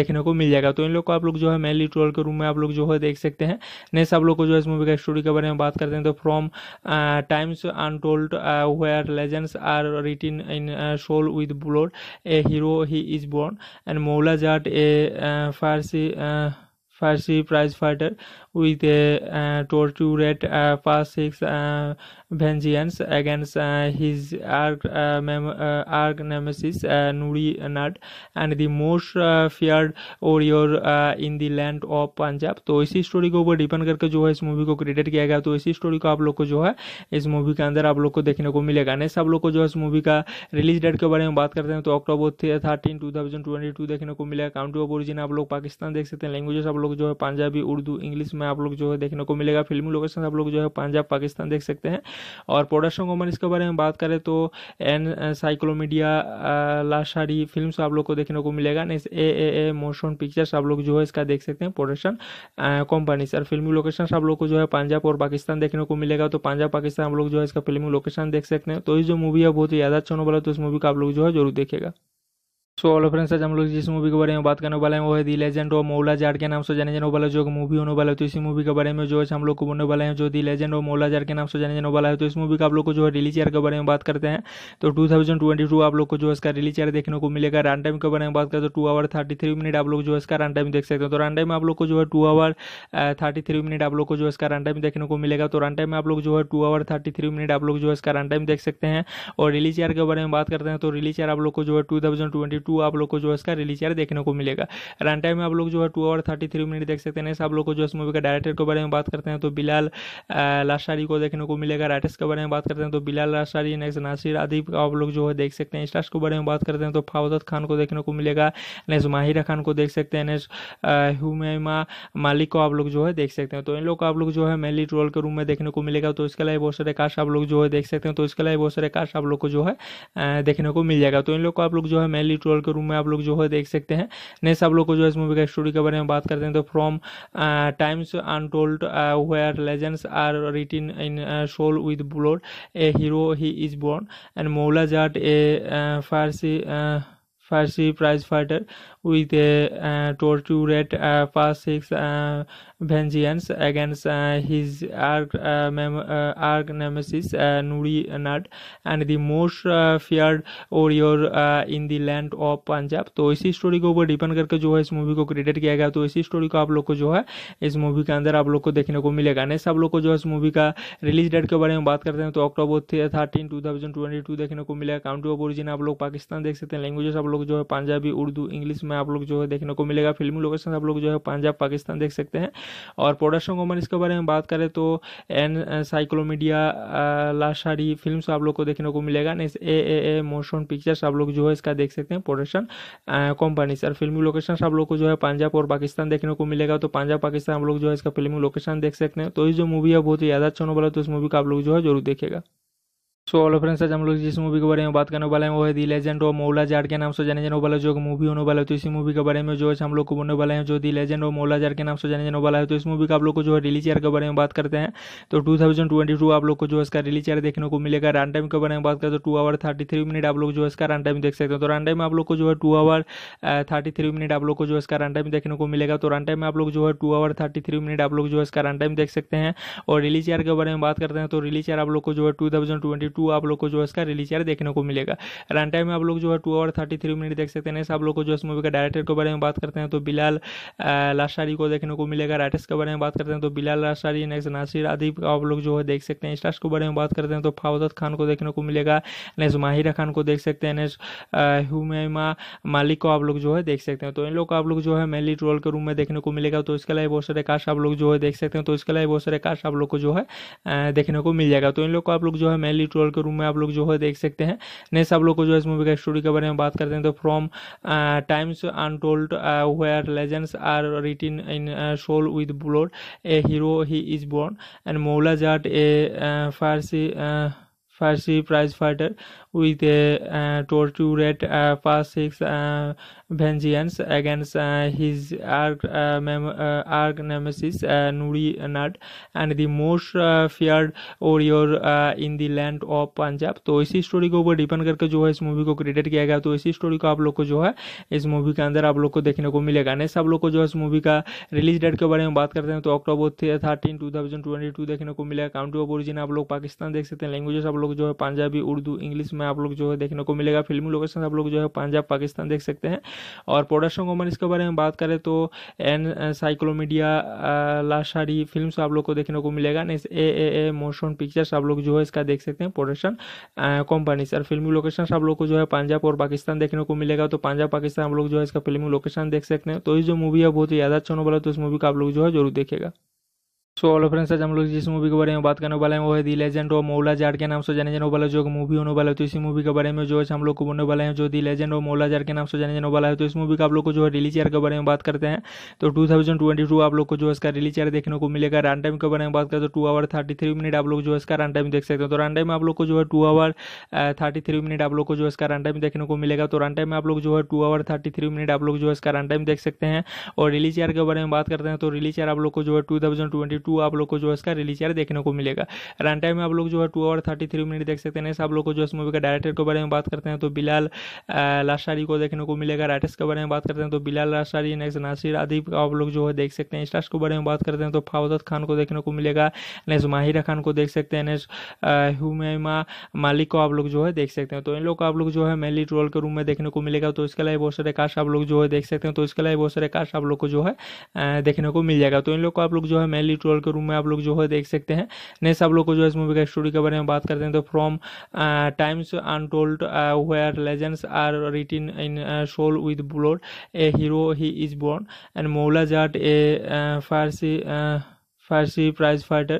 देखने को मिल जाएगा। तो इन लोग को आप लोग जो है मेनली ट्रोल के रूम में आप लोग जो है देख सकते हैं। नेक्स्ट आप लोग को जो है इस मूवी का स्टोरी के बारे में बात करते हैं तो from times untold where legends are written in soul with blood a hero he is born and Maula Jatt a Farsi Farsi prize fighter with a uh, tortured uh, past six uh, vengeance against uh, his arch, uh, mem- uh, arch nemesis uh, Nuri Nat and the most uh, feared warrior uh, in the land of Punjab। तो इसी स्टोरी के ऊपर डिपेंड करके जो है इस मूवी को क्रिएट किया गया। तो इसी स्टोरी को आप लोग को जो है इस मूवी के अंदर आप लोग को देखने को मिलेगा। नेक्स्ट आप लोग को जो है इस मूवी का रिलीज डेट के बारे में बात करते हैं तो October thirteen two thousand twenty two देखने को मिलेगा। काउंट्री ऑफ ओरिजिन आप लोग पाकिस्तान देख सकते हैं। लैंग्वेजेस आप लोग जो है पंजाबी उर्दू इंग्लिश आप लोग जो है देखने को मिलेगा। फिल्मी लोकेशन आप लोग जो है पंजाब पाकिस्तान देख सकते हैं। और प्रोडक्शन कंपनी इसके बारे में बात करें तो एनसाइक्लोमीडिया लाशारी फिल्म्स आप लोग को देखने को मिलेगा। Next A A A motion pictures आप लोग जो है इसका देख सकते हैं प्रोडक्शन कंपनी। और फिल्मी लोकेशन आप लोग को जो है पंजाब और पाकिस्तान देखने को मिलेगा। तो पंजाब पाकिस्तान आप लोग जो है इसका फिल्मी लोकेशन देख सकते हैं। तो ये जो मूवी है बहुत ही ज्यादा अच्छा होने वाला है। तो इस मूवी का आप लोग जो है जरूर देखेगा। सो ऑल फ्रेंड्स, आज हम लोग जिस मूवी के बारे में बात करने वाले हैं वो है दी लेजेंड ऑफ मौला जट्ट के नाम से जाने जाने वाला जो मूवी होने वाला है। तो इसी मूवी के बारे में जो है हम लोग को बोलने वाले हैं जो दी लेजेंड ऑफ मौला जट्ट के नाम से जाने जाने वाला है। तो इस मूवी का आप लोग को जो है रिलीज ईयर के बारे में बात करते हैं तो टू थाउजेंड ट्वेंटी टू आप लोग को जो है इसका रिलीज ईयर देखने को मिलेगा। रन टाइम के बारे में बात करें तो two hour thirty three minute आप लोग जो है इसका रन टाइम देख सकते हैं। तो रन टाइम में आप लोग को जो है two hour thirty three minute आप लोग को जो है इसका रन टाइम देखने को मिलेगा। तो रन टाइम में आप लोग जो है two hour thirty three minute आप लोग जो है इसका रन टाइम देख सकते हैं। और रिलीज ईयर के बारे में बात करते हैं तो रिलीज ईयर आप लोग को जो है टू थाउजेंड ट्वेंटी टू आप लोग को जो है इसका रिलीज ईयर देखने को मिलेगा। रन टाइम में आप लोग जो है two hour thirty three minute देख सकते हैं। आप लोग को जो इस मूवी का डायरेक्टर के बारे में बात करते हैं तो बिलाल लाशारी को देखने को मिलेगा। राइटर्स के बारे में बात करते हैं तो बिलाल लाशारी। नेक्स्ट नासिर अदीब आप लोग जो है देख सकते हैं। स्टार्स के बारे में बात करते हैं तो फवाद खान को देखने को मिलेगा। नेक्स्ट माहिरा खान को देख सकते हैं। नेक्स्ट हुमैमा मालिक को आप लोग जो है देख सकते हैं। तो इन लोग को आप लोग जो है मेनली रोल के रूम में देखने को मिलेगा। तो इसके अलावा बहुत सारे कास्ट आप लोग जो है देख सकते हैं। तो इसके अलावा बहुत सारे कास्ट आप लोग को जो है देखने को मिल जाएगा। तो इन लोग को आप लोग जो है मेनली ट्रोल के रूम में आप लोग जो है देख सकते हैं। नेक्स्ट आप लोग को जो है इस मूवी का स्टोरी के बारे में बात करते हैं तो from times untold where legends are written in soul with blood a hero he is born and Maula Jatt a Farsi Farsi prize fighter with a uh, tortured uh, past six uh, vengeance against uh, his arch uh, uh, nemesis uh, Nuri Nat and the most uh, feared warrior uh, in the land of Punjab। तो इसी स्टोरी के ऊपर डिपेंड करके जो है इस मूवी को क्रिएट किया गया। तो इसी स्टोरी को आप लोग को जो है इस मूवी के अंदर आप लोग को देखने को मिलेगा। नेक्स्ट आप लोग को जो है इस मूवी का रिलीज डेट के बारे में बात करते हैं तो October thirteen two thousand twenty two देखने को मिलेगा। काउंट्री ऑफ ओरिजिन आप लोग पाकिस्तान देख सकते हैं। लैंग्वेजेस आप लोग जो है पंजाबी उर्दू इंग्लिश में आप लोग जो है देखने को मिलेगा। फिल्मी लोकेशन आप लोग जो है पंजाब पाकिस्तान देख सकते हैं। और प्रोडक्शन कंपनी इसके बारे में बात करें तो एनसाइक्लोमीडिया लाशारी फिल्म्स आप लोग को देखने को मिलेगा। Next A A A motion pictures आप लोग जो है इसका देख सकते हैं प्रोडक्शन कंपनी। सर फिल्मी लोकेशन आप लोग को जो है पंजाब और पाकिस्तान देखने को मिलेगा। तो पंजाब पाकिस्तान आप लोग जो है इसका फिल्मी लोकेशन देख सकते हैं। तो ये जो मूवी है बहुत ही ज्यादा अच्छा होने वाला है। तो इस मूवी का आप लोग जो है जरूर देखेगा। सो हेलो फ्रेंड्स, आज हम लोग जिस मूवी के बारे में बात करने वाले हैं वो है दी लेजेंड ऑफ मौला जट्ट के नाम से जाने जाने वाला जो मूवी होने वाला है। तो इसी मूवी के बारे में जो है हम लोग को बोलने वाले हैं जो दी लेजेंड ऑफ मौला जट्ट के नाम से जाने जाने वाला है। तो इस मूवी का आप लोग को जो है रिलीज ईयर के बारे में बात करते हैं तो टू थाउजेंड ट्वेंटी टू आप लोग को जो है इसका रिलीज ईयर देखने को मिलेगा। रन टाइम के बारे में बात करें तो two hour thirty three minute आप लोग जो है इसका रन टाइम देख सकते हैं। तो रन टाइम आप लोग को जो है two hour thirty three minute आप लोग को जो है इसका रन टाइम देखने को मिलेगा। तो रन टाइम में आप लोग जो है two hour thirty three minute आप लोग जो है इसका रन टाइम देख सकते हैं। और रिलीज ईयर के बारे में बात करते हैं तो रिलीज ईयर आप लोग को जो है टू थाउजेंड ट्वेंटी टू आप लोग को जो है इसका रिलीज ईयर देखने को मिलेगा। रन टाइम में आप लोग जो है two hour thirty three minute देख सकते हैं। आप लोग को जो इस मूवी का डायरेक्टर के बारे में बात करते हैं तो बिलाल लाशारी को देखने को मिलेगा। राइटर्स के बारे में बात करते हैं तो बिलाल लाशारी। नेक्स्ट नासिर अदीब आप लोग जो है देख सकते हैं। स्टार्स के बारे में बात करते हैं तो फवाद खान को देखने को मिलेगा। नेक्स्ट माहिरा खान को देख सकते हैं। नेक्स्ट हुमैमा मालिक को आप लोग जो है देख सकते हैं। तो इन लोग को आप लोग जो है मेनली रोल के रूम में देखने को मिलेगा। तो इसके अलावा बहुत सारे कास्ट आप लोग जो है देख सकते हैं। तो इसके अलावा बहुत सारे कास्ट आप लोग को जो है देखने को मिल जाएगा। तो इन लोग को आप लोग जो है मेनली ट्रोल के रूम में आप लोग जो है देख सकते हैं। नेक्स्ट आप लोग को जो है इस मूवी का स्टोरी के बारे में बात करते हैं तो from times untold where legends are written in soul with blood a hero he is born and Maula Jatt a Farsi Farsi prize fighter with a uh, tortured uh, past six uh, vengeance against uh, his arch uh, uh, nemesis uh, Nuri Nat and the most uh, feared warrior uh, in the land of Punjab। तो इसी स्टोरी के ऊपर डिपेंड करके जो है इस मूवी को क्रिएट किया गया। तो इसी स्टोरी को आप लोग को जो है इस मूवी के अंदर आप लोग को देखने को मिलेगा। नेक्स्ट आप लोग को जो है इस मूवी का रिलीज डेट के बारे में बात करते हैं तो October thirteen two thousand twenty two देखने को मिलेगा। काउंट्री ऑफ ओरिजिन आप लोग पाकिस्तान देख सकते हैं। लैंग्वेजेस आप लोग जो है पंजाबी उर्दू इंग्लिश में आप लोग जो है देखने को मिलेगा। फिल्मी लोकेशन आप लोग जो है पंजाब पाकिस्तान देख सकते हैं। और प्रोडक्शन कंपनी इसके बारे में बात करें तो एनसाइक्लोमीडिया लाशारी फिल्म्स आप लोग को देखने को मिलेगा। Next A A A motion pictures आप लोग जो है इसका देख सकते हैं प्रोडक्शन कंपनी। सर फिल्मी लोकेशन आप लोग को जो है पंजाब और पाकिस्तान देखने को मिलेगा। तो पंजाब पाकिस्तान आप लोग जो है इसका फिल्मी लोकेशन देख सकते हैं। तो ये जो मूवी है बहुत ही ज्यादा अच्छा होने वाला है। तो इस मूवी का आप लोग जो है जरूर देखेगा। सो हेलो फ्रेंड्स, आज हम लोग जिस मूवी के बारे में बात करने वाले हैं वो है दी लेजेंड ऑफ मौला जट्ट के नाम से जाने जाने वाला जो मूवी होने वाला है। तो इसी मूवी के बारे में जो है हम लोग को बोलने वाले हैं जो दी लेजेंड ऑफ मौला जट्ट के नाम से जाने जाने वाला है। तो इस मूवी का आप लोग को जो है रिलीज ईयर के बारे में बात करते हैं तो टू थाउजेंड ट्वेंटी टू आप लोग को जो है इसका रिलीज ईयर देखने को मिलेगा। रन टाइम के बारे में बात करें तो two hour thirty three minute आप लोग जो है इसका रन टाइम देख सकते हैं। तो रन टाइम में आप लोग को जो है two hour thirty three minute आप लोग को जो है इसका रन टाइम देखने को मिलेगा। तो रन टाइम में आप लोग जो है two hour thirty three minute आप लोग जो है इसका रन टाइम देख सकते हैं। और रिलीज ईयर के बारे में बात करते हैं तो रिलीज ईयर आप लोग को जो है टू थाउजेंड ट्वेंटी टू आप लोग को जो है इसका रिलीज ईयर देखने को मिलेगा। रन टाइम में आप लोग जो है two hour thirty three minute देख सकते हैं। आप लोग को जो इस मूवी का डायरेक्टर के बारे में बात करते हैं तो बिलाल लाशारी को देखने को मिलेगा। राइटर्स के बारे में बात करते हैं तो बिलाल लाशारी। नेक्स्ट नासिर अदीब आप लोग जो है देख सकते हैं। स्टार्स के बारे में बात करते हैं तो फवाद खान को देखने को मिलेगा। नेक्स्ट माहिरा खान को देख सकते हैं। नेक्स्ट हुमैमा मालिक को आप लोग जो है देख सकते हैं। तो इन लोग को आप लोग जो है मेनली रोल के रूम में देखने को मिलेगा। तो इसके अलावा बहुत सारे कास्ट आप लोग जो है देख सकते हैं। तो इसके अलावा बहुत सारे कास्ट आप लोग को जो है देखने को मिल जाएगा। तो इन लोग को आप लोग जो है मेनली ट्रोल के रूम में आप लोग जो है देख सकते हैं। नेक्स्ट आप लोग को जो है इस मूवी का स्टोरी के बारे में बात करते हैं तो from times untold where legends are written in soul with blood a hero he is born and Maula Jatt a Farsi Farsi prize fighter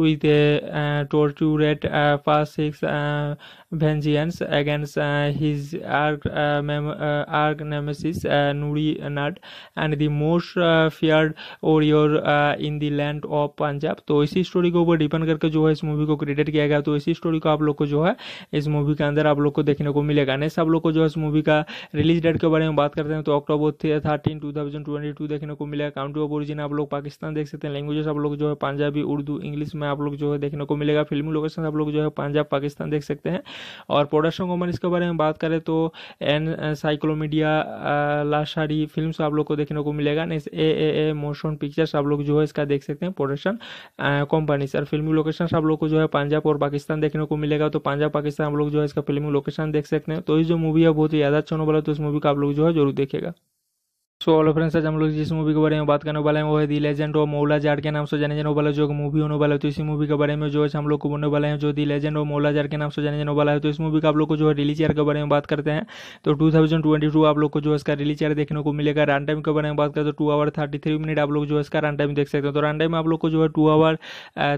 with a uh, tortured uh, past six uh, vengeance against uh, his arch uh, uh, nemesis uh, Nuri Nat and the most uh, feared warrior uh, in the land of Punjab। तो इसी स्टोरी के ऊपर डिपेंड करके जो है इस मूवी को क्रिएट किया गया। तो इसी स्टोरी को आप लोग को जो है इस मूवी के अंदर आप लोग को देखने को मिलेगा। नेक्स्ट आप लोग को जो है इस मूवी का रिलीज डेट के बारे में बात करते हैं तो October thirteen two thousand twenty two देखने को मिलेगा। काउंट्री ऑफ ओरिजिन आप लोग पाकिस्तान देख सकते हैं। लैंग्वेजेस आप लोग जो है पंजाबी उर्दू इंग्लिश में में आप लोग जो है देखने को मिलेगा। फिल्मी लोकेशन आप लोग जो है पंजाब पाकिस्तान देख सकते हैं। और प्रोडक्शन कंपनी इसके बारे में बात करें तो एनसाइक्लोमीडिया लाशारी फिल्म्स आप लोग को देखने को मिलेगा। Next A A A motion pictures आप लोग जो है इसका देख सकते हैं प्रोडक्शन कंपनी। सर फिल्मी लोकेशन आप लोग को जो है पंजाब और पाकिस्तान देखने को मिलेगा। तो पंजाब पाकिस्तान आप लोग जो है इसका फिल्मी लोकेशन देख सकते हैं। तो ये जो मूवी है बहुत ही ज्यादा अच्छा होने वाला है, तो इस मूवी का आप लोग जो है जरूर देखेगा। सो ऑल फ्रेंड्स, आज हम लोग जिस मूवी के बारे में बात करने वाले हैं वो है दी लेजेंड ऑफ मौला जट्ट के नाम से जाने जाने वाला जो मूवी होने वाला है। तो इसी मूवी के बारे में जो है हम लोग को बोलने वाले हैं जो दी लेजेंड ऑफ मौला जट्ट के नाम से जाने जाने वाला है। तो इस मूवी का आप लोग को जो है रिलीज ईयर के बारे में बात करते हैं तो टू थाउजेंड ट्वेंटी टू आप लोग को जो है इसका रिलीज ईयर देखने को मिलेगा। रन टाइम के बारे में बात करें तो two hour thirty three minute आप लोग जो है इसका रन टाइम देख सकते हैं। तो रन टाइम में आप लोग को जो है two hour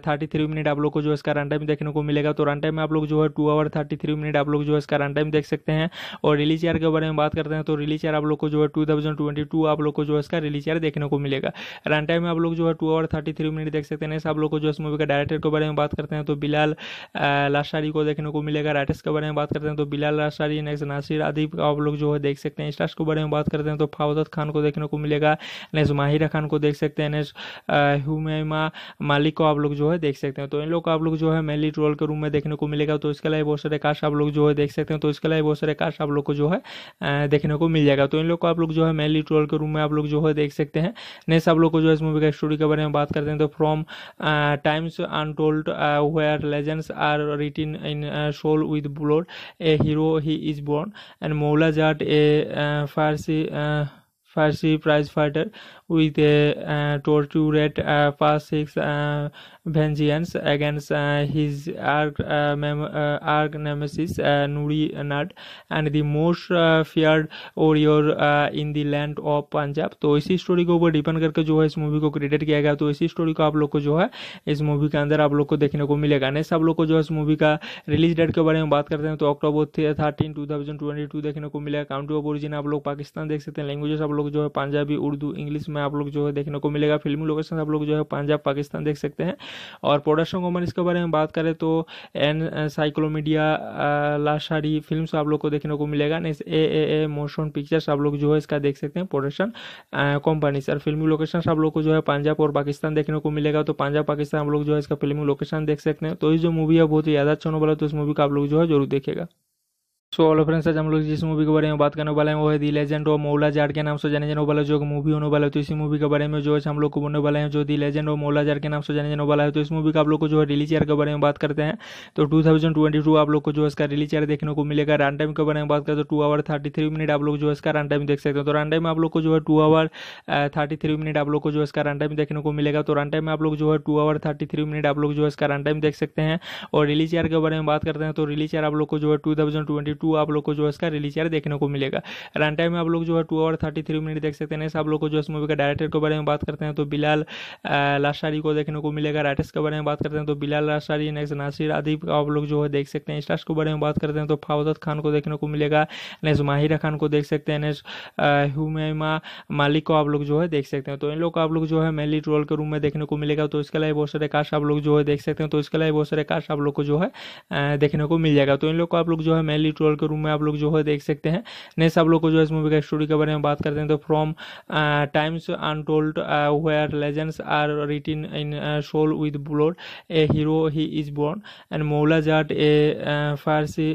thirty three minute आप लोग को जो है इसका रन टाइम देखने को मिलेगा। तो रन टाइम में आप लोग जो है two hour thirty three minute आप लोग जो है इसका रन टाइम देख सकते हैं। और रिलीज ईयर के बारे में बात करते हैं तो रिलीज ईयर आप लोग को जो है टू थाउजेंड ट्वेंटी टू आप लोग को जो इसका रिलीज ईयर देखने को मिलेगा। रन टाइम में आप लोग जो है two hour thirty three minute देख सकते हैं। आप लोग को जो इस मूवी का डायरेक्टर के बारे में बात करते हैं तो बिलाल लाशारी को देखने को मिलेगा। राइटर्स के बारे में बात करते हैं तो बिलाल लाशारी। नेक्स्ट नासिर अदीब का आप लोग जो है देख सकते हैं। स्टार्स के बारे में बात करते हैं तो फवाद खान को देखने को मिलेगा। नेक्स्ट माहिरा खान को देख सकते हैं। नेक्स्ट हुमैमा मालिक को आप लोग जो है देख सकते हैं। तो इन लोग को आप लोग जो है मेनली रोल के रूम में देखने को मिलेगा। तो इसके अलावा बहुत सारे कास्ट आप लोग जो है देख सकते हैं। तो इसके अलावा बहुत सारे कास्ट आप लोग को जो है देखने को मिल जाएगा। तो इन लोग को आप लोग जो है मेनली ट्रोल के रूम में आप लोग जो है देख सकते हैं। नेक्स्ट आप लोग को जो है इस मूवी का स्टोरी के बारे में बात करते हैं तो from times untold where legends are written in soul with blood a hero he is born and Maula Jatt a Farsi Farsi prize fighter with a uh, tortured uh, past six uh, vengeance against uh, his arch, uh, mem- uh, arch nemesis uh, Nuri Nat and the most uh, feared warrior uh, in the land of Punjab। तो इसी स्टोरी के ऊपर डिपेंड करके जो है इस मूवी को क्रिएट किया गया। तो इसी स्टोरी को आप लोग को जो है इस मूवी के अंदर आप लोग को देखने को मिलेगा। नेक्स्ट आप लोग को जो है इस मूवी का रिलीज डेट के बारे में बात करते हैं तो October thirteen two thousand twenty two देखने को मिलेगा। काउंट्री ऑफ ओरिजिन आप लोग पाकिस्तान देख सकते हैं। लैंग्वेजेस आप लोग जो है पंजाबी उर्दू इंग्लिश में आप लोग जो है देखने को मिलेगा। फिल्मी लोकेशन आप लोग जो है पंजाब पाकिस्तान देख सकते हैं। और प्रोडक्शन कंपनी इसके बारे में बात करें तो एनसाइक्लोमीडिया लाशारी फिल्म्स आप लोग को देखने को मिलेगा। Next A A A motion pictures आप लोग जो है इसका देख सकते हैं प्रोडक्शन कंपनी। सर फिल्मी लोकेशन आप लोग को जो है पंजाब और पाकिस्तान देखने को मिलेगा। तो पंजाब पाकिस्तान आप लोग जो है इसका फिल्मी लोकेशन देख सकते हैं। तो ये जो मूवी है बहुत ही ज्यादा अच्छा होने वाला है, तो इस मूवी का आप लोग जो है जरूर देखेगा। सो ऑल फ्रेंड्स, आज हम लोग जिस मूवी के बारे में बात करने वाले हैं वो है दी लेजेंड ऑफ मौला जट्ट के नाम से जाने जाने वाला जो मूवी होने वाला है। तो इसी मूवी के बारे में जो है हम लोग को बोलने वाले हैं जो दी लेजेंड ऑफ मौला जट्ट के नाम से जाने जाने वाला है। तो इस मूवी का आप लोग को जो है रिलीज ईयर के बारे में बात करते हैं तो टू थाउजेंड ट्वेंटी टू आप लोग को जो है इसका रिलीज ईयर देखने को मिलेगा। रन टाइम के बारे में बात करें तो two hour thirty three minute आप लोग जो है इसका रन टाइम देख सकते हैं। तो रन टाइम में आप लोग को जो है two hour thirty three minute आप लोग को जो है इसका रन टाइम देखने को मिलेगा। तो रन टाइम में आप लोग जो है two hour thirty three minute आप लोग जो है इसका रन टाइम देख सकते हैं। और रिलीज ईयर के बारे में बात करते हैं तो रिलीज ईयर आप लोग को जो है टू थाउजेंड ट्वेंटी टू आप लोग को जो है इसका रिलीज ईयर देखने को मिलेगा। रन टाइम में आप लोग जो है two hour thirty three minute देख सकते हैं। आप लोग को जो इस मूवी का डायरेक्टर के बारे में बात करते हैं तो बिलाल लाशारी को देखने को मिलेगा। राइटर्स के बारे में बात करते हैं तो बिलाल लाशारी। नेक्स्ट नासिर अदीब का आप लोग जो है देख सकते हैं। स्टार्स के बारे में बात करते हैं तो फवाद खान को देखने को मिलेगा। नेक्स्ट माहिरा खान को देख सकते हैं। नेक्स्ट हुमैमा मालिक को आप लोग जो है देख सकते हैं। तो इन लोग को आप लोग जो है मेनली रोल के रूम में देखने को मिलेगा। तो इसके अलावा बहुत सारे कास्ट आप लोग जो है देख सकते हैं। तो इसके अलावा बहुत सारे कास्ट आप लोग को जो है देखने को मिल जाएगा। तो इन लोग को आप लोग जो है मेनली ट्रोल के रूम में आप लोग जो है देख सकते हैं। नेक्स्ट आप लोग को जो है इस मूवी का स्टोरी के बारे में बात करते हैं तो from times untold where legends are written in soul with blood a hero he is born and Maula Jatt a Farsi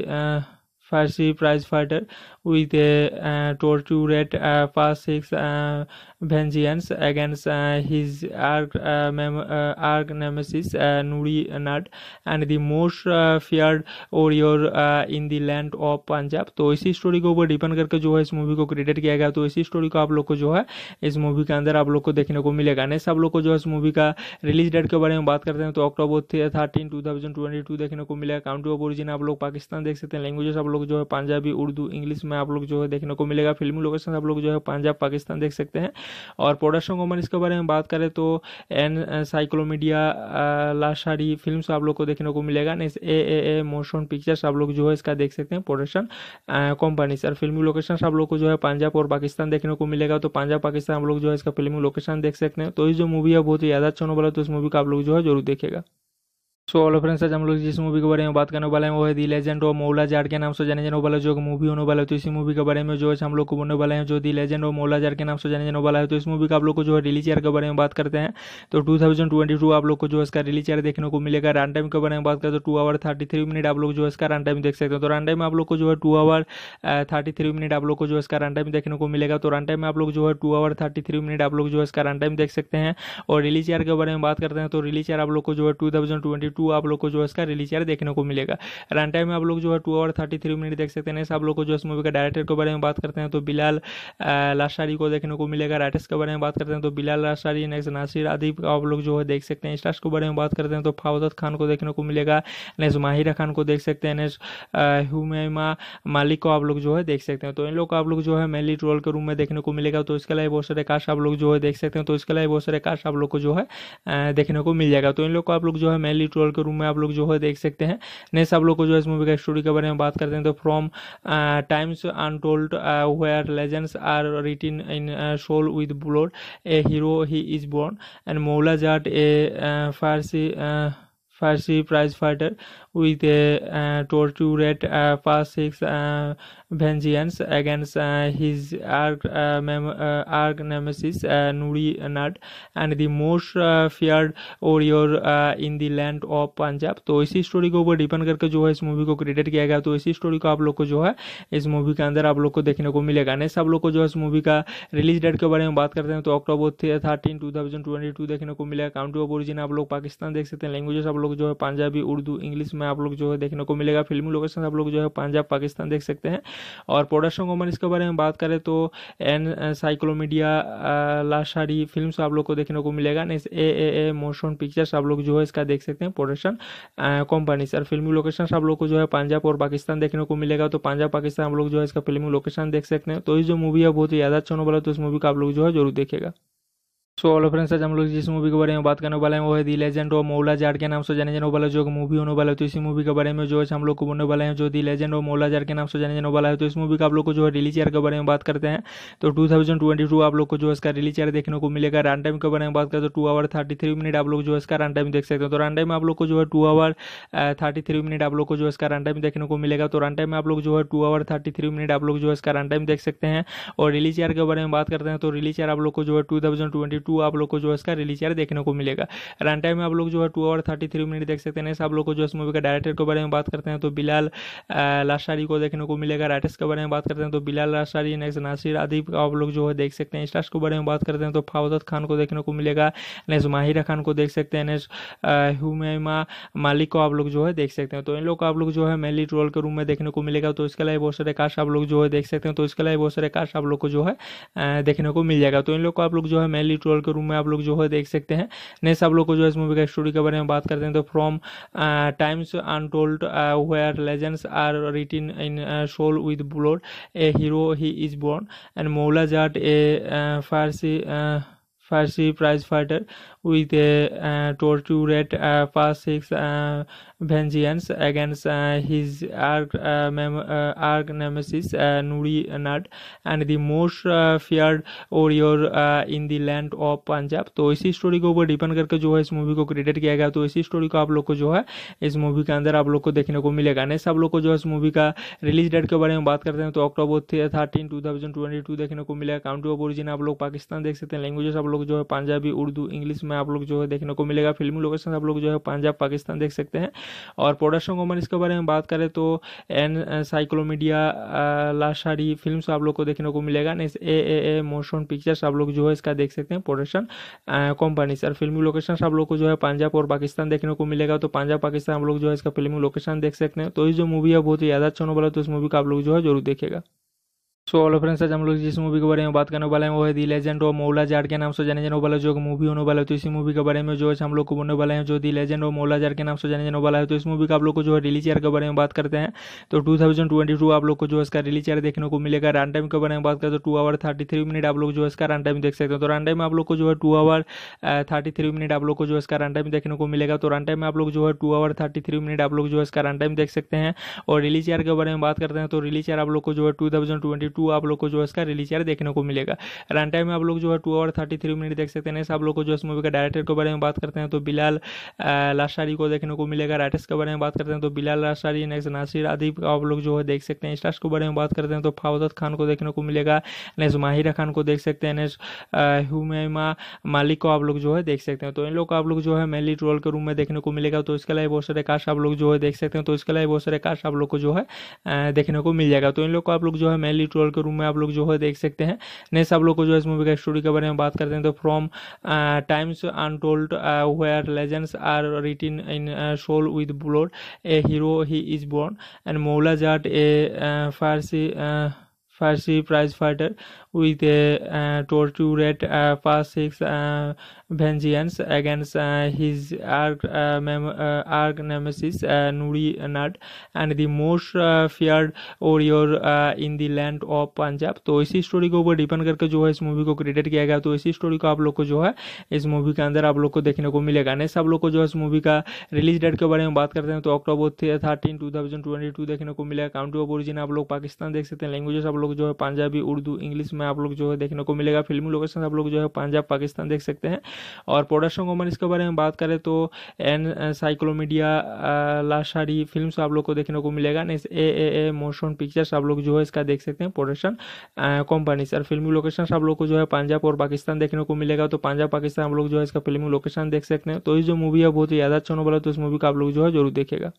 Farsi prize fighter with a uh, tortured uh, past six uh, vengeance against uh, his arch, uh, mem- uh, arch nemesis uh, Nuri Nat and the most uh, feared warrior uh, in the land of Punjab। तो इसी स्टोरी के ऊपर डिपेंड करके जो है इस मूवी को क्रिएट किया गया। तो इसी स्टोरी को आप लोग को जो है इस मूवी के अंदर आप लोग को देखने को मिलेगा। नेक्स्ट आप लोग को जो है इस मूवी का रिलीज डेट के बारे में बात करते हैं तो October thirteen two thousand twenty two देखने को मिलेगा। काउंट्री ऑफ ओरिजिन आप लोग पाकिस्तान देख सकते हैं। लैंग्वेजेस आप लोग जो है पंजाबी उर्दू इंग्लिश आप लोग जो है देखने को मिलेगा। फिल्मी लोकेशन आप लोग जो है पंजाब पाकिस्तान देख सकते हैं। और प्रोडक्शन कंपनी इसके बारे में बात करें तो एनसाइक्लोमीडिया लाशारी फिल्म्स आप लोग को देखने को मिलेगा। Next A A A motion pictures आप लोग जो है इसका देख सकते हैं प्रोडक्शन कंपनी। सर फिल्मी लोकेशन आप लोग को जो है पंजाब और पाकिस्तान देखने को मिलेगा। तो पंजाब पाकिस्तान आप लोग जो है इसका फिल्मी लोकेशन देख सकते हैं। तो ये जो मूवी है बहुत ही ज्यादा अच्छा होने वाला है, तो इस मूवी का आप लोग जो है जरूर देखेगा। सो हेलो फ्रेंड्स, आज हम लोग जिस मूवी के बारे में बात करने वाले हैं वो है दी लेजेंड ऑफ मौला जट्ट के नाम से जाने जाने वाला जो मूवी होने वाला है। तो इसी मूवी के बारे में जो है हम लोग को बोलने वाले हैं, जो दी लेजेंड ऑफ मौला जट्ट के नाम से जाने जाने वाला है। तो इस मूवी का आप लोग को जो है रिलीज ईयर के बारे में बात करते हैं तो टू थाउजेंड ट्वेंटी टू आप लोग को जो इसका रिलीज ईयर देखने को मिलेगा। रन टाइम के बारे में बात करें तो two hour thirty three minute आप लोग जो इसका रन टाइम देख सकते हैं। तो रन टाइम में आप लोग को जो है two hour thirty three minute आप लोग को जो इसका रन टाइम देखने को मिलेगा। तो रन टाइम में आप लोग जो है two hour thirty three minute आप लोग जो इसका रन टाइम देख सकते हैं। और रिलीज ईयर के बारे में बात करते हैं तो रिलीज ईयर आप लोग को जो है टू थाउजेंड ट्वेंटी टू आप लोग को जो इसका रिलीज ईयर देखने को मिलेगा। रन टाइम में आप लोग जो है two hour thirty three minute देख सकते हैं। आप लोग को जो इस मूवी का डायरेक्टर के बारे में बात करते हैं तो बिलाल लाशारी को देखने को मिलेगा। राइटर्स के बारे में बात करते हैं तो बिलाल लाशारी, नेक्स्ट नासिर अदीब आप लोग जो है देख सकते हैं। स्टार्स के बारे में बात करते हैं तो फवाद खान को देखने को मिलेगा। नेक्स्ट माहिरा खान को देख सकते हैं। नेक्स्ट हुमैमा मालिक को आप लोग जो है देख सकते हैं। तो इन लोग को आप लोग जो है मेनली रोल के रूम में देखने को मिलेगा। तो इसके अलावा बहुत सारे कास्ट आप लोग जो है देख सकते हैं। तो इसके अलावा बहुत सारे कास्ट आप लोग को जो है देखने को मिल जाएगा। तो इन लोग को आप लोग जो है मेनली रोल के रूम में आप लोग जो है देख सकते हैं। नेक्स्ट आप लोग को जो है इस मूवी का स्टोरी के बारे में बात करते हैं तो from times untold where legends are written in soul with blood a hero he is born and Maula Jatt a Farsi Farsi prize fighter with a uh, tortured uh, past six uh, vengeance against uh, his arch, uh, mem- uh, arch nemesis uh, Nuri Nat and the most uh, feared warrior uh, in the land of Punjab। तो इसी स्टोरी के ऊपर डिपेंड करके जो है इस मूवी को क्रिएट किया गया। तो इसी स्टोरी को आप लोग को जो है इस मूवी के अंदर आप लोग को देखने को मिलेगा। नेक्स्ट आप लोग को जो है इस मूवी का रिलीज डेट के बारे में बात करते हैं तो October thirteen two thousand twenty two देखने को मिलेगा। काउंट्री ऑफ ओरिजिन आप लोग पाकिस्तान देख सकते हैं। लैंग्वेजेस आप लोग जो है पंजाबी, उर्दू, इंग्लिश में आप लोग जो है देखने को मिलेगा। फिल्मी लोकेशन आप लोग जो है पंजाब, पाकिस्तान देख सकते हैं। और प्रोडक्शन कंपनी इसके बारे में बात करें तो एनसाइक्लोमीडिया लाशारी फिल्म्स आप लोग को देखने को मिलेगा। Next A A A motion pictures आप लोग जो है इसका देख सकते हैं प्रोडक्शन कंपनी। और फिल्मी लोकेशन आप लोग को जो है पंजाब और पाकिस्तान देखने को मिलेगा। तो पंजाब, पाकिस्तान आप लोग जो है इसका फिल्मी लोकेशन देख सकते हैं। तो इस जो मूवी है बहुत ही ज्यादा अच्छा होने वाला है। तो इस मूवी का आप लोग जो है जरूर देखेगा। सो हेलो फ्रेंड्स, आज हम लोग जिस मूवी के बारे में बात करने वाले हैं वो है दी लेजेंड ऑफ मौला जट्ट के नाम से जाने जाने वाला जो मूवी होने वाला है। तो इसी मूवी के बारे में जो है हम लोग को बोलने वाले हैं, जो दी लेजेंड ऑफ मौला जट्ट के नाम से जाने जाने वाला है। तो इस मूवी का आप लोग को जो है रिलीज ईयर के बारे में बात करते हैं तो टू थाउजेंड ट्वेंटी टू आप लोग को जो इसका रिलीज ईयर देखने को मिलेगा। रन टाइम के बारे में बात करें तो two hour thirty three minute आप लोग जो इसका रन टाइम देख सकते हैं। तो रन टाइम में आप लोग को जो है two hour thirty three minute आप लोग को जो इसका रन टाइम देखने को मिलेगा। तो रन टाइम में आप लोग जो है two hour thirty three minute आप लोग जो इसका रन टाइम देख सकते हैं। और रिलीज ईयर के बारे में बात करते हैं तो रिलीज ईयर आप लोग को जो है टू थाउजेंड ट्वेंटी टू आप लोग को जो इसका रिलीज ईयर देखने को मिलेगा। रन टाइम में आप लोग जो है two hour thirty three minute देख सकते हैं। आप लोग को जो इस मूवी का डायरेक्टर के बारे में बात करते हैं तो बिलाल लाशारी को देखने को मिलेगा। राइटर्स के बारे में बात करते हैं तो बिलाल लाशारी, नेक्स्ट नासिर अदीब आप लोग जो है देख सकते हैं। स्टार्स के बारे में बात करते हैं तो फवाद खान को देखने को मिलेगा। नेक्स्ट माहिरा खान को देख सकते हैं। नेक्स्ट हुमैमा मालिक को आप लोग जो है देख सकते हैं। तो इन लोग को आप लोग जो है मेनली रोल के रूम में देखने को मिलेगा। तो इसके अलावा बहुत सारे कास्ट आप लोग जो है देख सकते हैं। तो इसके अलावा बहुत सारे कास्ट आप लोग को जो है देखने को मिल जाएगा। तो इन लोग को आप लोग जो है मेनली ट्रोल के रूम में आप लोग जो है देख सकते हैं। नेक्स्ट आप लोग को जो है इस मूवी का स्टोरी के बारे में बात करते हैं तो from times untold where legends are written in soul with blood a hero he is born and Maula Jatt a Farsi Farsi prize fighter with a uh, tortured uh, past six uh, vengeance against uh, his arch, uh, mem- uh, arch nemesis uh, Nuri Nat and the most uh, feared warrior uh, in the land of Punjab। तो इसी स्टोरी के ऊपर डिपेंड करके जो है इस मूवी को क्रिएट किया गया। तो इसी स्टोरी को आप लोग को जो है इस मूवी के अंदर आप लोग को देखने को मिलेगा। नेक्स्ट आप लोग को जो है इस मूवी का रिलीज डेट के बारे में बात करते हैं तो October thirteen two thousand twenty two देखने को मिलेगा। काउंट्री ऑफ ओरिजिन आप लोग पाकिस्तान देख सकते हैं। लैंग्वेजेस आप लोग जो है पंजाबी, उर्दू, इंग्लिश आप लोग जो है देखने को मिलेगा। फिल्मी लोकेशन आप लोग जो है पंजाब, पाकिस्तान देख सकते हैं। और प्रोडक्शन कंपनी इसके बारे में बात करें तो एनसाइक्लोमीडिया लाशारी फिल्म्स आप लोग को देखने को मिलेगा। Next A A A motion pictures आप लोग जो है इसका देख सकते हैं प्रोडक्शन कंपनी। और फिल्मी लोकेशन आप लोग को जो है पंजाब और पाकिस्तान देखने को मिलेगा। तो पंजाब, पाकिस्तान आप लोग जो है इसका फिल्मी लोकेशन देख सकते हैं। तो इस जो मूवी है बहुत ही ज्यादा अच्छा होने वाला है। तो इस मूवी का आप लोग जो है जरूर देखेगा। सो हेलो फ्रेंड्स, आज हम लोग जिस मूवी के बारे में बात करने वाले हैं वो है दी लेजेंड ऑफ मौला जट्ट के नाम से जाने जाने वाला जो मूवी होने वाला है। तो इसी मूवी के बारे में जो है हम लोग को बोलने वाले हैं, जो दी लेजेंड ऑफ मौला जट्ट के नाम से जाने जाने वाला है। तो इस मूवी का आप लोग को जो है रिलीज ईयर के बारे में बात करते हैं तो टू थाउजेंड ट्वेंटी टू आप लोग को जो इसका रिलीज ईयर देखने को मिलेगा। रन टाइम के बारे में बात करें तो two hour thirty three minute आप लोग जो इसका रन टाइम देख सकते हैं। तो रन टाइम में आप लोग को जो है two hour thirty three minute आप लोग को जो इसका रन टाइम देखने को मिलेगा। तो रन टाइम में आप लोग जो है two hour thirty three minute आप लोग जो इसका रन टाइम देख सकते हैं। और रिलीज ईयर के बारे में बात करते हैं तो रिलीज ईयर आप लोग को जो है two thousand twenty two two आप लोग को जो है इसका रिलीज यार देखने को मिलेगा। रन टाइम में आप लोग जो है two hour thirty three minute देख सकते हैं। आप लोग को जो इस मूवी का डायरेक्टर के बारे में बात करते हैं तो बिलाल लाशारी को देखने को मिलेगा। राइटर्स के बारे में बात करते हैं तो बिलाल लाशारी, नेक्स्ट नासिर अदीब आप लोग जो है देख सकते हैं। स्टार्स के बारे में बात करते हैं तो फवाद खान को देखने को मिलेगा, नेक्स्ट माहिरा खान को देख सकते हैं, नेक्स्ट हुमैमा मालिक को आप लोग जो है देख सकते हैं। तो इन लोग को आप लोग जो है मेनली रोल के रूम में देखने को मिलेगा। तो इसके अलावा बहुत सारे कास्ट आप लोग जो है देख सकते हैं। तो इसके अलावा बहुत सारे कास्ट आप लोग को जो है देखने को मिल जाएगा। तो इन लोग को आप लोग जो है मेनली रोल के रूम में आप लोग जो है देख सकते हैं। नेक्स्ट आप लोग को जो है इस मूवी का स्टोरी के बारे में बात करते हैं तो from times untold where legends are written in soul with blood a hero he is born and Maula Jatt a Farsi Farsi prize fighter with a uh, tortured uh, past six uh, vengeance against uh, his arch, uh, mem- uh, arch nemesis uh, Nuri Nat and the most uh, feared warrior uh, in the land of Punjab। तो इसी स्टोरी के ऊपर डिपेंड करके जो है इस मूवी को क्रिएट किया गया। तो इसी स्टोरी को आप लोग को जो है इस मूवी के अंदर आप लोग को देखने को मिलेगा। नेक्स्ट आप लोग को जो है इस मूवी का रिलीज डेट के बारे में बात करते हैं तो October thirteen two thousand twenty two देखने को मिलेगा। काउंट्री ऑफ ओरिजिन आप लोग पाकिस्तान देख सकते हैं। लैंग्वेजेस आप लोग जो है पंजाबी, उर्दू, इंग्लिश में आप लोग जो है देखने को मिलेगा। फिल्मी लोकेशन आप लोग जो है पंजाब, पाकिस्तान देख सकते हैं। और प्रोडक्शन कंपनी इसके बारे में बात करें तो एनसाइक्लोमीडिया लाशारी फिल्म्स आप लोग को देखने को मिलेगा। Next A A A motion pictures आप लोग जो है इसका देख सकते हैं प्रोडक्शन कंपनी। और फिल्मी लोकेशन आप लोग को जो है पंजाब और पाकिस्तान देखने को मिलेगा। तो पंजाब पाकिस्तान आप लोग जो है इसका फिल्मी लोकेशन देख सकते हैं। तो ये जो मूवी है बहुत ही ज्यादा अच्छा होने वाला है। तो इस मूवी का आप लोग जो है जरूर देखेगा।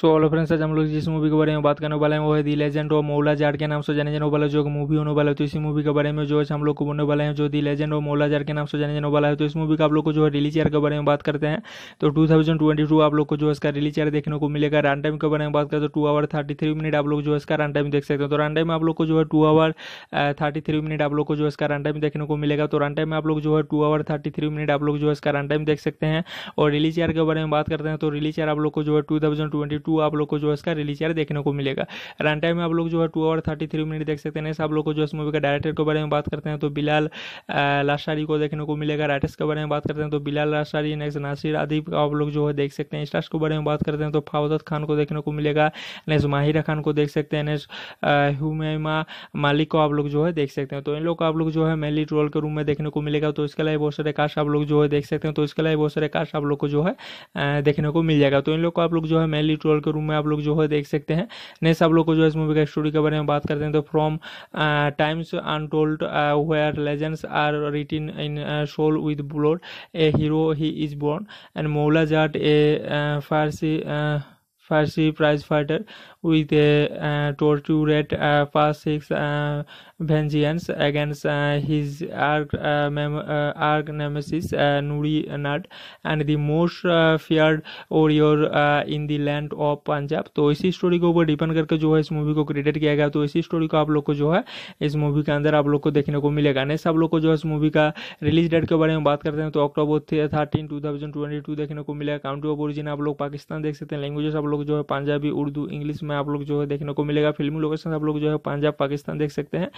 सो हेलो फ्रेंड्स, आज हम लोग जिस मूवी के बारे में बात करने वाले हैं वो है दी लेजेंड ऑफ मौला जट्ट के नाम से जाने जाने वाला जो मूवी होने वाला है। तो इसी मूवी के बारे में जो है हम लोग को बोलने वाले हैं जो दी लेजेंड ऑफ मौला जट्ट के नाम से जाने जाने वाला है। तो इस मूवी का आप लोग को जो है रिलीज ईयर के बारे में बात करते हैं तो टू थाउजेंड ट्वेंटी टू आप लोग को जो है इसका रिलीज ईयर देखने को मिलेगा। रन टाइम के बारे में बात करें तो two hour thirty three minute आप लोग जो है इसका रन टाइम देख सकते हैं। तो रन टाइम में आप लोग को जो है two hour thirty three minute आप लोग को जो है इसका रन टाइम देखने को मिलेगा। तो रन टाइम में आप लोग जो है two hour thirty three minute आप लोग जो है इसका रन टाइम देख सकते हैं। और रिलीज ईयर के बारे में बात करते हैं तो रिलीज ईयर आप लोग को जो है टू थाउजेंड ट्वेंटी टू आप लोग को जो है इसका रिलीज ईयर देखने को मिलेगा। रन टाइम में आप लोग जो है two hour thirty three minute देख सकते हैं। आप लोग को जो इस मूवी का डायरेक्टर के बारे में बात करते हैं तो बिलाल लाशारी को देखने को मिलेगा। राइटर्स के बारे में बात करते हैं तो बिलाल लाशारी, नेक्स्ट नासिर अदीब आप लोग जो है देख सकते हैं। स्टार्स के बारे में बात करते हैं तो फवाद खान को देखने को मिलेगा, नेक्स्ट माहिरा खान को देख सकते हैं, नेक्स्ट हुमैमा मालिक को आप लोग जो है देख सकते हैं। तो इन लोग को आप लोग जो है मेनली रोल के रूम में देखने को मिलेगा। तो इसके अलावा बहुत सारे कास्ट आप लोग जो है देख सकते हैं। तो इसके अलावा बहुत सारे कास्ट आप लोग को जो है देखने को मिल जाएगा। तो इन लोग को आप लोग जो है मेनली रोल के रूम में आप लोग जो है देख सकते हैं। नेक्स्ट आप लोग को जो है इस मूवी का स्टोरी के बारे में बात करते हैं तो from times untold where legends are written in soul with blood a hero he is born and Maula Jatt a Farsi Farsi prize fighter with a uh, tortured uh, past six uh, vengeance against uh, his arch, uh, mem- uh, arch nemesis uh, Nuri Nat and the most uh, feared warrior uh, in the land of Punjab। तो इसी स्टोरी के ऊपर डिपेंड करके जो है इस मूवी को क्रिएट किया गया। तो इसी स्टोरी को आप लोग को जो है इस मूवी के अंदर आप लोग को देखने को मिलेगा। नेक्स्ट आप लोग को जो है इस मूवी का रिलीज डेट के बारे में बात करते हैं तो October thirteen two thousand twenty two देखने को मिलेगा। काउंट्री ऑफ ओरिजिन आप लोग पाकिस्तान देख सकते हैं। लैंग्वेजेस आप लोग जो है पंजाबी, उर्दू, इंग्लिश में आप लोग जो है देखने को मिलेगा। फिल्मी लोकेशन आप लोग जो है पंजाब, पाकिस्तान देख सकते हैं।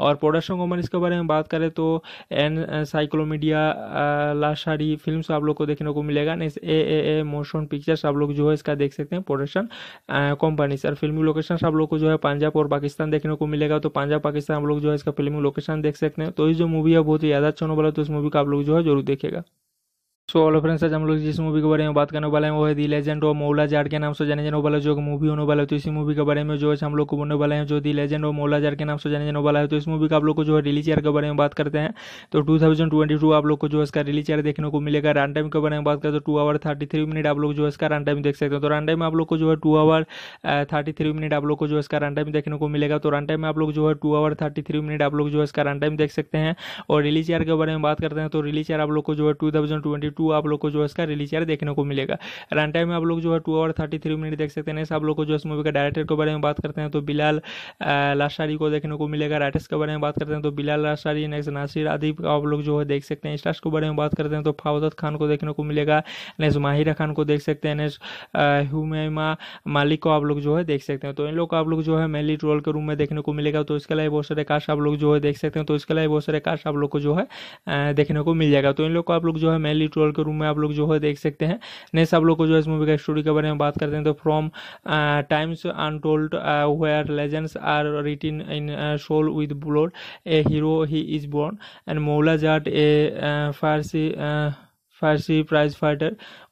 और प्रोडक्शन कंपनी इसके बारे में बात करें तो एनसाइक्लोमीडिया लाशारी फिल्म्स आप लोग को देखने को मिलेगा। Next A A A motion pictures आप लोग जो है इसका देख सकते हैं प्रोडक्शन कंपनी। और फिल्मी लोकेशन आप लोग को जो है पंजाब और पाकिस्तान देखने को मिलेगा। तो पंजाब पाकिस्तान आप लोग जो है इसका फिल्मी लोकेशन देख सकते हैं। तो ये जो मूवी है बहुत ही ज्यादा अच्छा होने वाला है। तो इस मूवी का आप लोग जो है जरूर देखेगा। सो हेलो फ्रेंड्स, आज हम लोग जिस मूवी के बारे में बात करने वाले हैं वो है दी लेजेंड ऑफ मौला जट्ट के नाम से जाने जाने वाला जो मूवी होने वाला है। तो इसी मूवी के बारे में जो है हम लोग को बोलने वाले हैं जो दी लेजेंड ऑफ मौला जट्ट के नाम से जाने जाने वाला है। तो इस मूवी का आप लोग को जो है रिलीज ईयर के बारे में बात करते हैं तो टू थाउजेंड ट्वेंटी टू आप लोग को जो है इसका रिलीज ईयर देखने को मिलेगा। रन टाइम के बारे में बात करें तो two hour thirty three minute आप लोग जो है इसका रन टाइम देख सकते हैं। तो रन टाइम में आप लोग को जो है two hour thirty three minute आप लोग को जो है इसका रन टाइम देखने को मिलेगा। तो रन टाइम में आप लोग जो है two hour thirty three minute आप लोग जो है इसका रन टाइम देख सकते हैं। और रिलीज ईयर के बारे में बात करते हैं तो रिलीज ईयर आप लोग को जो है टू थाउजेंड ट्वेंटी टू आप लोग को जो है इसका रिलीज ईयर देखने को मिलेगा। रन टाइम में आप लोग जो है two hour thirty three minute देख सकते हैं। आप लोग को जो इस मूवी का डायरेक्टर के बारे में बात करते हैं तो बिलाल लाशारी को देखने को मिलेगा। राइटर्स के बारे में बात करते हैं तो बिलाल लाशारी, नेक्स्ट नासिर अदीब आप लोग जो है देख सकते हैं। स्टार्स के बारे में बात करते हैं तो फवाद खान को देखने को मिलेगा, नेक्स्ट माहिरा खान को देख सकते हैं, नेक्स्ट हुमैमा मालिक को आप लोग जो है देख सकते हैं। तो इन लोग को आप लोग जो है मेनली रोल के रूम में देखने को मिलेगा। तो इसके अलावा बहुत सारे कास्ट आप लोग जो है देख सकते हैं। तो इसके अलावा बहुत सारे कास्ट आप लोग को जो है देखने को मिल जाएगा। तो इन लोग को आप लोग जो है मेनली रोल वर्ल्ड के रूम में आप लोग जो है देख सकते हैं। नेक्स्ट आप लोग को जो है इस मूवी का स्टोरी के बारे में बात करते हैं तो from times untold where legends are written in soul with blood a hero he is born and Maula Jatt a Farsi Farsi prize fighter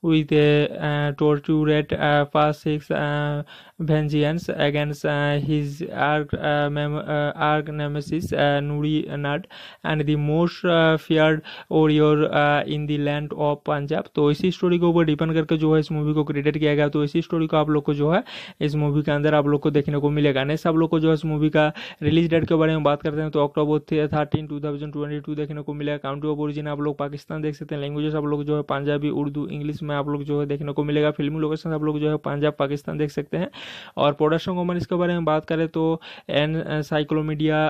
with a uh, tortured uh, past six uh, vengeance against uh, his arch, uh, mem- uh, arch nemesis uh, Nuri Nat and the most uh, feared warrior uh, in the land of Punjab। तो इसी स्टोरी के ऊपर डिपेंड करके जो है इस मूवी को क्रिएट किया गया। तो इसी स्टोरी को आप लोग को जो है इस मूवी के अंदर आप लोग को देखने को मिलेगा। नेक्स्ट आप लोग को जो है इस मूवी का रिलीज डेट के बारे में बात करते हैं तो October thirteen two thousand twenty two देखने को मिलेगा। काउंट्री ऑफ ओरिजिन आप लोग पाकिस्तान देख सकते हैं। लैंग्वेजेस आप लोग जो है पंजाबी उर्दू इंग्लिश में आप लोग जो है देखने को मिलेगा। फिल्मी लोकेशन आप लोग जो है पंजाब पाकिस्तान देख सकते हैं। और प्रोडक्शन कंपनी इसके बारे में बात करें तो एनसाइक्लोमीडिया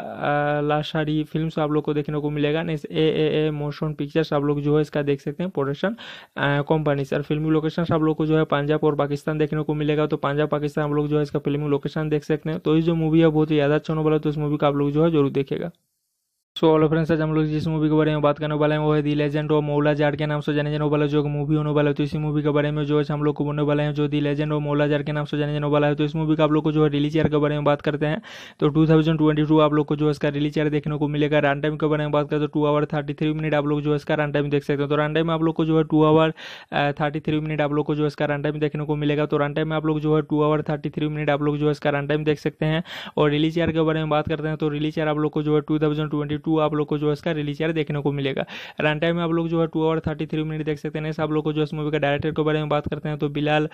लाशारी फिल्म्स आप लोग को देखने को मिलेगा। Next A A A motion pictures आप लोग जो है इसका देख सकते हैं प्रोडक्शन कंपनी। और फिल्मी लोकेशन आप लोग को जो है पंजाब और पाकिस्तान देखने को मिलेगा। तो पंजाब पाकिस्तान आप लोग जो है इसका फिल्मी लोकेशन देख सकते हैं। तो इस जो मूवी है बहुत ही ज्यादा अच्छा होने वाला है। तो इस मूवी का आप लोग जो है जरूर देखेगा। सो हेलो फ्रेंड्स, आज हम लोग जिस मूवी के बारे में बात करने वाले हैं वो है दी लेजेंड ऑफ मौला जट्ट के नाम से जाने जाने वाला जो मूवी होने वाला है। तो इसी मूवी के बारे में जो है हम लोग को बोलने वाले हैं जो दी लेजेंड ऑफ मौला जट्ट के नाम से जाने जाने वाला है। तो इस मूवी का आप लोग को जो है रिलीज ईयर के बारे में बात करते हैं तो टू थाउजेंड ट्वेंटी टू आप लोग को जो है इसका रिलीज ईयर देखने को मिलेगा। रन टाइम के बारे में बात करें तो two hour thirty three minute आप लोग जो है इसका रन टाइम देख सकते हैं। तो रन टाइम आप लोग को जो है two hour thirty three minute आप लोग को जो है इसका रन टाइम देखने को मिलेगा। तो रन टाइम में आप लोग जो है two hour thirty three minute आप लोग जो है इसका रन टाइम देख सकते हैं। और रिलीज ईयर के बारे में बात करते हैं तो रिलीज ईयर आप लोग को जो है टू थाउजेंड ट्वेंटी टू आप लोग को जो है इसका रिलीज ईयर देखने को मिलेगा। रन टाइम में आप लोग जो है two hour thirty three minute देख सकते हैं। आप लोग को जो इस मूवी का डायरेक्टर के बारे में बात करते हैं तो बिलाल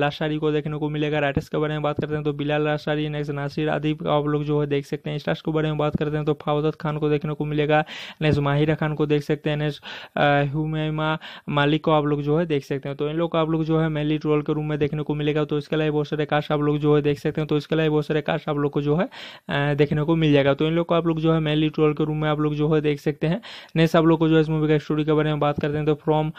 लाशारी को देखने को मिलेगा। राइटर्स के बारे में बात करते हैं तो बिलाल लाशारी। नेक्स्ट नासिर अदीब आप लोग जो है देख सकते हैं। स्टार्स के बारे में बात करते हैं तो फवाद खान को देखने को मिलेगा। नेक्स्ट माहिरा खान को देख सकते हैं। नेक्स्ट हुमैमा मालिक को आप लोग जो है देख सकते हैं। तो इन लोग को आप लोग जो है मेनली रोल के रूम में देखने को मिलेगा। तो इसके अलावा बहुत सारे कास्ट आप लोग जो है देख सकते हैं। तो इसके अलावा बहुत सारे कास्ट आप लोग को जो है देखने को मिल जाएगा। तो इन लोग को आप लोग जो है मेनली ट्रोल के रूम में आप लोग जो है देख सकते हैं। नेक्स्ट आप लोग को जो है इस मूवी का स्टोरी के बारे में बात करते हैं तो from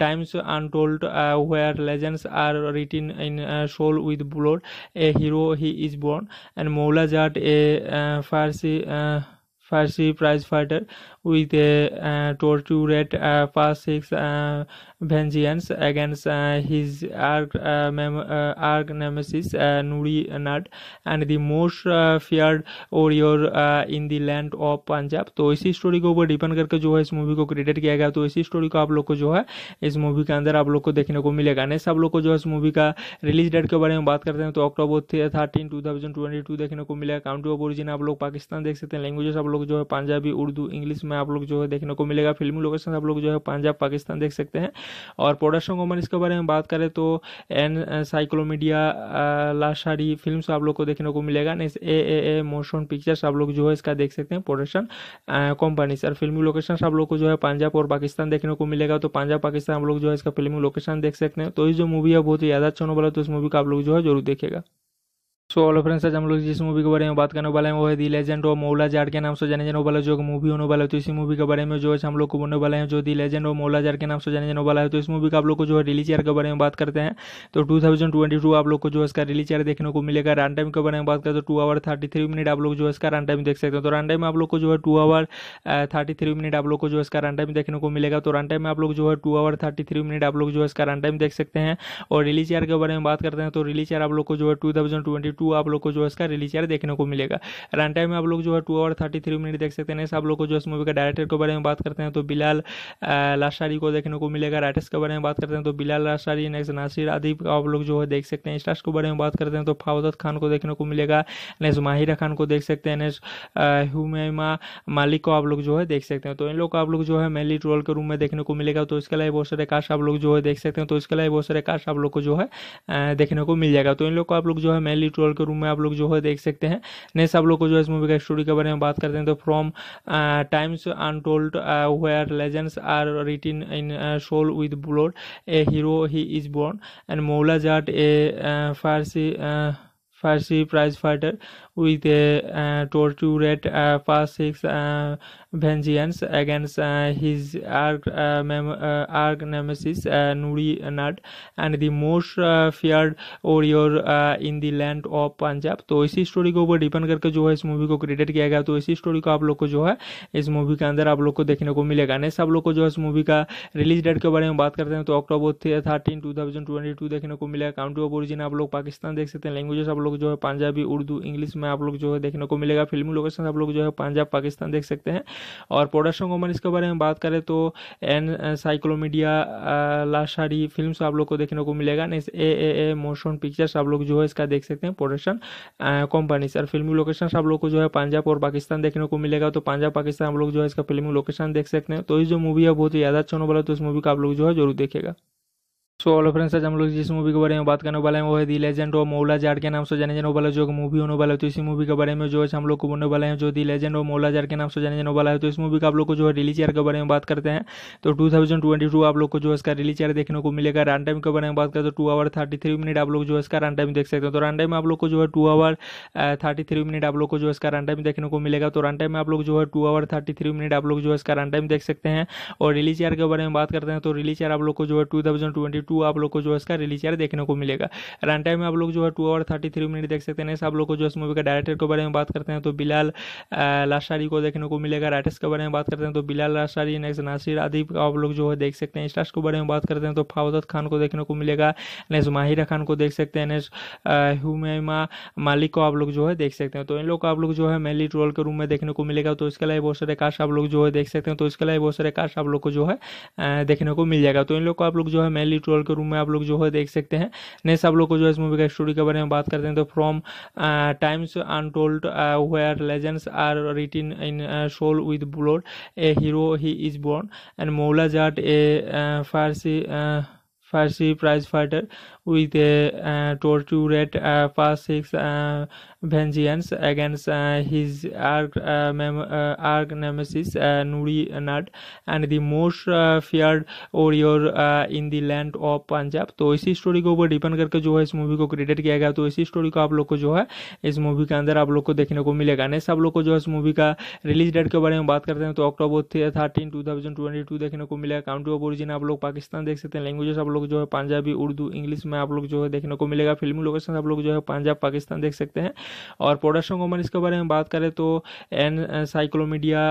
times untold where legends are written in soul with blood a hero he is born and Maula Jatt a Farsi Farsi prize fighter with a uh, tortured uh, past six uh, vengeance against uh, his arch, uh, mem- uh, arch nemesis uh, Nuri Nat and the most uh, feared warrior uh, in the land of Punjab। तो इसी स्टोरी के ऊपर डिपेंड करके जो है इस मूवी को क्रिएट किया गया। तो इसी स्टोरी को आप लोग को जो है इस मूवी के अंदर आप लोग को देखने को मिलेगा। नेक्स्ट आप लोग को जो है इस मूवी का रिलीज डेट के बारे में बात करते हैं तो October thirteen two thousand twenty two देखने को मिलेगा। काउंट्री ऑफ ओरिजिन आप लोग पाकिस्तान देख सकते हैं। लैंग्वेजेस आप लोग जो है पंजाबी उर्दू इंग्लिश में आप लोग जो है देखने को मिलेगा। फिल्मी लोकेशन आप लोग जो है पंजाब पाकिस्तान देख सकते हैं। और प्रोडक्शन कंपनी इसके बारे में बात करें तो एनसाइक्लोमीडिया लाशारी फिल्म्स आप लोग को देखने को मिलेगा। Next A A A motion pictures आप लोग जो है इसका देख सकते हैं प्रोडक्शन कंपनी। और फिल्मी लोकेशन आप लोग को जो है पंजाब और पाकिस्तान देखने को मिलेगा। तो पंजाब पाकिस्तान आप लोग जो है इसका फिल्मी लोकेशन देख सकते हैं। तो इस जो मूवी है बहुत ही ज्यादा अच्छा होने वाला है। तो इस मूवी का आप लोग जो है जरूर देखेगा। सो हेलो फ्रेंड्स, आज हम लोग जिस मूवी के बारे में बात करने वाले हैं वो है दी लेजेंड ऑफ मौला जट्ट के नाम से जाने जाने वाला जो मूवी होने वाला है। तो इसी मूवी के बारे में जो है हम लोग को बोलने वाले हैं जो दी लेजेंड ऑफ मौला जट्ट के नाम से जाने जाने वाला है। तो इस मूवी का आप लोग को जो है रिलीज ईयर के बारे में बात करते हैं तो टू थाउजेंड ट्वेंटी टू आप लोग को जो है इसका रिलीज ईयर देखने को मिलेगा। रन टाइम के बारे में बात करें तो two hour thirty three minute आप लोग जो है इसका रन टाइम देख सकते हैं। तो रन टाइम में आप लोग को जो है two hour thirty three minute आप लोग को जो है इसका रन टाइम देखने को मिलेगा। तो रन टाइम में आप लोग जो है two hour thirty three minute आप लोग जो है इसका रन टाइम देख सकते हैं। और रिलीज ईयर के बारे में बात करते हैं तो रिलीज ईयर आप लोग को जो है टू थाउजेंड ट्वेंटी टू आप लोग को जो है इसका रिलीज ईयर देखने को मिलेगा। रन टाइम में आप लोग जो है two hour thirty three minute देख सकते हैं। आप लोग को जो इस मूवी का डायरेक्टर के बारे में बात करते हैं तो बिलाल लाशारी को देखने को मिलेगा। राइटर्स के बारे में बात करते हैं तो बिलाल लाशारी। नेक्स्ट नासिर अदीब आप लोग जो है देख सकते हैं। स्टार्स के बारे में बात करते हैं तो फवाद खान को देखने को मिलेगा। नेक्स्ट माहिरा खान को देख सकते हैं। नेक्स्ट हुमैमा मालिक को आप लोग जो है देख सकते हैं। तो इन लोग को आप लोग जो है मेनली रोल के रूम में देखने को मिलेगा। तो इसके अलावा बहुत सारे कास्ट आप लोग जो है देख सकते हैं। तो इसके अलावा बहुत सारे कास्ट आप लोग को जो है देखने को मिल जाएगा। तो इन लोग को आप लोग जो है मेनली ट्रोल के रूम में आप लोग जो है देख सकते हैं। नेक्स्ट आप लोग को जो है इस मूवी का स्टोरी के बारे में बात करते हैं तो from times untold where legends are written in soul with blood a hero he is born and Maula Jatt a Farsi Farsi prizefighter with a uh, tortured uh, past six uh, vengeance against uh, his arch uh, uh, nemesis uh, Nuri Nat and the most uh, feared warrior uh, in the land of Punjab। तो इसी स्टोरी के ऊपर डिपेंड करके जो है इस मूवी को क्रिएट किया गया। तो इसी स्टोरी को आप लोग को जो है इस मूवी के अंदर आप लोग को देखने को मिलेगा। नेक्स्ट आप लोग को जो है इस मूवी का रिलीज डेट के बारे में बात करते हैं तो October thirteen two thousand twenty two देखने को मिलेगा। काउंट्री ऑफ ओरिजिन आप लोग पाकिस्तान देख सकते हैं। लैंग्वेजेस आप लोग जो है पंजाबी उर्दू इंग्लिश में आप लोग जो है देखने को मिलेगा। फिल्मी लोकेशन आप लोग जो है पंजाब पाकिस्तान देख सकते हैं। और प्रोडक्शन कंपनी इसके बारे में बात करें तो एनसाइक्लोमीडिया लाशारी फिल्म्स आप लोग को देखने को मिलेगा। Next A A A motion pictures आप लोग जो है इसका देख सकते हैं प्रोडक्शन कंपनी। और फिल्मी लोकेशन आप लोग को जो है पंजाब और पाकिस्तान देखने को मिलेगा। तो पंजाब पाकिस्तान आप लोग जो है इसका फिल्मी लोकेशन देख सकते हैं। तो ये जो मूवी है बहुत ही ज्यादा अच्छा होने वाला है। तो इस मूवी का आप लोग जो है जरूर देखेगा। सो ऑल फ्रेंड्स आज हम लोग जिस मूवी के बारे में बात करने वाले हैं वो है दी लेजेंड ऑफ मौला जट्ट के नाम से जाने जाने वाला जो मूवी होने वाला है। तो इसी मूवी के बारे में जो है हम लोग को बोलने वाले हैं जो दी लेजेंड ऑफ मौला जट्ट के नाम से जाने जाने वाला है। तो इस मूवी का आप लोग को जो है रिलीज ईयर के बारे में बात करते हैं तो टू थाउजेंड ट्वेंटी टू आप लोग को जो इसका रिलीज ईयर देखने को मिलेगा। रन टाइम के बारे में बात करें तो two hour thirty three minute आप लोग जो इसका रन टाइम देख सकते हैं। तो रन टाइम आप लोग को जो है two hour thirty three minute आप लोग को जो इसका रन टाइम देखने को मिलेगा। तो रन टाइम में आप लोग जो है two hour thirty three minute आप लोग जो इसका रन टाइम देख सकते हैं। और रिलीज ईयर के बारे में बात करते हैं तो रिलीज ईयर आप लोग को जो है टू थाउजेंड ट्वेंटी टू आप लोग को जो इसका रिलीज ईयर देखने को मिलेगा। रन टाइम में आप लोग जो है two hour thirty three minute देख सकते हैं। आप लोग को जो इस मूवी का डायरेक्टर के बारे में बात करते हैं तो बिलाल लाशारी को देखने को मिलेगा। राइटर्स के बारे में बात करते हैं तो बिलाल लाशारी। नेक्स्ट नासिर अदीब आप लोग जो है देख सकते हैं। स्टार्स के बारे में बात करते हैं तो फवाद खान को देखने को मिलेगा। नेक्स्ट माहिरा खान को देख सकते हैं। नेक्स्ट हुमैमा मालिक को आप लोग जो है देख सकते हैं। तो इन लोग को आप लोग जो है मेनली रोल के रूम में देखने को मिलेगा। तो इसके अलावा बहुत सारे कास्ट आप लोग जो है देख सकते हैं। तो इसके अलावा बहुत सारे कास्ट आप लोग को जो है देखने को मिल जाएगा। तो इन लोग को आप लोग जो है मेनली ट्रोल के रूम में आप लोग जो है देख सकते हैं। नेक्स्ट आप लोग को जो है इस मूवी का स्टोरी के बारे में बात करते हैं तो from times untold where legends are written in soul with blood a hero he is born and Maula Jatt a Farsi Farsi prizefighter with a uh, tortured uh, past six uh, vengeance against uh, his arch uh, uh, nemesis uh, Nuri Nat and the most uh, feared warrior uh, in the land of Punjab। तो इसी स्टोरी के ऊपर डिपेंड करके जो है इस मूवी को क्रिएट किया गया। तो इसी स्टोरी को आप लोग को जो है इस मूवी के अंदर आप लोग को देखने को मिलेगा। नेक्स्ट आप लोग को जो है इस मूवी का रिलीज डेट के बारे में बात करते हैं तो October thirteen two thousand twenty two देखने को मिलेगा। काउंट्री ऑफ ओरिजिन आप लोग पाकिस्तान देख सकते हैं। लैंग्वेजेस आप लोग जो है पंजाबी उर्दू इंग्लिश में आप लोग जो है देखने को मिलेगा। फिल्मी लोकेशन आप लोग जो है पंजाब पाकिस्तान देख सकते हैं। और प्रोडक्शन कंपनी इसके बारे में बात करें तो एनसाइक्लोमीडिया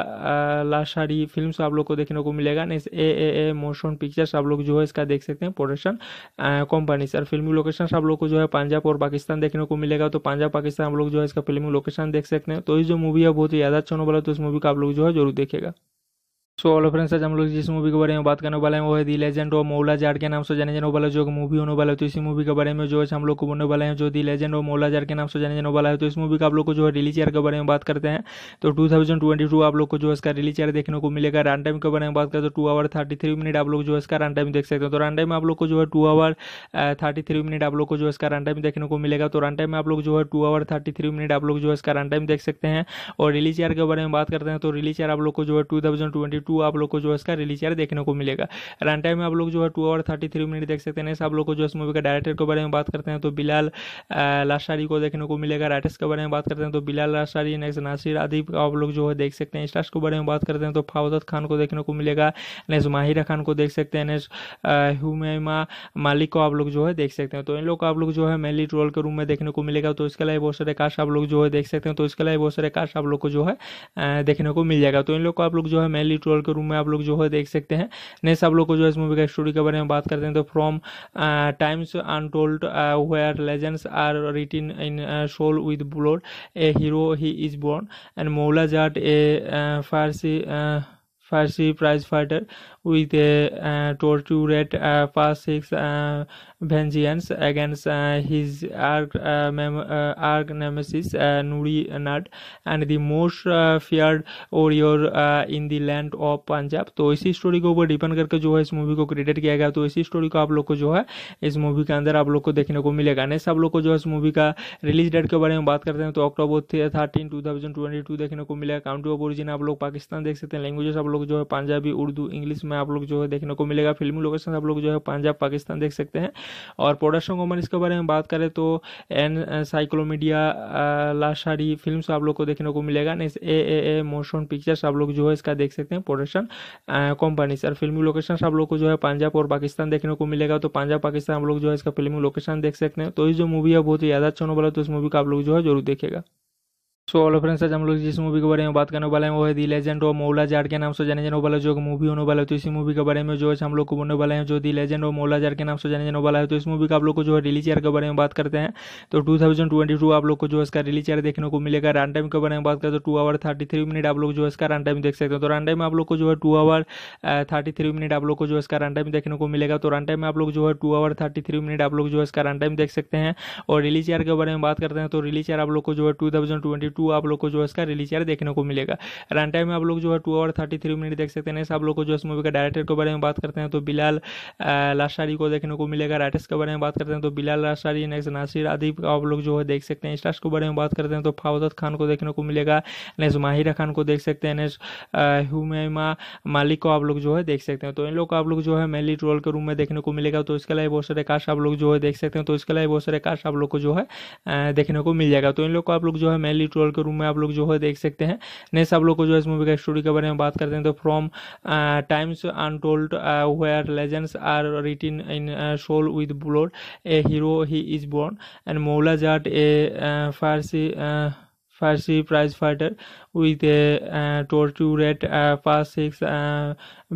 लाशारी फिल्म्स आप लोग को देखने को मिलेगा। Next A A A motion pictures आप लोग जो है इसका देख सकते हैं प्रोडक्शन कंपनी। और फिल्मी लोकेशन आप लोग को जो है पंजाब और पाकिस्तान देखने को मिलेगा। तो पंजाब पाकिस्तान आप लोग जो है इसका फिल्मी लोकेशन देख सकते हैं। तो ये जो मूवी है बहुत ही ज्यादा अच्छा होने वाला है। तो इस मूवी का आप लोग जो है जरूर देखेगा। सो ऑल फ्रेंड्स आज हम लोग जिस मूवी के बारे में बात करने वाले हैं वो है दी लेजेंड ऑफ मौला जट्ट के नाम से जाने जाने वाला जो मूवी होने वाला है। तो इसी मूवी के बारे में जो है हम लोग को बोलने वाले हैं जो दी लेजेंड ऑफ मौला जट्ट के नाम से जाने जाने वाला है। तो इस मूवी का आप लोग को जो है रिलीज ईयर के बारे में बात करते हैं तो टू थाउजेंड ट्वेंटी टू आप लोग को जो इसका रिलीज ईयर देखने को मिलेगा। रन टाइम के बारे में बात करें तो two hour thirty three minute आप लोग जो इसका रन टाइम देख सकते हैं। तो रन टाइम में आप लोग को जो है two hour thirty three minute आप लोग को जो इसका रन टाइम देखने को मिलेगा। तो रन टाइम में आप लोग जो है two hour thirty three minute आप लोग जो इसका रन टाइम देख सकते हैं। और रिलीज ईयर के बारे में बात करते हैं तो रिलीज ईयर आप लोग को जो है टू थाउजेंड ट्वेंटी टू आप लोग को जो इसका रिलीज ईयर देखने को मिलेगा। रन टाइम में आप लोग जो है two hour thirty three minute देख सकते हैं। आप लोग को जो इस मूवी का डायरेक्टर के बारे में बात करते हैं तो बिलाल लाशारी को देखने को मिलेगा। राइटर्स के बारे में बात करते हैं तो बिलाल लाशारी। नेक्स्ट नासिर अदीब आप लोग जो है देख सकते हैं। स्टार्स के बारे में बात करते हैं तो फवाद खान को देखने को मिलेगा। नेक्स्ट माहिरा खान को देख सकते हैं। नेक्स्ट हुमैमा मालिक को आप लोग जो है देख सकते हैं। तो इन लोग को आप लोग जो है मेनली रोल के रूम में देखने को मिलेगा। तो इसके अलावा बहुत सारे कास्ट आप लोग जो है देख सकते हैं। तो इसके अलावा बहुत सारे कास्ट आप लोग को जो है देखने को मिल जाएगा। तो इन लोग को आप लोग जो है मेनली ट्रोल के रूम में आप लोग जो है देख सकते हैं। नेक्स्ट आप लोग को जो है इस मूवी का स्टोरी के बारे में बात करते हैं तो from times untold where legends are written in soul with blood a hero he is born and Maula Jatt a Farsi Farsi prizefighter with a uh, tortured uh, past six uh, vengeance against uh, his arch uh, uh, nemesis uh, Nuri Nat and the most uh, feared warrior uh, in the land of Punjab। तो इसी स्टोरी के ऊपर डिपेंड करके जो है इस मूवी को क्रिएट किया गया। तो इसी स्टोरी को आप लोग को जो है इस मूवी के अंदर आप लोग को देखने को मिलेगा। नेक्स्ट आप लोग को जो है इस मूवी का रिलीज डेट के बारे में बात करते हैं तो October thirteen two thousand twenty two देखने को मिलेगा। काउंट्री ऑफ ओरिजिन आप लोग पाकिस्तान देख सकते हैं। लैंग्वेजेस आप लोग जो है पंजाबी उर्दू इंग्लिश में आप लोग जो है देखने को मिलेगा। फिल्मी लोकेशन आप लोग जो है पंजाब पाकिस्तान देख सकते हैं। और प्रोडक्शन कंपनीज इसके बारे में बात करें तो एनसाइक्लोमीडिया लाशारी फिल्म्स आप लोग को देखने को मिलेगा। Next A A A motion pictures आप लोग जो है इसका देख सकते हैं प्रोडक्शन कंपनीज। और फिल्मी लोकेशन आप लोग को जो है पंजाब और पाकिस्तान देखने को मिलेगा, तो पंजाब पाकिस्तान आप लोग जो है इसका फिल्मी लोकेशन देख सकते हैं। तो ये जो मूवी है बहुत ही ज़्यादा अच्छा होने वाला है, तो इस मूवी का आप लोग जो है जरूर देखेगा। सो ऑल फ्रेंड्स, आज हम लोग जिस मूवी के बारे में बात करने वाले हैं वो है दी लेजेंड ऑफ मौला जट्ट के नाम से जाने जाने वाला जो मूवी होने वाला है। तो इसी मूवी के बारे में जो है हम लोग को बोलने वाले हैं, जो दी लेजेंड ऑफ मौला जट्ट के नाम से जाने जाने वाला है। तो इस मूवी का आप लोग को जो है रिलीज ईयर के बारे में बात करते हैं तो टू थाउजेंड ट्वेंटी टू आप लोग को जो इसका रिलीज ईयर देखने को मिलेगा। रन टाइम के बारे में बात करें तो two hour thirty three minute आप लोग जो इसका रन टाइम देख सकते हैं। तो रन टाइम आप लोग को जो है two hour thirty three minute आप लोग को जो इसका रन टाइम देखने को मिलेगा। तो रन टाइम में आप लोग जो है two hour thirty three minute आप लोग जो इसका रन टाइम देख सकते हैं। और रिलीज ईयर के बारे में बात करते हैं तो रिलीज ईयर आप लोग को जो है टू थाउजेंड ट्वेंटी टू आप लोग को जो इसका रिलीज ईयर देखने को मिलेगा। रन टाइम में आप लोग जो है two hour thirty three minute देख सकते हैं। आप लोग को जो इस मूवी का डायरेक्टर के बारे में बात करते हैं तो बिलाल लाशारी को देखने को मिलेगा। राइटर्स के बारे में बात करते हैं तो बिलाल लाशारी। नेक्स्ट नासिर अदीब आप लोग जो है देख सकते हैं। स्टार्स के बारे में बात करते हैं तो फवाद खान को देखने को मिलेगा। नेक्स्ट माहिरा खान को देख सकते हैं। नेक्स्ट हुमैमा मालिक को आप लोग जो है देख सकते हैं। तो इन लोग को आप लोग जो है मेनली रोल के रूम में देखने को मिलेगा। तो इसके अलावा बहुत सारे कास्ट आप लोग जो है देख सकते हैं। तो इसके अलावा बहुत सारे कास्ट आप लोग को जो है देखने को मिल जाएगा। तो इन लोग को आप लोग जो है मेनली ट्रोल के रूम में आप लोग जो है देख सकते हैं। नेक्स्ट आप लोग को जो है इस मूवी का स्टोरी के बारे में बात करते हैं तो from times untold where legends are written in soul with blood a hero he is born and Maula Jatt a Farsi Farsi prize fighter with a uh, tortured uh, past six uh,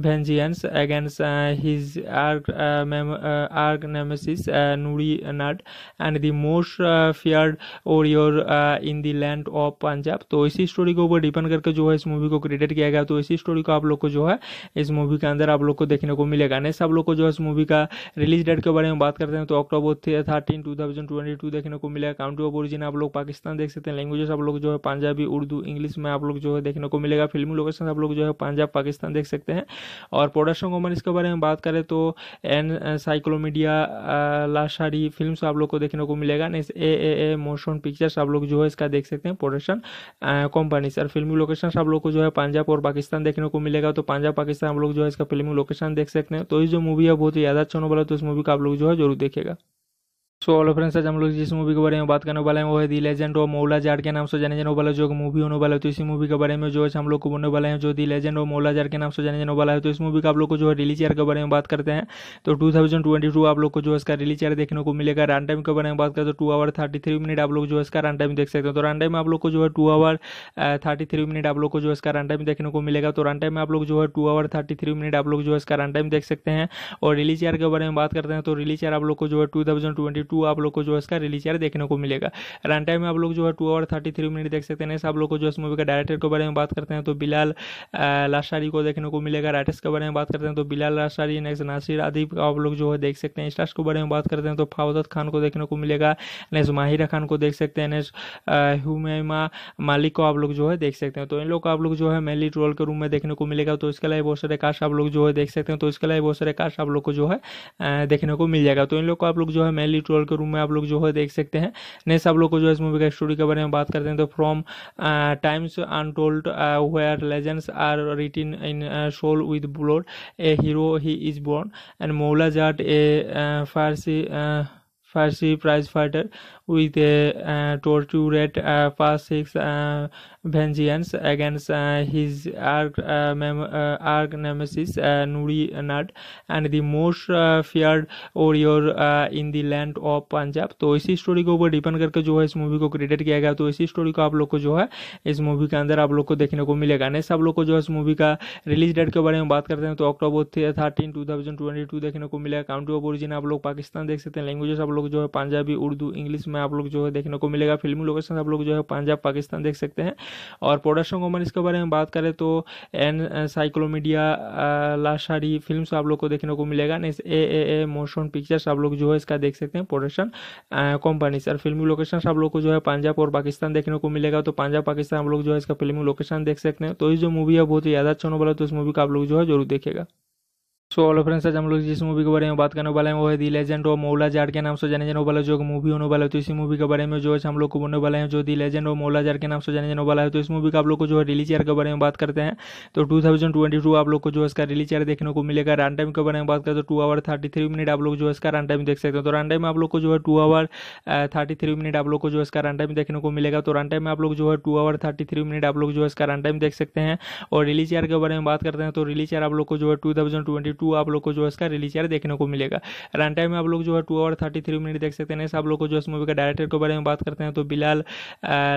vengeance against uh, his arch, uh, mem- uh, arch nemesis uh, Nuri Nat and the most uh, feared warrior uh, in the land of Punjab। तो इसी स्टोरी के ऊपर डिपेंड करके जो है इस मूवी को क्रिएट किया गया। तो इसी स्टोरी को आप लोग को जो है इस मूवी के अंदर आप लोग को देखने को मिलेगा। नेक्स्ट आप लोग को जो है इस मूवी का रिलीज डेट के बारे में बात करते हैं तो October thirteen two thousand twenty two देखने को मिलेगा। काउंट्री ऑफ ओरिजिन आप लोग पाकिस्तान देख सकते हैं। लैंग्वेजेस आप लोग जो है पंजाबी उर्दू इंग्लिश में आप लोग जो है देखने को मिलेगा। फिल्मी लोकेशन आप लोग जो है पंजाब पाकिस्तान देख सकते हैं। और प्रोडक्शन कंपनी इसके बारे में बात करें तो एनसाइक्लोमीडिया लाशारी फिल्म्स आप लोग को देखने को मिलेगा। Next A A A motion pictures आप लोग जो है इसका देख सकते हैं प्रोडक्शन कंपनीज। और फिल्मी लोकेशन आप लोग को जो है पंजाब और पाकिस्तान देखने को मिलेगा। तो पंजाब पाकिस्तान आप लोग जो है इसका फिल्मी लोकेशन देख सकते हैं। तो ये जो मूवी है बहुत ही ज़्यादा अच्छा होने वाला है, तो इस मूवी का आप लोग जो है जरूर देखेगा। सो ऑल फ्रेंड्स, आज हम लोग जिस मूवी के बारे में बात करने वाले हैं वो है दी लेजेंड ऑफ मौला जट्ट के नाम से जाने जाने वाला जो मूवी होने वाला है। तो इसी मूवी के बारे में जो है हम लोग को बोलने वाले हैं, जो दी लेजेंड ऑफ मौला जट्ट के नाम से जाने जाने वाला है। तो इस मूवी का आप लोग को जो है रिलीज ईयर के बारे में बात करते हैं तो टू थाउजेंड ट्वेंटी टू आप लोग को जो इसका रिलीज ईयर देखने को मिलेगा। रन टाइम के बारे में बात करें तो two hour thirty three minute आप लोग जो इसका रन टाइम देख सकते हैं। तो रन टाइम में आप लोग को जो है two hour thirty three minute आप लोग को जो इसका रन टाइम देखने को मिलेगा। तो रन टाइम में आप लोग जो है two hour thirty three minute आप लोग जो इसका रन टाइम देख सकते हैं। और रिलीज ईयर के बारे में बात करते हैं तो रिलीज ईयर आप लोग को जो है टू थाउजेंड ट्वेंटी टू आप लोग को जो इसका रिलीज ईयर देखने को मिलेगा। रन टाइम में आप लोग जो है two hour thirty three minute देख सकते हैं। आप लोग को जो इस मूवी का डायरेक्टर के बारे में बात करते हैं तो बिलाल लाशारी को देखने को मिलेगा। राइटर्स के बारे में बात करते हैं तो बिलाल लाशारी। नेक्स्ट नासिर अदीब आप लोग जो है देख सकते हैं। स्टार्स के बारे में बात करते हैं तो फवाद खान को देखने को मिलेगा। नेक्स्ट माहिरा खान को देख सकते हैं। नेक्स्ट हुमैमा मालिक को आप लोग जो है देख सकते हैं। तो इन लोग को आप लोग जो है मेनली रोल के रूम में देखने को मिलेगा। तो इसके अलावा बहुत सारे कास्ट आप लोग जो है देख सकते हैं। तो इसके अलावा बहुत सारे कास्ट आप लोग को जो है देखने को मिल जाएगा। तो इन लोग को आप लोग जो है मेनली ट्रोल के रूम में आप लोग जो है देख सकते हैं। नेक्स्ट आप लोग को जो है इस मूवी का स्टोरी के बारे में बात करते हैं तो from times untold where legends are written in soul with blood a hero he is born and Maula Jatt a Farsi Farsi prize fighter with a uh, tortured uh, past six uh, vengeance against uh, his arch, uh, mem- uh, arch nemesis uh, Nuri Nat and the most uh, feared warrior uh, in the land of Punjab। तो इसी स्टोरी के ऊपर डिपेंड करके जो है इस मूवी को क्रिएट किया गया। तो इसी स्टोरी को आप लोग को जो है इस मूवी के अंदर आप लोग को देखने को मिलेगा। नेक्स्ट आप लोग को जो है इस मूवी का रिलीज डेट के बारे में बात करते हैं तो October thirteen two thousand twenty two देखने को मिलेगा। काउंट्री ऑफ ओरिजिन आप लोग पाकिस्तान देख सकते हैं। लैंग्वेजेस आप लोग जो है पंजाबी उर्दू इंग्लिश में आप लोग जो है देखने को मिलेगा। फिल्मी लोकेशन आप लोग जो है पंजाब पाकिस्तान देख सकते हैं। और प्रोडक्शन कंपनी इसके बारे में बात करें तो एनसाइक्लोमीडिया लाशारी फिल्म्स आप लोग को देखने को मिलेगा। Next A A A motion pictures आप लोग जो है इसका देख सकते हैं प्रोडक्शन कंपनीज। और फिल्मी लोकेशन आप लोग को जो है पंजाब और पाकिस्तान देखने को मिलेगा। तो पंजाब पाकिस्तान आप लोग जो है इसका फिल्मी लोकेशन देख सकते हैं। तो ये जो मूवी है बहुत ही ज़्यादा अच्छा होने वाला है, तो इस मूवी का आप लोग जो है जरूर देखेगा। सो हेलो फ्रेंड्स, आज हम लोग जिस मूवी के बारे में बात करने वाले हैं वो है दी लेजेंड ऑफ मौला जट्ट के नाम से जाने जाने वाला जो मूवी होने वाला है। तो इसी मूवी के बारे में जो हम लोग को बोलने वाले हैं जो दी लेजेंड ऑफ मौला जट्ट के नाम से जाने जाने वाला है। तो इस मूवी का आप लोग को जो है रिलीज ईयर के बारे में बात करते हैं तो टू थाउजेंड ट्वेंटी टू आप लोग को जो इसका रिलीज ईयर देखने को मिलेगा। रन टाइम के बारे में बात करते हैं तो two hour thirty three minute आप लोग जो इसका रन टाइम देख सकते हैं। तो रन टाइम में आप लोग को जो है two hour thirty three minute आप लोग को जो इसका रन टाइम देखने को मिलेगा। तो रन टाइम में आप लोग जो है two hour thirty three minute आप लोग जो इसका रन टाइम देख सकते हैं। और रिलीज ईयर के बारे में बात करते हैं तो रिलीज ईयर आप लोग को जो है टू थाउजेंड ट्वेंटी टू आप लोग को जो इसका रिलीज ईयर देखने को मिलेगा। रन टाइम में आप लोग जो है two hour thirty three minute देख सकते हैं। आप लोग को जो इस मूवी के डायरेक्टर के बारे में बात करते हैं तो बिलाल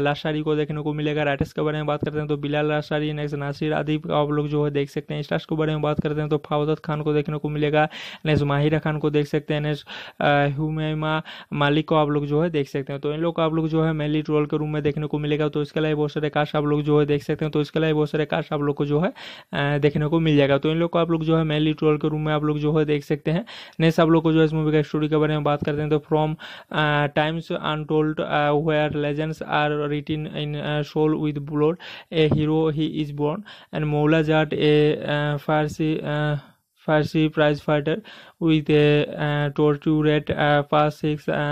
लाशारी को देखने को मिलेगा। राइटर्स के बारे में बात करते हैं तो बिलाल लाशारी, नेक्स्ट नासिर अदीब आप लोग जो है देख सकते हैं। स्टार्स के बारे में बात करते हैं तो फवाद खान को देखने को मिलेगा। नेक्स्ट माहिरा खान को देख सकते हैं। नेक्स्ट हुमैमा मालिक को आप लोग जो है देख सकते हैं। तो इन लोग को आप लोग जो है मेनली रोल के रूम में देखने को मिलेगा। तो इसके अलावा बहुत सारे कास्ट आप लोग जो है देख सकते हैं। तो इसके अलावा बहुत सारे कास्ट आप लोग को जो है देखने को मिल जाएगा। तो इन लोग को आप लोग जो है मेनली ट्रोल के रूम में आप लोग जो है देख सकते हैं। नेक्स्ट आप लोग को जो है इस मूवी का स्टोरी के बारे में बात करते हैं तो from times untold where legends are written in soul with blood a hero he is born and Maula Jatt a Farsi Farsi prize fighter with a uh, tortured uh, past six uh,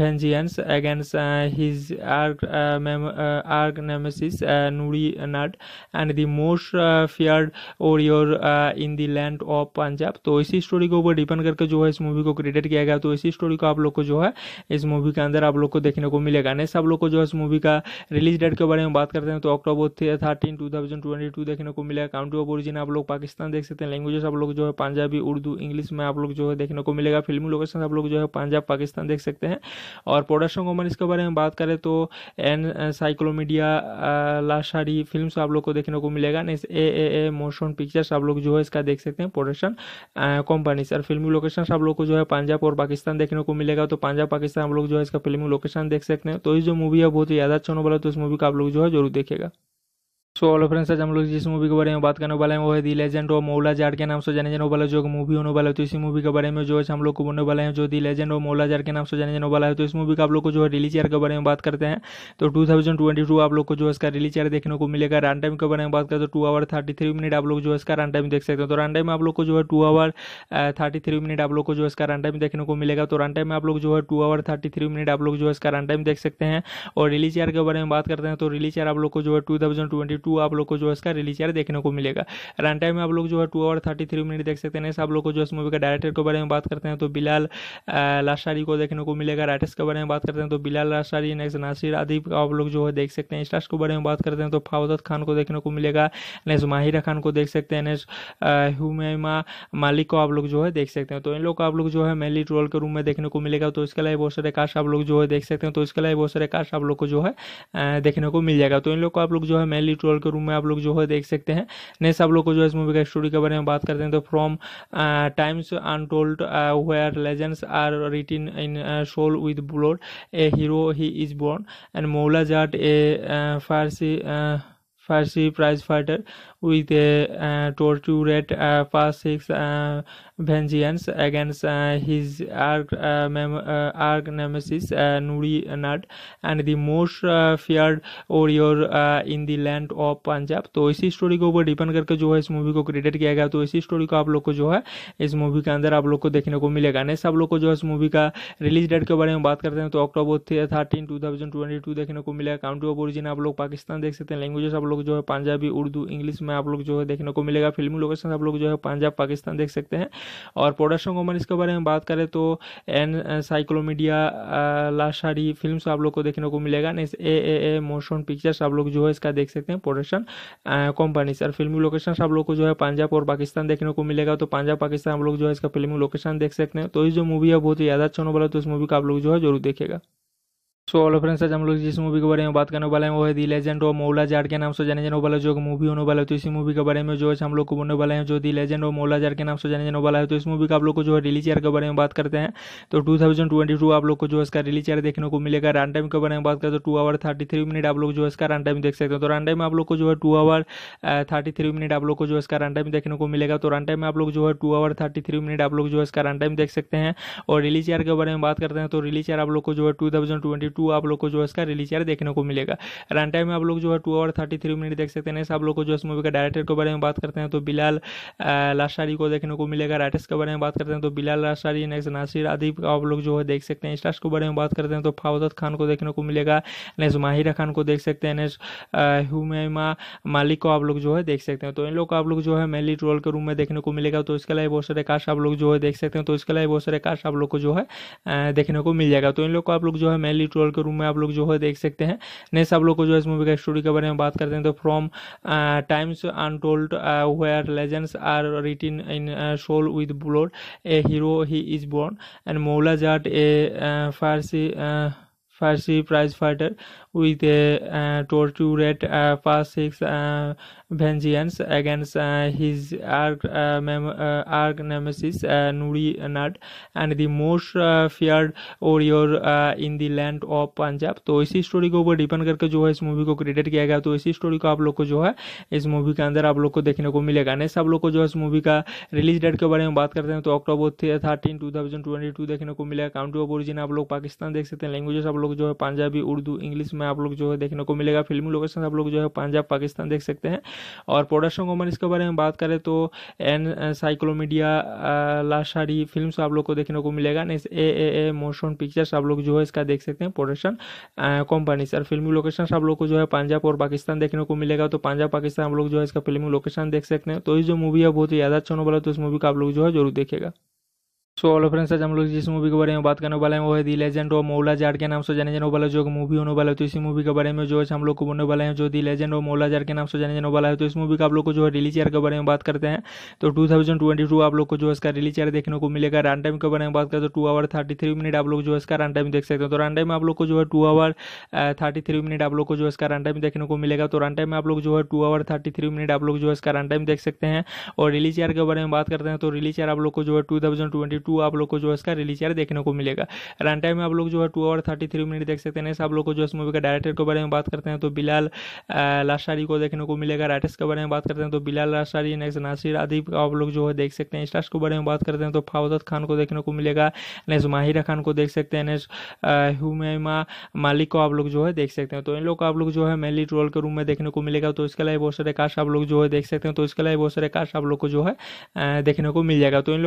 vengeance against uh, his arch, uh, mem- uh, arch nemesis uh, Nuri Nad and the most uh, feared warrior uh, in the land of Punjab। तो इसी स्टोरी के ऊपर डिपेंड करके जो है इस मूवी को क्रिएट किया गया। तो इसी स्टोरी को आप लोग को जो है इस मूवी के अंदर आप लोग को देखने को मिलेगा। नेक्स्ट आप लोग को जो है इस मूवी का रिलीज डेट के बारे में बात करते हैं तो October thirteen two thousand twenty two देखने को मिलेगा। काउंट्री ऑफ ओरिजिन आप लोग पाकिस्तान देख सकते हैं। लैंग्वेजेस आप लोग जो है पंजाबी, उर्दू, इंग्लिश में आप लोग जो है देखने को मिलेगा। फिल्मी लोकेशन आप लोग जो है पंजाब, पाकिस्तान देख सकते हैं। और प्रोडक्शन कंपनी इसके बारे में बात करें तो एनसाइक्लोमीडिया लाशारी फिल्म्स आप लोग को देखने को मिलेगा। Next A A A motion pictures आप लोग जो है इसका देख सकते हैं प्रोडक्शन कंपनी। सर फिल्मी लोकेशन आप लोग को जो है पंजाब और पाकिस्तान देखने को मिलेगा। तो पंजाब, पाकिस्तान आप लोग जो है इसका फिल्मी लोकेशन देख सकते हैं। तो इस जो मूवी है बहुत ही ज्यादा अच्छा होने वाला है। तो इस मूवी का आप लोग जो है जरूर देखेगा। सो हेलो फ्रेंड्स, आज हम लोग जिस मूवी के बारे में बात करने वाले हैं वो है दी लेजेंड ऑफ मौला जट्ट के नाम से जाने जाने वाला जो मूवी होने वाला है। तो इसी मूवी के बारे में जो है हम लोग को बोलने वाले हैं जो दी लेजेंड ऑफ मौला जट्ट के नाम से जाने जाने वाला है। तो इस मूवी का आप लोग को जो है रिलीज ईयर के बारे में बात करते हैं तो टू थाउजेंड ट्वेंटी टू आप लोग को जो इसका रिलीज ईयर देखने को मिलेगा। रन टाइम के बारे में बात करते हैं तो two hour thirty three minute आप लोग जो इसका रन टाइम देख सकते हैं। तो रन टाइम में आप लोग को जो है two hour thirty three minute आप लोग को जो इसका रन टाइम देखने को मिलेगा। तो रन टाइम में आप लोग जो है two hour thirty three minute आप लोग जो इसका रन टाइम देख सकते हैं। और रिलीज ईयर के बारे में बात करते हैं तो रिलीज ईयर आप लोग को जो है टू थाउजेंड ट्वेंटी टू आप लोग को जो इसका रिलीज ईयर देखने को मिलेगा। रन टाइम में आप लोग जो है two hour thirty three minute देख सकते हैं। आप लोग को जो इस मूवी के डायरेक्टर के बारे में बात करते हैं तो बिलाल लाशारी को देखने को मिलेगा। राइटर्स के बारे में बात करते हैं तो बिलाल लाशारी, नेक्स्ट नासिर अदीब आप लोग जो है देख सकते हैं। स्टार्स के बारे में बात करते हैं तो फवाद खान को देखने को मिलेगा। नेक्स्ट माहिरा खान को देख सकते हैं। नेक्स्ट हुमैमा मालिक को आप लोग जो है देख सकते हैं। तो इन लोग को आप लोग जो है मेनली रोल के रूम में देखने को मिलेगा। तो इसके अलावा बहुत सारे कास्ट आप लोग जो है देख सकते हैं। तो इसके अलावा बहुत सारे कास्ट आप लोग को जो है देखने को मिल जाएगा। तो इन लोग को आप लोग जो है मेनली ट्रोल के रूम में आप लोग जो है देख सकते हैं। नेक्स्ट आप लोग को जो है इस मूवी का स्टोरी के बारे में बात करते हैं तो from times untold where legends are written in soul with blood a hero he is born and Maula Jatt a Farsi Farsi prize fighter with a uh, tortured uh, past six uh, vengeance against uh, his arch, uh, mem- uh, arch nemesis uh, Nuri Nad and the most uh, feared warrior uh, in the land of Punjab। तो इसी स्टोरी के ऊपर डिपेंड करके जो है इस मूवी को क्रिएट किया गया। तो इसी स्टोरी को आप लोग को जो है इस मूवी के अंदर आप लोग को देखने को मिलेगा। नेक्स्ट आप लोग को जो है इस मूवी का रिलीज डेट के बारे में बात करते हैं तो October thirteen two thousand twenty two देखने को मिलेगा। काउंट्री ऑफ ओरिजिन आप लोग पाकिस्तान देख सकते हैं। लैंग्वेजेस आप लोग जो है पंजाबी, उर्दू, इंग्लिश में आप लोग जो है देखने को मिलेगा। फिल्मी लोकेशन आप लोग जो है पंजाब, पाकिस्तान देख सकते हैं। और प्रोडक्शन कंपनी इसके बारे में बात करें तो एनसाइक्लोमीडिया लाशारी फिल्म्स आप लोग को देखने को मिलेगा। Next A A A motion pictures आप लोग जो है इसका देख सकते हैं प्रोडक्शन कंपनी। सर फिल्मी लोकेशन आप लोग को जो है पंजाब और पाकिस्तान देखने को मिलेगा। तो पंजाब, पाकिस्तान आप लोग जो है इसका फिल्मी लोकेशन देख सकते हैं। तो इस जो मूवी है बहुत ही ज्यादा अच्छा होने वाला है। तो इस मूवी का आप लोग जो है जरूर देखेगा। सो हेलो फ्रेंड्स, आज हम लोग जिस मूवी के बारे में बात करने वाले हैं वो है दी लेजेंड ऑफ मौला जट्ट के नाम से जाने जाने वाला जो मूवी होने वाला है। तो इसी मूवी के बारे में जो है हम लोग को बोलने वाले हैं जो दी लेजेंड ऑफ मौला जट्ट के नाम से जाने जाने वाला है। तो इस मूवी का आप लोग को जो है रिलीज ईयर के बारे में बात करते हैं तो टू थाउजेंड ट्वेंटी टू आप लोग को जो इसका रिलीज ईयर देखने को मिलेगा। रन टाइम के बारे में बात करें तो two hour thirty three minute आप लोग जो इसका रन टाइम देख सकते हैं। तो रन टाइम में आप लोग को जो है two hour thirty three minute आप लोग को जो इसका रन टाइम देखने को मिलेगा। तो रन टाइम में आप लोग जो है two hour thirty three minute आप लोग जो इसका रन टाइम देख सकते हैं। और रिलीज ईयर के बारे में बात करते हैं तो रिलीज ईयर आप लोग को जो है टू थाउजेंड ट्वेंटी टू आप लोग को जो है इसका रिलीज यार देखने को मिलेगा। रन टाइम में आप लोग जो है two hour thirty three minute देख सकते हैं। आप लोग को जो इस मूवी का डायरेक्टर के बारे में बात करते हैं तो बिलाल लाशारी को देखने को मिलेगा। राइटर्स के बारे में बात करते हैं तो बिलाल लाशारी, नेक्स्ट नासिर अदीब आप लोग जो है देख सकते हैं। स्टार्स के बारे में बात करते हैं तो फवाद खान को देखने को मिलेगा, नेक्स्ट माहिरा खान को देख सकते हैं, नेक्स्ट हुमैमा मालिक को आप लोग जो है देख सकते हैं। तो इन लोग को आप लोग जो है मेनली रोल के रूम में देखने को मिलेगा। तो इसके अलावा बहुत सारे कास्ट आप लोग जो है देख सकते हैं। तो इसके अलावा बहुत सारे कास्ट आप लोग को जो है देखने को मिल जाएगा। तो इन लोग को आप लोग जो है मेनली रोल के रूम में आप लोग जो है देख सकते हैं। नेक्स्ट आप लोग को जो है इस मूवी का स्टोरी के बारे में बात करते हैं तो from times untold where legends are written in soul with blood a hero he is born and Maula Jatt a Farsi Farsi prize fighter with a uh, tortured uh, past six uh, vengeance against uh, his arch, uh, mem- uh, arch nemesis uh, Nuri Nat and the most uh, feared warrior uh, in the land of Punjab। तो इसी स्टोरी के ऊपर डिपेंड करके जो है इस मूवी को क्रिएट किया गया। तो इसी स्टोरी को आप लोग को जो है इस मूवी के अंदर आप लोग को देखने को मिलेगा। नेक्स्ट आप लोग को जो है इस मूवी का रिलीज डेट के बारे में बात करते हैं तो October thirteen two thousand twenty two देखने को मिलेगा। काउंट्री ऑफ ओरिजिन आप लोग पाकिस्तान देख सकते हैं। लैंग्वेजेस आप लोग जो है पंजाबी, उर्दू, इंग्लिश में आप लोग जो है देखने को मिलेगा। फिल्मी लोकेशन आप लोग जो है पंजाब, पाकिस्तान देख सकते हैं। और प्रोडक्शन कंपनी इसके बारे में बात करें तो एनसाइक्लोमीडिया लाशारी फिल्म्स आप लोग को देखने को मिलेगा। Next A A A motion pictures आप लोग जो है इसका देख सकते हैं प्रोडक्शन कंपनी। सर फिल्मी लोकेशन आप लोग को जो है पंजाब और पाकिस्तान देखने को मिलेगा। तो पंजाब पाकिस्तान आप लोग जो है इसका फिल्मी लोकेशन देख सकते हैं। तो ये जो मूवी है बहुत ही ज्यादा अच्छा होने वाला है। तो इस मूवी का आप लोग जो है जरूर देखेगा। सो हेलो फ्रेंड्स, आज हम लोग जिस मूवी के बारे में बात करने वाले हैं वो है दी लेजेंड ऑफ मौला जट्ट के नाम से जाने जाने वाला जो मूवी होने वाला है। तो इसी मूवी के बारे में जो है हम लोग को बोलने वाले हैं जो दी लेजेंड ऑफ मौला जट्ट के नाम से जाने जाने वाला है। तो इस मूवी का आप लोग को जो है रिलीज ईयर के बारे में बात करते हैं तो टू थाउजेंड ट्वेंटी टू आप लोग को जो है इसका रिलीज ईयर देखने को मिलेगा। रन टाइम के बारे में बात करें तो two hour thirty three minute आप लोग जो है इसका रन टाइम देख सकते हैं। तो रन टाइम आप लोग को जो है two hour thirty three minute आप लोग को जो है इसका रन टाइम देखने को मिलेगा। तो रन टाइम में आप लोग जो है two hour thirty three minute आप लोग जो है इसका रन टाइम देख सकते हैं। और रिलीज ईयर के बारे में बात करते हैं तो रिलीज ईयर आप लोग को जो है टू थाउजेंड ट्वेंटी टू आप लोग को जो है इसका रिलीज ईयर देखने को मिलेगा। रन टाइम में आप लोग जो है two hour thirty three minute देख सकते हैं। आप लोग को जो इस मूवी का डायरेक्टर के बारे में बात करते हैं तो बिलाल लाशारी को देखने को मिलेगा। राइटर्स के बारे में बात करते हैं तो बिलाल लाशारी, नेक्स्ट नासिर अदीब आप लोग जो है देख सकते हैं। स्टार्स के बारे में बात करते हैं तो फवाद खान को देखने को मिलेगा, नेक्स्ट माहिरा खान को देख सकते हैं, नेक्स्ट हुमैमा मालिक को आप लोग जो है देख सकते हैं। तो इन लोग को आप लोग जो है मेनली रोल के रूम में देखने को मिलेगा। तो इसके अलावा बहुत सारे कास्ट आप लोग जो है देख सकते हैं। तो इसके अलावा बहुत सारे कास्ट आप लोग को जो है देखने को मिल जाएगा। तो इन लोग को आप लोग जो है मेनली रोल के रूम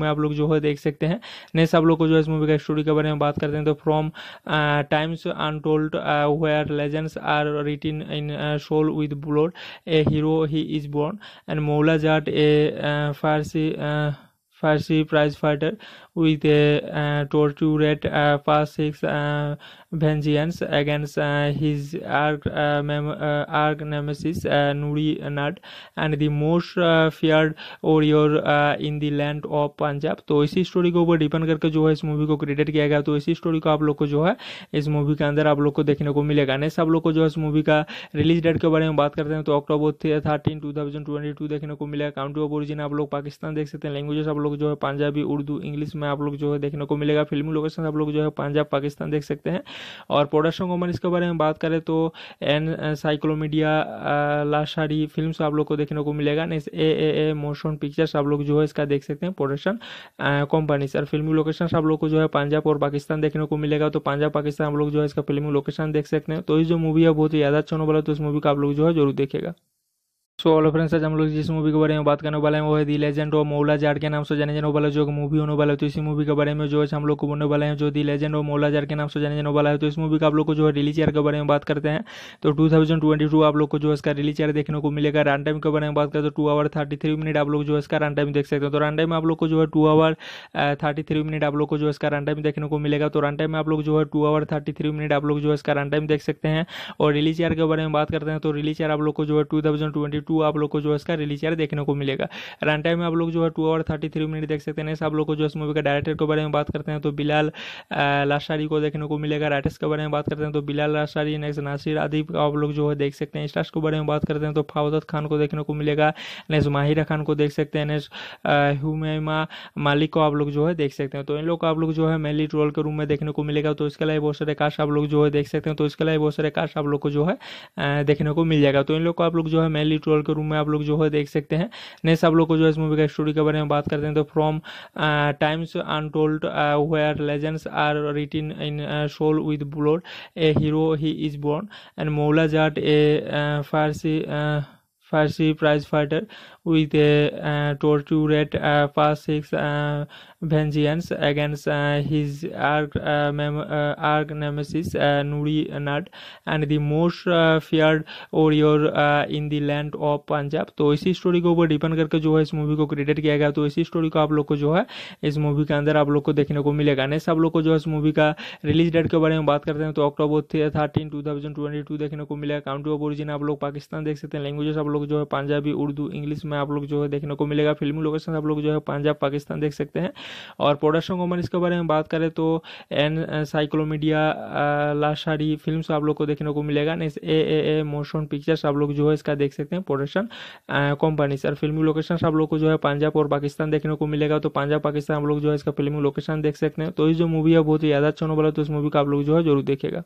में आप लोग जो है देख सकते हैं। नेक्स्ट आप लोग को जो है इस मूवी का स्टोरी के बारे में बात करते हैं तो from times untold where legends are written in soul with blood a hero he is born and Maula Jatt a Farsi Farsi prize fighter with a uh, tortured uh, past six uh, vengeance against uh, his arch, uh, mem- uh, arch nemesis uh, Nuri Nat and the most uh, feared warrior uh, in the land of Punjab। तो इसी स्टोरी के ऊपर डिपेंड करके जो है इस मूवी को क्रिएट किया गया। तो इसी स्टोरी को आप लोग को जो है इस मूवी के अंदर आप लोग को देखने को मिलेगा। नेक्स्ट आप लोग को जो है इस मूवी का रिलीज डेट के बारे में बात करते हैं तो October thirteen two thousand twenty two देखने को मिलेगा। काउंट्री ऑफ ओरिजिन आप लोग पाकिस्तान देख सकते हैं। लैंग्वेजेस आप लोग जो है पंजाबी, उर्दू, इंग्लिश में आप लोग जो है देखने को मिलेगा। फिल्मी लोकेशन आप लोग जो है पंजाब, पाकिस्तान देख सकते हैं। और प्रोडक्शन कंपनी इसके बारे में बात करें तो एनसाइक्लोमीडिया लाशारी फिल्म्स आप लोग को देखने को मिलेगा। Next A A A motion pictures आप लोग जो है इसका देख सकते हैं प्रोडक्शन कंपनी। सर फिल्मी लोकेशन आप लोग को जो है पंजाब और पाकिस्तान देखने को मिलेगा। तो पंजाब पाकिस्तान आप लोग जो है इसका फिल्मी लोकेशन देख सकते हैं। तो ये जो मूवी है बहुत ही ज्यादा अच्छा होने वाला है। तो इस मूवी का आप लोग जो है जरूर देखेगा। सो हेलो फ्रेंड्स, आज हम लोग जिस मूवी के बारे में बात करने वाले हैं वो है दी लेजेंड ऑफ मौला जट्ट के नाम से जाने जाने वाला जो मूवी होने वाला है। तो इसी मूवी के बारे में जो है हम लोग को बोलने वाले हैं जो दी लेजेंड ऑफ मौला जट्ट के नाम से जाने जाने वाला है। तो इस मूवी का आप लोग को जो है रिलीज ईयर के बारे में बात करते हैं तो टू थाउजेंड ट्वेंटी टू आप लोग को जो है इसका रिलीज ईयर देखने को मिलेगा। रन टाइम के बारे में बात करें तो two hour thirty three minute आप लोग जो है इसका रन टाइम देख सकते हैं। तो रन टाइम में आप लोग को जो है two hour thirty three minute आप लोग को जो है इसका रन टाइम देखने को मिलेगा। तो रन टाइम में आप लोग जो है two hour thirty three minute आप लोग जो है इसका रन टाइम देख सकते हैं। और रिलीज ईयर के बारे में बात करते हैं तो रिलीज ईयर आप लोग को जो है टू थाउजेंड ट्वेंटी टू आप लोग को जो है इसका रिलीज ईयर देखने को मिलेगा। रन टाइम में आप लोग जो है two hour thirty three minute देख सकते हैं। आप लोग को जो इस मूवी का डायरेक्टर के बारे में बात करते हैं तो बिलाल लाशारी को देखने को मिलेगा। राइटर्स के बारे में बात करते हैं तो बिलाल लाशारी, नेक्स्ट नासिर अदीब आप लोग जो है देख सकते हैं। स्टार्स के बारे में बात करते हैं तो फवाद खान को देखने को मिलेगा, नेक्स्ट माहिरा खान को देख सकते हैं, नेक्स्ट हुमैमा मालिक को आप लोग जो है देख सकते हैं। तो इन लोग को आप लोग जो है मेनली रोल के रूम में देखने को मिलेगा। तो इसके अलावा बहुत सारे कास्ट आप लोग जो है देख सकते हैं। तो इसके अलावा बहुत सारे कास्ट आप लोग को जो है देखने को मिल जाएगा। तो इन लोग को आप लोग जो है मेनली रोल वर्ल्ड के रूम में आप लोग जो है देख सकते हैं। नेक्स्ट आप लोग को जो है इस मूवी का स्टोरी के बारे में बात करते हैं तो from times untold where legends are written in soul with blood a hero he is born and Maula Jatt a Farsi Farsi prize fighter with a uh, tortured uh, past six uh, vengeance against uh, his arch uh, uh, nemesis uh, Nuri Nat and the most uh, feared warrior uh, in the land of Punjab। तो इसी स्टोरी के ऊपर डिपेंड करके जो है इस मूवी को क्रिएट किया गया। तो इसी स्टोरी को आप लोग को जो है इस मूवी के अंदर आप लोग को देखने को मिलेगा। नेक्स्ट आप लोग को जो है इस मूवी का रिलीज डेट के बारे में बात करते हैं तो October thirteen two thousand twenty two देखने को मिलेगा। काउंट्री ऑफ ओरिजिन आप लोग पाकिस्तान देख सकते हैं। लैंग्वेजेस आप लोग जो है पंजाबी उर्दू इंग्लिश में आप लोग जो है देखने को मिलेगा। फिल्मी लोकेशन आप लोग जो है पंजाब पाकिस्तान देख सकते हैं। और प्रोडक्शन कंपनी इसके बारे में बात करें तो एनसाइक्लोमीडिया लाशारी फिल्म्स आप लोग को देखने को मिलेगा। Next A A A motion pictures आप लोग जो है इसका देख सकते हैं प्रोडक्शन कंपनी। और फिल्मी लोकेशन आप लोग को जो है पंजाब और पाकिस्तान देखने को मिलेगा। तो पंजाब पाकिस्तान आप लोग जो है इसका फिल्मी लोकेशन देख सकते हैं। तो ये जो मूवी है बहुत ही ज्यादा अच्छा होने वाला है। तो इस मूवी का आप लोग जो है जरूर देखेगा।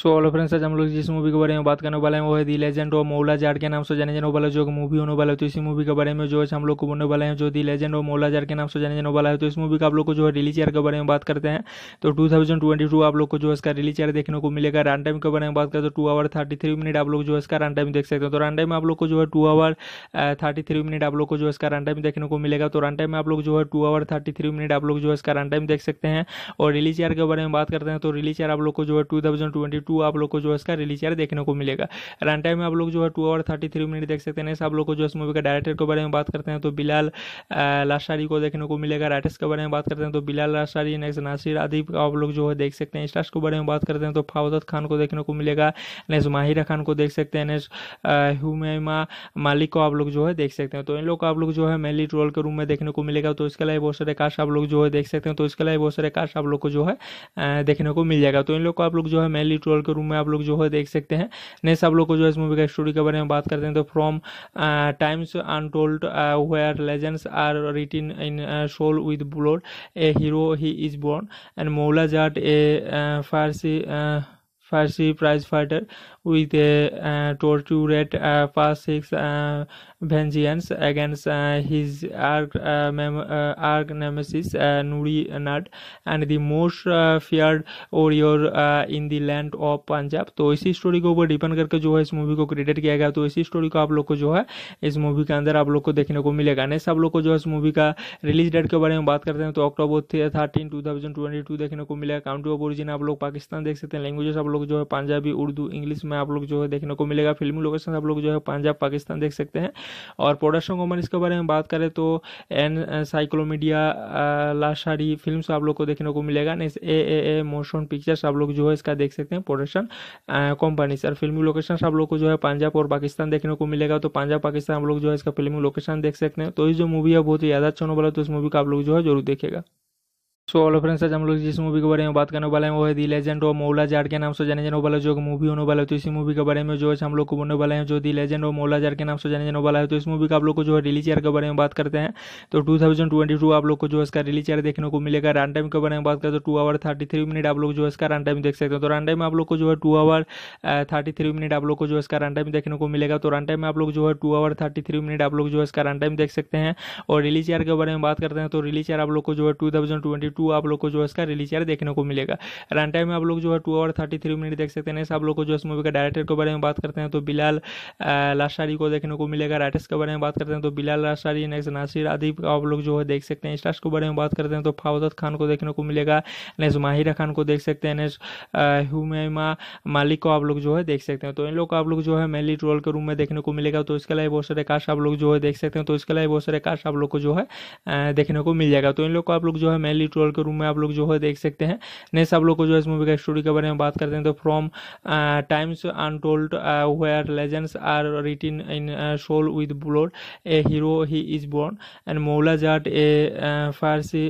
सो हेलो फ्रेंड्स, आज हम लोग जिस मूवी के बारे में बात करने वाले हैं वो है दी लेजेंड ऑफ मौला जट्ट के नाम से जाने जाने वाला जो मूवी होने वाला है। तो इसी मूवी के बारे में जो है हम लोग को बोलने वाले हैं जो दी लेजेंड ऑफ मौला जट्ट के नाम से जाने जाने वाला है। तो इस मूवी का आप लोग को जो है रिलीज ईयर के बारे में बात करते हैं तो टू थाउजेंड ट्वेंटी टू आप लोग को जो है इसका रिलीज ईयर देखने को मिलेगा। रन टाइम के बारे में बात करें तो two hour thirty three minute आप लोग जो है इसका रन टाइम देख सकते हैं। तो रन टाइम आप लोग को जो है two hour thirty three minute आप लोग को जो है इसका रन टाइम देखने को मिलेगा। तो रन टाइम में आप लोग जो है two hour thirty three minute आप लोग जो है इसका रन टाइम देख सकते हैं। और रिलीज ईयर के बारे में बात करते हैं तो रिलीज ईयर आप लोग को जो है टू थाउजेंड ट्वेंटी टू आप लोग को जो है इसका रिलीज ईयर देखने को मिलेगा। रन टाइम में आप लोग जो है two hour thirty three minute देख सकते हैं। आप लोग को जो इस मूवी का डायरेक्टर के बारे में बात करते हैं तो बिलाल लाशारी को देखने को मिलेगा। राइटर्स के बारे में बात करते हैं तो बिलाल लाशारी। नेक्स्ट नासिर अदीब आप लोग जो है देख सकते हैं। स्टार्स के बारे में बात करते हैं तो फवाद खान को देखने को मिलेगा। नेक्स्ट माहिरा खान को देख सकते हैं। नेक्स्ट हुमैमा मालिक को आप लोग जो है देख सकते हैं। तो इन लोग को आप लोग जो है मेनली रोल के रूम में देखने को मिलेगा। तो इसके अलावा बहुत सारे कास्ट आप लोग जो है देख सकते हैं। तो इसके अलावा बहुत सारे कास्ट आप लोग को जो है देखने को मिल जाएगा। तो इन लोग को आप लोग जो है मेनली ट्रोल के रूम में आप लोग जो है देख सकते हैं। नेक्स्ट आप लोग को जो है इस मूवी का स्टोरी के बारे में बात करते हैं तो from times untold where legends are written in soul with blood a hero he is born and Maula Jatt a Farsi Farsi prize fighter with a uh, tortured uh, past six uh, vengeance against uh, his arch uh, uh, nemesis uh, Nuri Nat and the most uh, feared warrior uh, in the land of Punjab। तो इसी स्टोरी के ऊपर डिपेंड करके जो है इस मूवी को क्रिएट किया गया। तो इसी स्टोरी को आप लोग को जो है इस मूवी के अंदर आप लोग को देखने को मिलेगा। नेक्स्ट आप लोग को जो है इस मूवी का रिलीज डेट के बारे में बात करते हैं तो October thirteen two thousand twenty two देखने को मिलेगा। काउंट्री ऑफ ओरिजिन आप लोग पाकिस्तान देख सकते हैं। लैंग्वेजेस आप लोग जो है पंजाबी उर्दू इंग्लिश में आप लोग जो है देखने को मिलेगा। फिल्मी लोकेशन आप लोग जो है पंजाब पाकिस्तान देख सकते हैं। और प्रोडक्शन कंपनी इसके बारे में बात करें तो एनसाइक्लोमीडिया लाशारी फिल्म्स आप लोग को देखने को मिलेगा। Next A A A motion pictures आप लोग जो है इसका देख सकते हैं प्रोडक्शन कंपनी। और फिल्मी लोकेशन आप लोग को जो है पंजाब और पाकिस्तान देखने को मिलेगा। तो पंजाब पाकिस्तान आप लोग जो है इसका फिल्मी लोकेशन देख सकते हैं। तो ये जो मूवी है बहुत ही ज्यादा अच्छा होने वाला है। तो इस मूवी का आप लोग जो है जरूर देखेगा। सो हेलो फ्रेंड्स, आज हम लोग जिस मूवी के बारे में बात करने वाले हैं वो है दी लेजेंड ऑफ मौला जट्ट के नाम से जाने जाने वाला जो मूवी होने वाला है। तो इसी मूवी के बारे में जो है हम लोग को बोलने वाले हैं जो दी लेजेंड ऑफ मौला जट्ट के नाम से जाने जाने वाला है। तो इस मूवी का आप लोग को जो है रिलीज ईयर के बारे में बात करते हैं तो टू थाउजेंड ट्वेंटी टू आप लोग को जो है इसका रिलीज ईयर देखने को मिलेगा। रन टाइम के बारे में बात करें तो two hour thirty three minute आप लोग जो है इसका रन टाइम देख सकते हैं। तो रन टाइम में आप लोग को जो है two hour thirty three minute आप लोग को जो है इसका रन टाइम देखने को मिलेगा। तो रन टाइम में आप लोग जो है two hour thirty three minute आप लोग जो है इसका रन टाइम देख सकते हैं। और रिलीज ईयर के बारे में बात करते हैं तो रिलीज ईयर आप लोग को जो है टू थाउजेंड ट्वेंटी टू आप लोग को जो है इसका रिलीज ईयर देखने को मिलेगा। रन टाइम में आप लोग जो है two hour thirty three minute देख सकते हैं। आप लोग को जो इस मूवी का डायरेक्टर के बारे में बात करते हैं तो बिलाल लाशारी को देखने को मिलेगा। राइटर्स के बारे में बात करते हैं तो बिलाल लाशारी। नेक्स्ट नासिर अदीब आप लोग जो है देख सकते हैं। स्टार्स के बारे में बात करते हैं तो फवाद खान को देखने को मिलेगा। नेक्स्ट माहिरा खान को देख सकते हैं। नेक्स्ट हुमैमा मालिक को आप लोग जो है देख सकते हैं। तो इन लोग को आप लोग जो है मेनली रोल के रूम में देखने को मिलेगा। तो इसके अलावा बहुत सारे कास्ट आप लोग जो है देख सकते हैं। तो इसके अलावा बहुत सारे कास्ट आप लोग को जो है देखने को मिल जाएगा। तो इन लोग को आप लोग जो है मेनली ट्रोल के रूम में आप लोग जो है देख सकते हैं। नेक्स्ट आप लोग को जो है इस मूवी का स्टोरी के बारे में बात करते हैं तो from times untold where legends are written in soul with blood a hero he is born and Maula Jatt a Farsi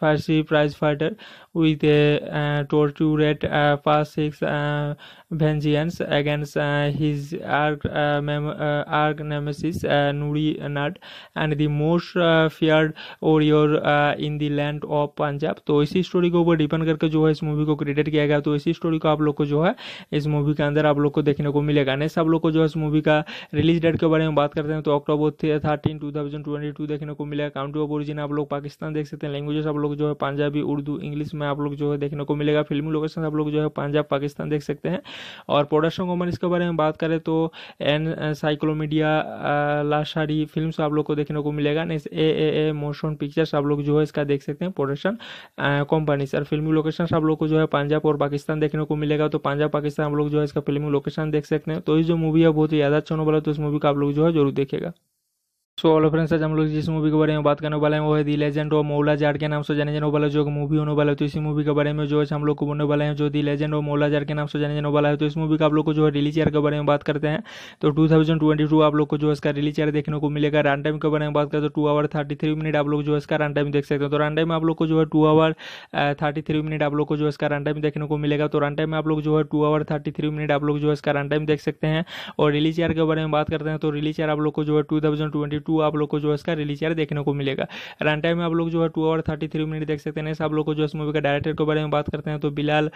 Farsi prize fighter with a uh, tortured uh, past six uh, vengeance against uh, his arch, uh, mem- uh, arch nemesis uh, Nuri Nat and the most uh, feared warrior uh, in the land of Punjab। तो इसी स्टोरी के ऊपर डिपेंड करके जो है इस मूवी को क्रिएट किया गया। तो इसी स्टोरी को आप लोग को जो है इस मूवी के अंदर आप लोग को देखने को मिलेगा। नेक्स्ट आप लोग को जो है इस मूवी का रिलीज डेट के बारे में बात करते हैं तो October thirteen two thousand twenty two देखने को मिलेगा। काउंट्री ऑफ ओरिजिन आप लोग पाकिस्तान देख सकते हैं। लैंग्वेजेस आप लोग जो है पंजाबी उर्दू इंग्लिश में आप लोग जो है देखने को मिलेगा। फिल्मी लोकेशन आप लोग जो है पंजाब पाकिस्तान देख सकते हैं। और प्रोडक्शन कंपनी इसके बारे में बात करें तो एनसाइक्लोमीडिया लाशारी फिल्म्स आप लोग को देखने को मिलेगा। Next A A A motion pictures आप लोग जो है इसका देख सकते हैं प्रोडक्शन कंपनी। और फिल्मी लोकेशन आप लोग को जो है पंजाब और पाकिस्तान देखने को मिलेगा। तो पंजाब पाकिस्तान आप लोग जो है इसका फिल्मी लोकेशन देख सकते हैं। तो इस जो मूवी है बहुत ही ज्यादा अच्छा होने वाला है। तो इस मूवी का आप लोग जो है जरूर देखेगा। सो हेलो फ्रेंड्स, आज हम लोग जिस मूवी के बारे में बात करने वाले हैं वो है दी लेजेंड ऑफ मौला जट्ट के नाम से जाने जाने वाला जो मूवी होने वाला है। तो इसी मूवी के बारे में जो है हम लोग को बोलने वाले हैं जो दी लेजेंड ऑफ मौला जट्ट के नाम से जाने जाने वाला है। तो इस मूवी का आप लोग को जो है रिलीज ईयर के बारे में बात करते हैं तो टू थाउजेंड ट्वेंटी टू आप लोग को जो इसका रिलीज ईयर देखने को मिलेगा। रन टाइम के बारे में बात करें तो two hour thirty three minute आप लोग जो इसका रन टाइम देख सकते हैं। तो रन टाइम में आप लोग को जो है two hour thirty three minute आप लोग को जो इसका रन टाइम देखने को मिलेगा। तो रन टाइम में आप लोग जो है two hour thirty three minute आप लोग जो इसका रन टाइम देख सकते हैं। और रिलीज ईयर के बारे में बात करते हैं तो रिलीज ईयर आप लोग को जो है टू थाउजेंड ट्वेंटी टू आप लोग को जो इसका रिलीज ईयर देखने को मिलेगा। रन टाइम में आप लोग जो है two hour thirty three minute देख सकते हैं। आप लोग को जो इस मूवी का डायरेक्टर के बारे में बात करते हैं तो बिलाल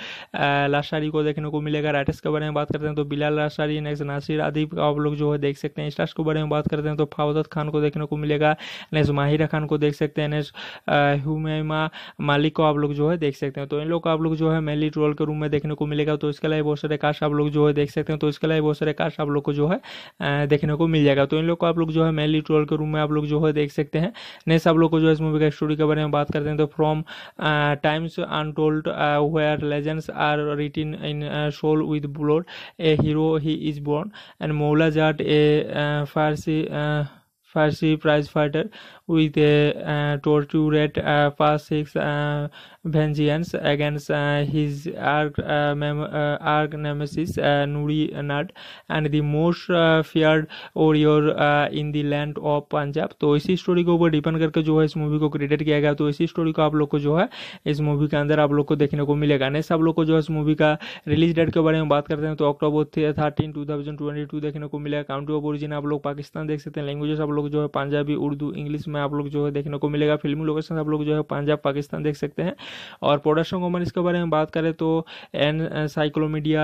लाशारी को देखने को मिलेगा। राइटर्स के बारे में बात करते हैं तो बिलाल लाशारी। नेक्स्ट नासिर अदीब आप लोग जो है देख सकते हैं। स्टार्स के बारे में बात करते हैं तो फवाद खान को देखने को मिलेगा। नेक्स्ट माहिरा खान को देख सकते हैं। नेक्स्ट हुमैमा मालिक को आप लोग जो है देख सकते हैं। तो इन लोग को आप लोग जो है मेनली रोल के रूम में देखने को मिलेगा। तो इसके अलावा बहुत सारे कास्ट आप लोग जो है देख सकते हैं। तो इसके अलावा बहुत सारे कास्ट आप लोग को जो है देखने को मिल जाएगा। तो इन लोग को आप लोग जो है मेनली ट्रोल के रूम में आप लोग जो है देख सकते हैं। नेक्स्ट आप लोग को जो है इस मूवी का स्टोरी के बारे में बात करते हैं तो from times untold where legends are written in soul with blood a hero he is born and Maula Jatt a Farsi Farsi prize fighter with a uh, tortured uh, past six uh, vengeance against uh, his arch, uh, mem- uh, arch nemesis uh, Nuri Nat and the most uh, feared warrior uh, in the land of Punjab। तो इसी स्टोरी के ऊपर डिपेंड करके जो है इस मूवी को क्रिएट किया गया। तो इसी स्टोरी को आप लोग को जो है इस मूवी के अंदर आप लोग को देखने को मिलेगा। नेक्स्ट आप लोग को जो है इस मूवी का रिलीज डेट के बारे में बात करते हैं तो October thirteen two thousand twenty two देखने को मिलेगा। काउंट्री ऑफ ओरिजिन आप लोग पाकिस्तान देख सकते हैं। लैंग्वेजेस आप लोग जो है पंजाबी उर्दू इंग्लिश में आप लोग जो है देखने को मिलेगा। फिल्मी लोकेशन आप लोग जो है पंजाब पाकिस्तान देख सकते हैं। और प्रोडक्शन कंपनी इसके बारे में बात करें तो एनसाइक्लोमीडिया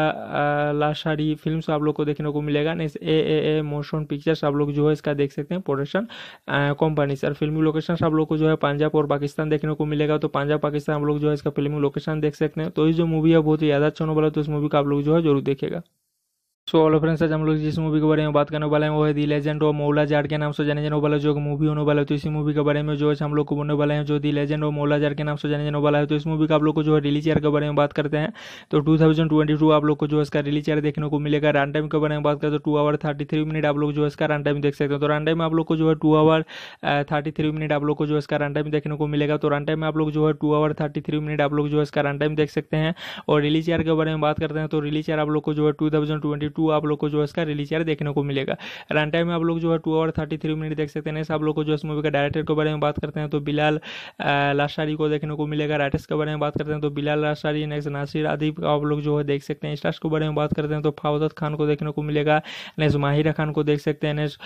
लाशारी फिल्म्स आप लोग को देखने को मिलेगा। Next A A A motion pictures आप लोग जो है इसका देख सकते हैं प्रोडक्शन कंपनी। और फिल्मी लोकेशन आप लोग को जो है पंजाब और पाकिस्तान देखने को मिलेगा। तो पंजाब पाकिस्तान आप लोग जो है इसका फिल्मी लोकेशन देख सकते हैं। तो इस जो मूवी है बहुत ही ज्यादा अच्छा होने वाला है। तो इस मूवी का आप लोग जो है जरूर देखेगा। सो हेलो फ्रेंड्स, आज हम लोग जिस मूवी के बारे में बात करने वाले हैं वो है दी लेजेंड ऑफ मौला जट्ट के नाम से जाने जाने वाला जो मूवी होने वाला है। तो इसी मूवी के बारे में जो है हम लोग को बोलने वाले हैं जो दी लेजेंड ऑफ मौला जट्ट के नाम से जाने जाने वाला है। तो इस मूवी का आप लोग को जो है रिलीज ईयर के बारे में बात करते हैं तो टू थाउजेंड ट्वेंटी टू आप लोग को जो इसका रिलीज ईयर देखने को मिलेगा। रन टाइम के बारे में बात करें तो two hour thirty three minute आप लोग जो इसका रन टाइम देख सकते हैं। तो रन टाइम में आप लोग को जो है two hour thirty three minute आप लोग को जो इसका रन टाइम देखने को मिलेगा। तो रन टाइम में आप लोग जो है two hour thirty three minute आप लोग जो इसका रन टाइम देख सकते हैं। और रिलीज ईयर के बारे में बात करते हैं तो रिलीज ईयर आप लोग को जो है टू थाउजेंड ट्वेंटी टू आप लोग को जो इसका रिलीज ईयर देखने को मिलेगा। रन टाइम में आप लोग जो है two hour thirty three minute देख सकते हैं। आप लोग को जो इस मूवी का डायरेक्टर के बारे में बात करते हैं तो बिलाल लाशारी को देखने को मिलेगा। राइटर्स के बारे में बात करते हैं तो बिलाल लाशारी। नेक्स्ट नासिर अदीब आप लोग जो है देख सकते हैं। स्टार्स के बारे में बात करते हैं तो फवाद खान को देखने को मिलेगा। नेक्स्ट माहिरा खान को देख सकते हैं। नेक्स्ट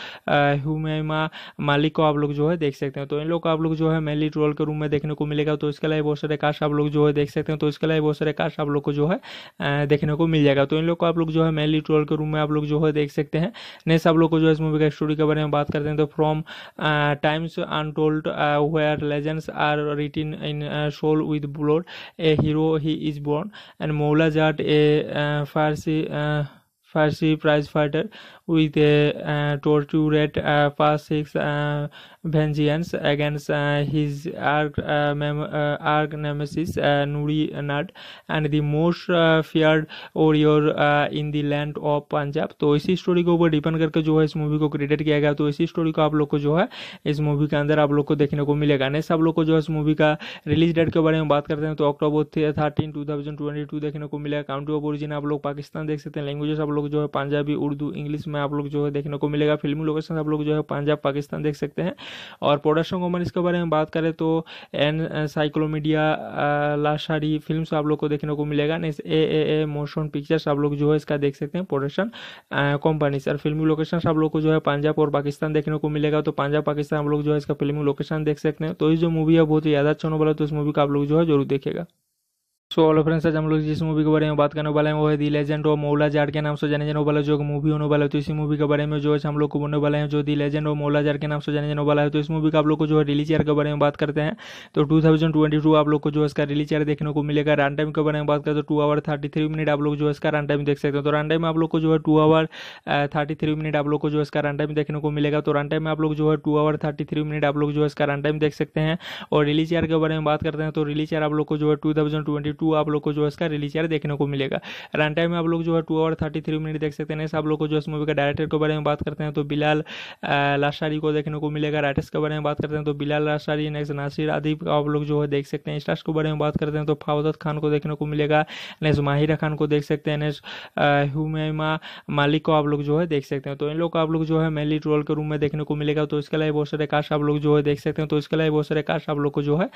हुमैमा मालिक को आप लोग जो है देख सकते हैं। तो इन लोग को आप लोग जो है मेनली रोल के रूम में देखने को मिलेगा। तो इसके अलावा बहुत सारे कास्ट आप लोग जो है देख सकते हैं। तो इसके अलावा बहुत सारे कास्ट आप लोग को जो है देखने को मिल जाएगा। तो इन लोग को आप लोग जो है मेनली ट्रोल के रूम में आप लोग जो है देख सकते हैं। नेक्स्ट आप लोग को जो है इस मूवी का स्टोरी के बारे में बात करते हैं तो from times untold where legends are written in soul with blood a hero he is born and Maula Jatt a Farsi Farsi prize fighter with a uh, tortured uh, past six uh, vengeance against uh, his arch, uh, mem- uh, arch nemesis uh, Nuri Nat and the most uh, feared warrior uh, in the land of Punjab। तो इसी स्टोरी के ऊपर डिपेंड करके जो है इस मूवी को क्रिएट किया गया। तो इसी स्टोरी को आप लोग को जो है इस मूवी के अंदर आप लोग को देखने को मिलेगा। नेक्स्ट आप लोग को जो है इस मूवी का रिलीज डेट के बारे में बात करते हैं तो October thirteen two thousand twenty two देखने को मिलेगा। काउंट्री ऑफ ओरिजिन आप लोग पाकिस्तान देख सकते हैं। लैंग्वेजेस आप लोग जो है पंजाबी उर्दू इंग्लिश में आप लोग जो है देखने को मिलेगा। फिल्मी लोकेशन आप लोग जो है पंजाब पाकिस्तान देख सकते हैं। और प्रोडक्शन कंपनीज के बारे में बात करें तो एनसाइक्लोमीडिया लाशारी फिल्म्स आप लोग को देखने को मिलेगा। Next A A A motion pictures आप लोग जो है इसका देख सकते हैं प्रोडक्शन कंपनीज। और फिल्मी लोकेशन आप लोग को जो है पंजाब और पाकिस्तान देखने को मिलेगा। तो पंजाब पाकिस्तान आप लोग जो है इसका फिल्मी लोकेशन देख सकते हैं। तो ये जो मूवी है बहुत ही ज्यादा अच्छा होने वाला है, तो इस मूवी का आप लोग जो है जरूर देखेगा। सो ऑल फ्रेंड्स, आज हम लोग जिस मूवी के बारे में बात करने वाले हैं वो है दी लेजेंड ऑफ मौला जट्ट के नाम से जाने जाने वाला जो मूवी होने वाला है। तो इसी मूवी के बारे में जो है हम लोग को बोलने वाले हैं, जो दी लेजेंड ऑफ मौला जट्ट के नाम से जाने जाने वाला है। तो इस मूवी का आप लोग को जो है रिलीज ईयर के बारे में बात करते हैं तो टू थाउजेंड ट्वेंटी टू आप लोग को जो इसका रिलीज ईयर देखने को मिलेगा। रन टाइम के बारे में बात करें तो two hour thirty three minute आप लोग जो इसका रन टाइम देख सकते हैं। तो रन टाइम आप लोग को जो है two hour thirty three minute आप लोग को जो इसका रन टाइम देखने को मिलेगा। तो रन टाइम आप लोग जो है two hour thirty three minute आप लोग जो इसका रन टाइम देख सकते हैं। और रिलीज ईयर के बारे में बात करते हैं तो रिलीज ईयर आप लोग को जो है टू थाउजेंड ट्वेंटी टू आप लोग को जो इसका रिलीज ईयर देखने को मिलेगा। रन टाइम में आप लोग जो है two hour thirty three minute देख सकते हैं। आप लोग को जो इस मूवी का डायरेक्टर के बारे में बात करते हैं तो बिलाल लाशारी को देखने को मिलेगा। राइटर्स के बारे में बात करते हैं तो बिलाल लाशारी। नेक्स्ट नासिर अदीब आप लोग जो है देख सकते हैं। स्टार्स के बारे में बात करते हैं तो फवाद खान को देखने को मिलेगा। नेक्स्ट माहिरा खान को देख सकते हैं। नेक्स्ट हुमैमा मालिक को आप लोग जो है देख सकते हैं। तो इन लोग को आप लोग जो है मेनली रोल के रूम में देखने को मिलेगा। तो इसके अलावा बहुत सारे कास्ट आप लोग जो है देख सकते हैं। तो इसके अलावा बहुत सारे कास्ट आप लोग को जो है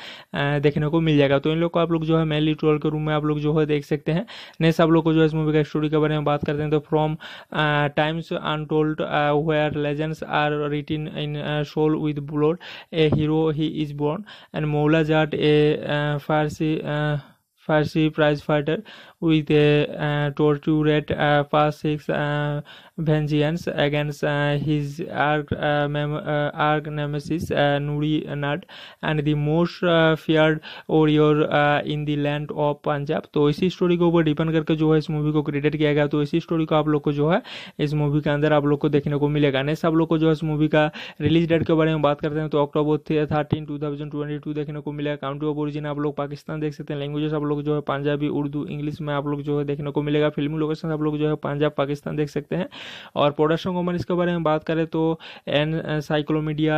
देखने को मिल जाएगा। तो इन लोग को आप लोग जो है मेनली ट्रोल के रूम में आप लोग जो है देख सकते हैं। नेक्स्ट आप लोग को जो इस मूवी का स्टोरी के बारे में बात करते हैं तो from times untold where legends are written in soul with blood a hero he is born and Maula Jatt a Farsi Farsi prize fighter with a uh, tortured uh, past six uh, vengeance against uh, his arch, uh, mem uh, arch nemesis uh, Nuri Nat and the most uh, feared warrior uh, in the land of Punjab। तो इसी स्टोरी के ऊपर डिपेंड करके जो है इस मूवी को क्रिएट किया गया। तो इसी स्टोरी को आप लोग को जो है इस मूवी के अंदर आप लोग को देखने को मिलेगा। नेक्स्ट आप लोग को जो है इस मूवी का रिलीज डेट के बारे में बात करते हैं तो October thirteen two thousand twenty two देखने को मिलेगा। काउंट्री ऑफ ओरिजिन आप लोग पाकिस्तान देख सकते हैं। लैंग्वेजेस आप लोग जो है पंजाबी उर्दू इंग्लिश में आप लोग जो है देखने को मिलेगा। फिल्मी लोकेशन आप लोग जो है पंजाब पाकिस्तान देख सकते हैं। और प्रोडक्शन कंपनीज के बारे में बात करें तो एनसाइक्लोमीडिया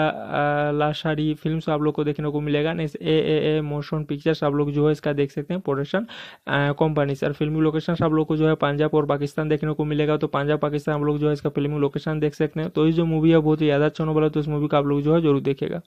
लाशारी फिल्म्स आप लोग को देखने को मिलेगा। Next A A A motion pictures आप लोग जो है इसका देख सकते हैं प्रोडक्शन कंपनीज। और फिल्मी लोकेशन आप लोग को जो है पंजाब और पाकिस्तान देखने को मिलेगा। तो पंजाब पाकिस्तान आप लोग जो है इसका फिल्मी लोकेशन देख सकते हैं। तो ये जो मूवी है बहुत ही ज्यादा अच्छा होने वाला है, तो इस मूवी का आप लोग जो है जरूर देखेगा।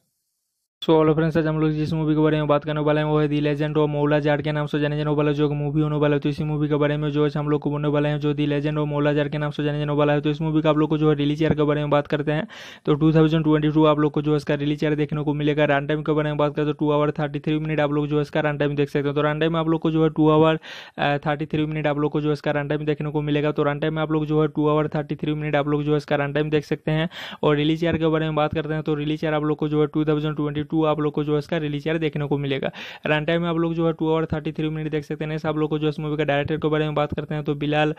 सो ऑल फ्रेंड्स, आज हम लोग जिस मूवी के बारे में बात करने वाले हैं वो है दी लेजेंड ऑफ मौला जट्ट के नाम से जाने जाने वाला जो मूवी होने वाला है। तो इसी मूवी के बारे में जो है हम लोग को बोलने वाले हैं, जो दी लेजेंड ऑफ मौला जट्ट के नाम से जाने जाने वाला है। तो इस मूवी का आप लोग को जो है रिलीज ईयर के बारे में बात करते हैं तो टू थाउजेंड ट्वेंटी टू आप लोग को जो इसका रिलीज ईयर देखने को मिलेगा। रन टाइम के बारे में बात करें तो two hour thirty three minute आप लोग जो इसका रन टाइम देख सकते हैं। तो रन टाइम आप लोग को जो है two hour thirty three minute आप लोग को जो इसका रन टाइम देखने को मिलेगा। तो रन टाइम में आप लोग जो है two hour thirty three minute आप लोग जो इसका रन टाइम देख सकते हैं। और रिलीज ईयर के बारे में बात करते हैं तो रिलीज ईयर आप लोग को जो है टू थाउजेंड ट्वेंटी टू आप लोग को जो इसका रिलीज ईयर देखने को मिलेगा। रन टाइम में आप लोग जो है two hour thirty three minute देख सकते हैं। आप लोग को जो इस मूवी का डायरेक्टर के बारे में बात करते हैं तो बिलाल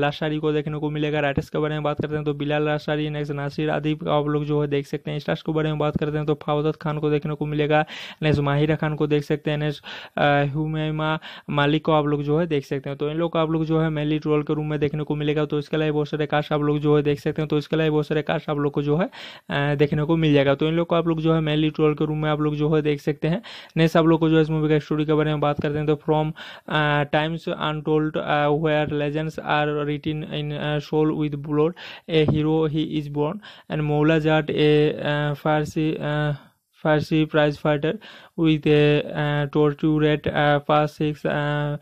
लाशारी को देखने को मिलेगा। राइटर्स के बारे में बात करते हैं तो बिलाल लाशारी। नेक्स्ट नासिर अदीब आप लोग जो है देख सकते हैं। स्टार्स के बारे में बात करते हैं तो फवाद खान को देखने को मिलेगा। नेक्स्ट माहिरा खान को देख सकते हैं। नेक्स्ट हुमैमा मालिक को आप लोग जो है देख सकते हैं। तो इन लोग को आप लोग जो है मेनली रोल के रूम में देखने को मिलेगा। तो इसके अलावा बहुत सारे कास्ट आप लोग जो है देख सकते हैं। तो इसके अलावा बहुत सारे कास्ट आप लोग को जो है देखने को मिल जाएगा। तो इन लोग को आप लोग जो है मेनली ट्रोल के रूम में आप लोग जो है देख सकते हैं। नेक्स्ट आप लोग को जो है इस मूवी का स्टोरी के बारे में बात करते हैं तो from times untold where legends are written in soul with blood a hero he is born and Maula Jatt a Farsi Farsi prize fighter with a uh, tortured uh, past six uh,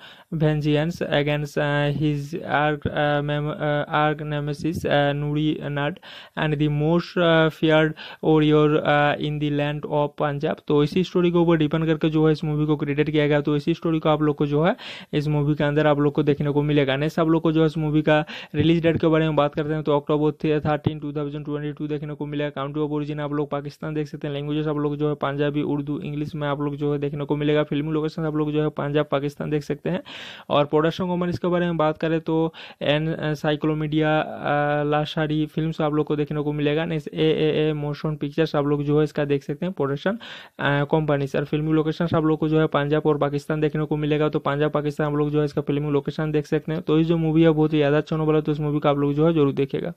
vengeance against uh, his arch, uh, mem uh, arch nemesis uh, Nuri Nat and the most uh, feared warrior uh, in the land of Punjab। तो इसी स्टोरी के ऊपर डिपेंड करके जो है इस मूवी को क्रिएट किया गया। तो इसी स्टोरी को आप लोग को जो है इस मूवी के अंदर आप लोग को देखने को मिलेगा। नेक्स्ट आप लोग को जो है इस मूवी का रिलीज डेट के बारे में बात करते हैं तो October thirteen two thousand twenty two देखने को मिलेगा। काउंट्री ऑफ ओरिजिन आप लोग पाकिस्तान देख सकते हैं। लैंग्वेजेस आप लोग जो है पंजाबी उर्दू इंग्लिश में आप लोग जो है देखने को मिलेगा। फिल्मी लोकेशन आप लोग जो है पंजाब पाकिस्तान देख सकते हैं। और प्रोडक्शन कंपनीज के बारे में बात करें तो एनसाइक्लोमीडिया लाशारी फिल्म्स आप लोग को देखने को मिलेगा। Next A A A motion pictures आप लोग जो है इसका देख सकते हैं प्रोडक्शन कंपनीज। और फिल्मी लोकेशन आप लोग को जो है पंजाब और पाकिस्तान देखने को मिलेगा। तो पंजाब पाकिस्तान आप लोग जो है इसका फिल्मी लोकेशन देख सकते हैं। तो ये जो मूवी है बहुत ही ज्यादा अच्छा होने वाला है, तो इस मूवी का आप लोग जो है जरूर देखेगा।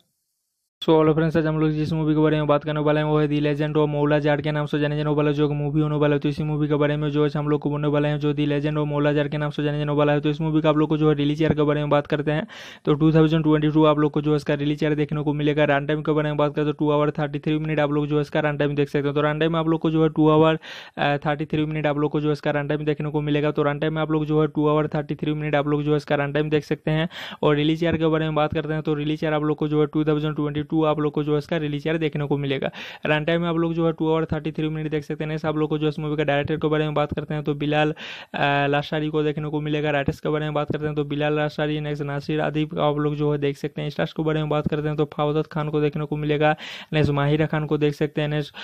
सो हेलो फ्रेंड्स, आज हम लोग जिस मूवी के बारे में बात करने वाले हैं वो है दी लेजेंड ऑफ मौला जट्ट के नाम से जाने जाने वाला जो मूवी होने वाला है। तो इसी मूवी के बारे में जो हम लोग को बोलने वाले हैं जो दी लेजेंड ऑफ मौला जट्ट के नाम से जाने जाने वाला है। तो इस मूवी का आप लोग को जो है रिलीज ईयर के बारे में बात करते हैं तो टू थाउजेंड ट्वेंटी टू आप लोग को जो इसका रिलीज ईयर देखने को मिलेगा। रन टाइम के बारे में बात करें तो two hour thirty three minute आप लोग जो इसका रन टाइम देख सकते हो। तो रन टाइम में आप लोग को जो है two hour thirty three minute आप लोग को जो इसका रन टाइम देखने को मिलेगा। तो रन टाइम में आप लोग जो है two hour thirty three minute आप लोग जो इसका रन टाइम देख सकते हैं। और रिलीज ईयर के बारे में बात करते हैं तो रिलीज ईयर आप लोग को जो है टू थाउजेंड ट्वेंटी टू आप लोग को जो इसका रिलीज ईयर देखने को मिलेगा। रन टाइम में आप लोग जो है two hour thirty three minute देख सकते हैं। आप लोग को जो इस मूवी का डायरेक्टर के बारे में बात करते हैं तो बिलाल लाशारी को देखने को मिलेगा। राइटर्स के बारे में बात करते हैं तो बिलाल लाशारी नेक्स्ट नासिर अदीब आप लोग जो है देख सकते हैं। स्टार्स के बारे में बात करते हैं तो फवाद खान को देखने को मिलेगा। नेक्स्ट माहिरा खान को देख सकते हैं। नेक्स्ट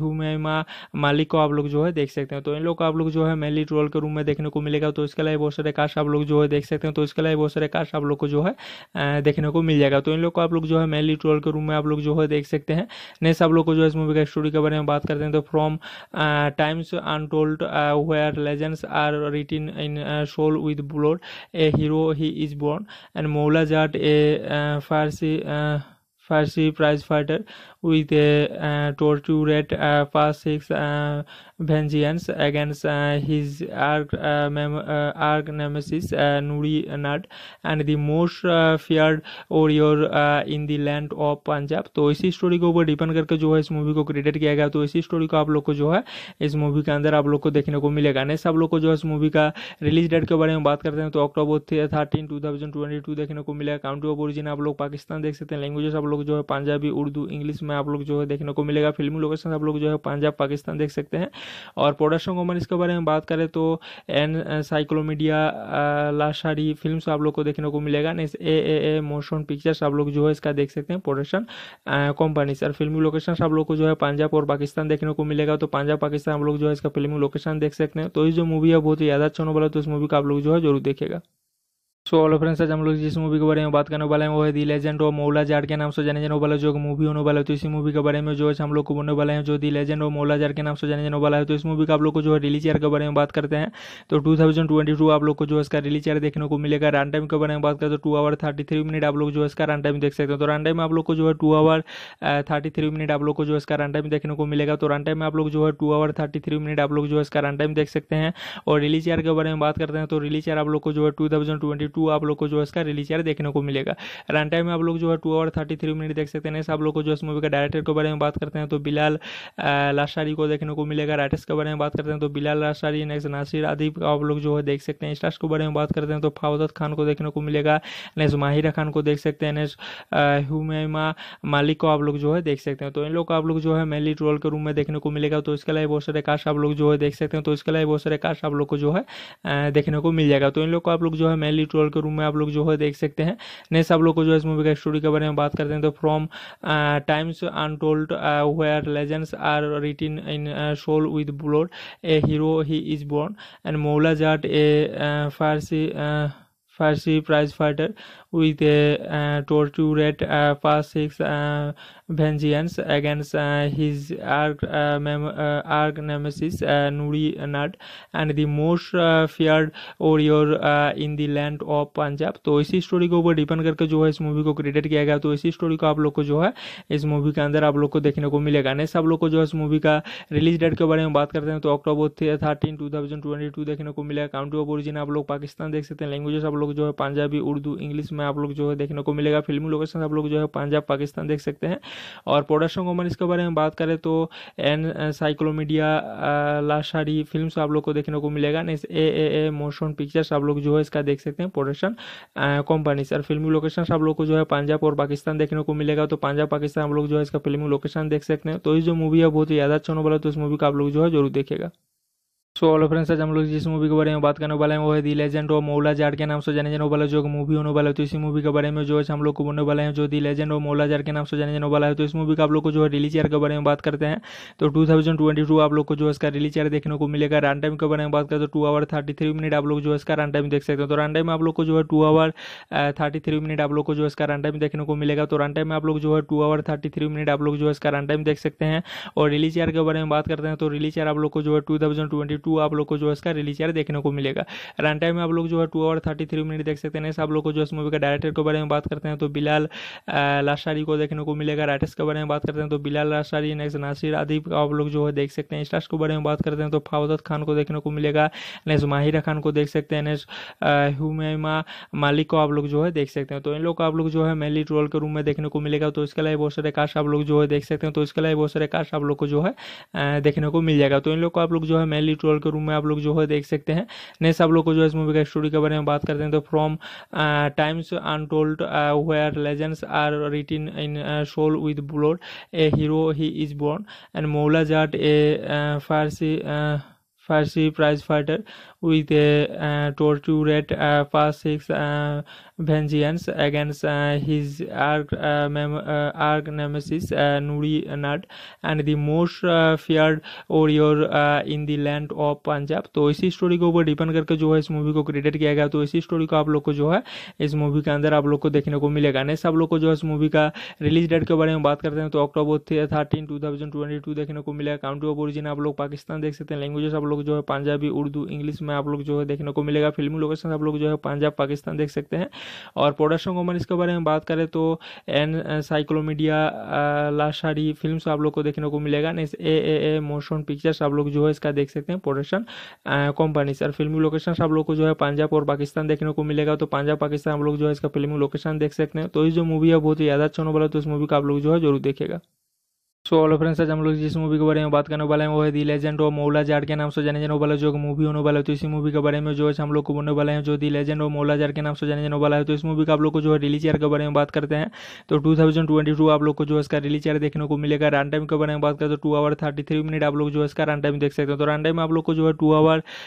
हुमैमा मालिक को आप लोग जो है देख सकते हैं। तो इन लोग को आप लोग जो है मेनली रोल के रूम में देखने को मिलेगा। तो इसके अलावा बहुत सारे कास्ट आप लोग जो है देख सकते हैं। तो इसके अलावा बहुत सारे कास्ट आप लोग को जो है देखने को मिल जाएगा। तो इन लोग को आप लोग जो है मेनली ट्रोल के रूम में आप लोग जो है देख सकते हैं। नेक्स्ट आप लोग को जो है इस मूवी का स्टोरी के बारे में बात करते हैं तो from times untold where legends are written in soul with blood a hero he is born and Maula Jatt a Farsi Farsi prize fighter with a tortured past seeks vengeance against uh, his arch uh, uh, nemesis uh, Nuri Nat and the most uh, feared warrior uh, in the land of Punjab। तो इसी स्टोरी के ऊपर डिपेंड करके जो है इस मूवी को क्रिएट किया गया। तो इसी स्टोरी को आप लोग को जो है इस मूवी के अंदर आप लोग को देखने को मिलेगा। नेक्स्ट आप लोग को जो है इस मूवी का रिलीज डेट के बारे में बात करते हैं तो October thirteen two thousand twenty two देखने को मिलेगा। काउंट्री ऑफ ओरिजिन आप लोग पाकिस्तान देख सकते हैं। लैंग्वेजेस आप लोग जो है पंजाबी उर्दू इंग्लिश में आप लोग जो है देखने को मिलेगा। फिल्मी लोकेशन आप लोग जो है पंजाब पाकिस्तान देख सकते हैं। और प्रोडक्शन कंपनी इसके बारे में बात करें तो एनसाइक्लोमीडिया लाशारी फिल्म्स आप लोग को देखने को मिलेगा। Next A A A motion pictures आप लोग जो है इसका देख सकते हैं प्रोडक्शन कंपनी। सर फिल्मी लोकेशन आप लोग को जो है पंजाब और पाकिस्तान देखने को मिलेगा। तो पंजाब पाकिस्तान आप लोग जो है इसका फिल्मी लोकेशन देख सकते हैं। तो इस जो मूवी है बहुत ही ज़्यादा अच्छा होने वाला है। तो इस मूवी का आप लोग जो है जरूर देखेगा। सो हेलो फ्रेंड्स, आज हम लोग जिस मूवी के बारे में बात करने वाले हैं वो है दी लेजेंड ऑफ मौला जट्ट के नाम से जाने जाने वाला जो मूवी होने वाला है। तो इसी मूवी के बारे में जो है हम लोग को बोलने वाले हैं जो दी लेजेंड ऑफ मौला जट्ट के नाम से जाने जाने वाला है। तो इस मूवी का आप लोग को जो है रिलीज ईयर के बारे में बात करते हैं तो टू थाउजेंड ट्वेंटी टू आप लोग को जो इसका रिलीज ईयर देखने को मिलेगा। रन टाइम के बारे में बात करें तो two hour thirty three minute आप लोग जो इसका रन टाइम देख सकते हैं। तो रन टाइम में आप लोग को जो है two hour thirty three minute आप लोग को जो इसका रन टाइम देखने को मिलेगा। तो रन टाइम में आप लोग जो है two hour thirty three minute आप लोग जो इसका रन टाइम देख सकते हैं। और रिलीज ईयर के बारे में बात करते हैं तो रिलीज ईयर आप लोग को जो है टू थाउजेंड ट्वेंटी टू आप लोग को जो इसका रिलीज ईयर देखने को मिलेगा। रन टाइम में आप लोग जो है two hour thirty three minute देख सकते हैं। आप लोग को जो इस मूवी का डायरेक्टर के बारे में बात करते हैं तो बिलाल लाशारी को देखने को मिलेगा। राइटर्स के बारे में बात करते हैं तो बिलाल लाशारी नेक्स्ट नासिर अदीब आप लोग जो है देख सकते हैं। स्टार्स के बारे में बात करते हैं तो फवाद खान को देखने को मिलेगा। नेक्स्ट माहिरा खान को देख सकते हैं। नेक्स्ट हुमैमा मालिक को आप लोग जो है देख सकते हैं। तो इन लोग को आप लोग जो है मेनली रोल के रूम में देखने को मिलेगा। तो इसके अलावा बहुत सारे कास्ट आप लोग जो है देख सकते हैं। तो इसके अलावा बहुत सारे कास्ट आप लोग को जो है देखने को मिल जाएगा। तो इन लोग को आप लोग जो है मेनली ट्रोल के रूम में आप लोग जो है देख सकते हैं। नेक्स्ट आप लोग को जो है इस मूवी का स्टोरी के बारे में बात करते हैं तो from times untold where legends are written in soul with blood a hero he is born and Maula Jatt a Farsi Farsi prize fighter with a tortured past seeks vengeance against uh, his arch uh, uh, arch nemesis uh, Nuri Nat and the most uh, feared warrior uh, in the land of Punjab। तो इसी स्टोरी के ऊपर डिपेंड करके जो है इस मूवी को क्रिएट किया गया। तो इसी स्टोरी को आप लोग को जो है इस मूवी के अंदर आप लोग को देखने को मिलेगा। नेक्स्ट आप लोग को जो है इस मूवी का रिलीज डेट के बारे में बात करते हैं तो October thirteen two thousand twenty two देखने को मिलेगा। काउंट्री ऑफ ओरिजिन आप लोग पाकिस्तान देख सकते हैं। लैंग्वेजेस आप लोग जो है पंजाबी उर्दू इंग्लिश में आप लोग जो है देखने को मिलेगा। फिल्मी लोकेशन आप लोग जो है पंजाब पाकिस्तान देख सकते हैं। और प्रोडक्शन कंपनी इसके बारे में बात करें तो एनसाइक्लोमीडिया लाशारी फिल्म्स आप लोग को देखने को मिलेगा। Next A A A motion pictures आप लोग जो है इसका देख सकते हैं प्रोडक्शन कंपनी। सर फिल्मी लोकेशन आप लोग को जो है पंजाब और पाकिस्तान देखने को मिलेगा। तो पंजाब पाकिस्तान आप लोग जो है इसका फिल्मी लोकेशन देख सकते हैं। तो इस जो मूवी है बहुत ही ज़्यादा अच्छा होने वाला है। तो इस मूवी का आप लोग जो है जरूर देखेगा। सो हेलो फ्रेंड्स, आज हम लोग जिस मूवी के बारे में बात करने वाले हैं वो है दी लेजेंड ऑफ मौला जट्ट के नाम से जाने जाने वाला जो मूवी होने वाला है। तो इसी मूवी के बारे में जो है हम लोग को बोलने वाले हैं जो दी लेजेंड ऑफ मौला जट्ट के नाम से जाने जाने वाला है। तो इस मूवी का आप लोग को जो है रिलीज ईयर के बारे में बात करते हैं तो टू थाउजेंड ट्वेंटी टू आप लोग को जो इसका रिलीज ईयर देखने को मिलेगा। रन टाइम के बारे में बात करें तो two hour thirty three minute आप लोग जो इसका रन टाइम देख सकते हैं। तो रन टाइम में आप लोग को जो है two hour thirty three minute आप लोग को जो इसका रन टाइम देखने को मिलेगा। तो रन टाइम में आप लोग जो है two hour thirty three minute आप लोग जो इसका रन टाइम देख सकते हैं। और रिलीज ईयर के बारे में बात करते हैं तो रिलीज ईयर आप लोग को जो है टू थाउजेंड ट्वेंटी टू आप लोग को जो है इसका रिलीज यार देखने को मिलेगा। रन टाइम में आप लोग जो है two hour thirty three minute देख सकते हैं। आप लोग को जो इस मूवी का डायरेक्टर के बारे में बात करते हैं तो बिलाल लाशारी को देखने को मिलेगा। राइटर्स के बारे में बात करते हैं तो बिलाल लाशारी नेक्स्ट नासिर अदीब आप लोग जो है देख सकते हैं। स्टार्स के बारे में बात करते हैं तो फवाद खान को देखने को मिलेगा। नेक्स्ट माहिरा खान को देख सकते हैं। नेक्स्ट हुमैमा मालिक को आप लोग जो है देख सकते हैं। तो इन लोग को आप लोग जो है मेनली रोल के रूम में देखने को मिलेगा। तो इसके अलावा बहुत सारे कास्ट आप लोग जो है देख सकते हैं। तो इसके अलावा बहुत सारे कास्ट आप लोग को जो है देखने को मिल जाएगा। तो इन लोग को आप लोग जो है मेनली रोल के रूम में आप लोग जो है देख सकते हैं। नेक्स्ट आप लोग को जो है इस मूवी का स्टोरी के बारे में बात करते हैं तो from times untold where legends are written in soul with blood a hero he is born and Maula Jatt a Farsi Farsi prize fighter with a uh, tortured uh, past six uh, vengeance against uh, his arch, uh, mem- uh, arch nemesis uh, Nuri Nad and the most uh, feared warrior uh, in the land of Punjab। तो इसी स्टोरी के ऊपर डिपेंड करके जो है इस मूवी को क्रिएट किया गया। तो इसी स्टोरी को आप लोग को जो है इस मूवी के अंदर आप लोग को देखने को मिलेगा। नेक्स्ट आप लोग को जो है इस मूवी का रिलीज डेट के बारे में बात करते हैं तो October thirteen two thousand twenty two देखने को मिलेगा। काउंट्री ऑफ ओरिजिन आप लोग पाकिस्तान देख सकते हैं। लैंग्वेजेस आप लोग जो है पंजाबी उर्दू इंग्लिश में आप लोग जो है देखने को मिलेगा। फिल्मी लोकेशन आप लोग जो है पंजाब पाकिस्तान देख सकते हैं। और प्रोडक्शन कंपनी इसके बारे में बात करें तो एनसाइक्लोमीडिया लाशारी फिल्म्स आप लोग को देखने को मिलेगा। Next A A A motion pictures आप लोग जो है इसका देख सकते हैं प्रोडक्शन कंपनी। और फिल्मी लोकेशन आप लोग को जो है पंजाब और पाकिस्तान देखने को मिलेगा। तो पंजाब पाकिस्तान आप लोग जो है इसका फिल्मी लोकेशन देख सकते हैं। तो इस जो मूवी है बहुत ही ज्यादा अच्छा होने वाला है। तो इस मूवी का आप लोग जो है जरूर देखेगा। सो हेलो फ्रेंड्स, आज हम लोग जिस मूवी के बारे में बात करने वाले हैं वो है दी लेजेंड ऑफ मौला जट्ट के नाम से जाने जाने वाला जो मूवी होने वाला है। तो इसी मूवी के बारे में जो है हम लोग को बोलने वाले हैं जो दी लेजेंड ऑफ मौला जट्ट के नाम से जाने जाने वाला है। तो इस मूवी का आप लोग को जो है रिलीज ईयर के बारे में बात करते हैं तो टू थाउजेंड ट्वेंटी टू आप लोग को जो इसका रिलीज ईयर देखने को मिलेगा। रन टाइम के बारे में बात करें तो two hour thirty three minute आप लोग जो इसका रन टाइम देख सकते हैं। तो रन टाइम आप लोग को जो है two hour thirty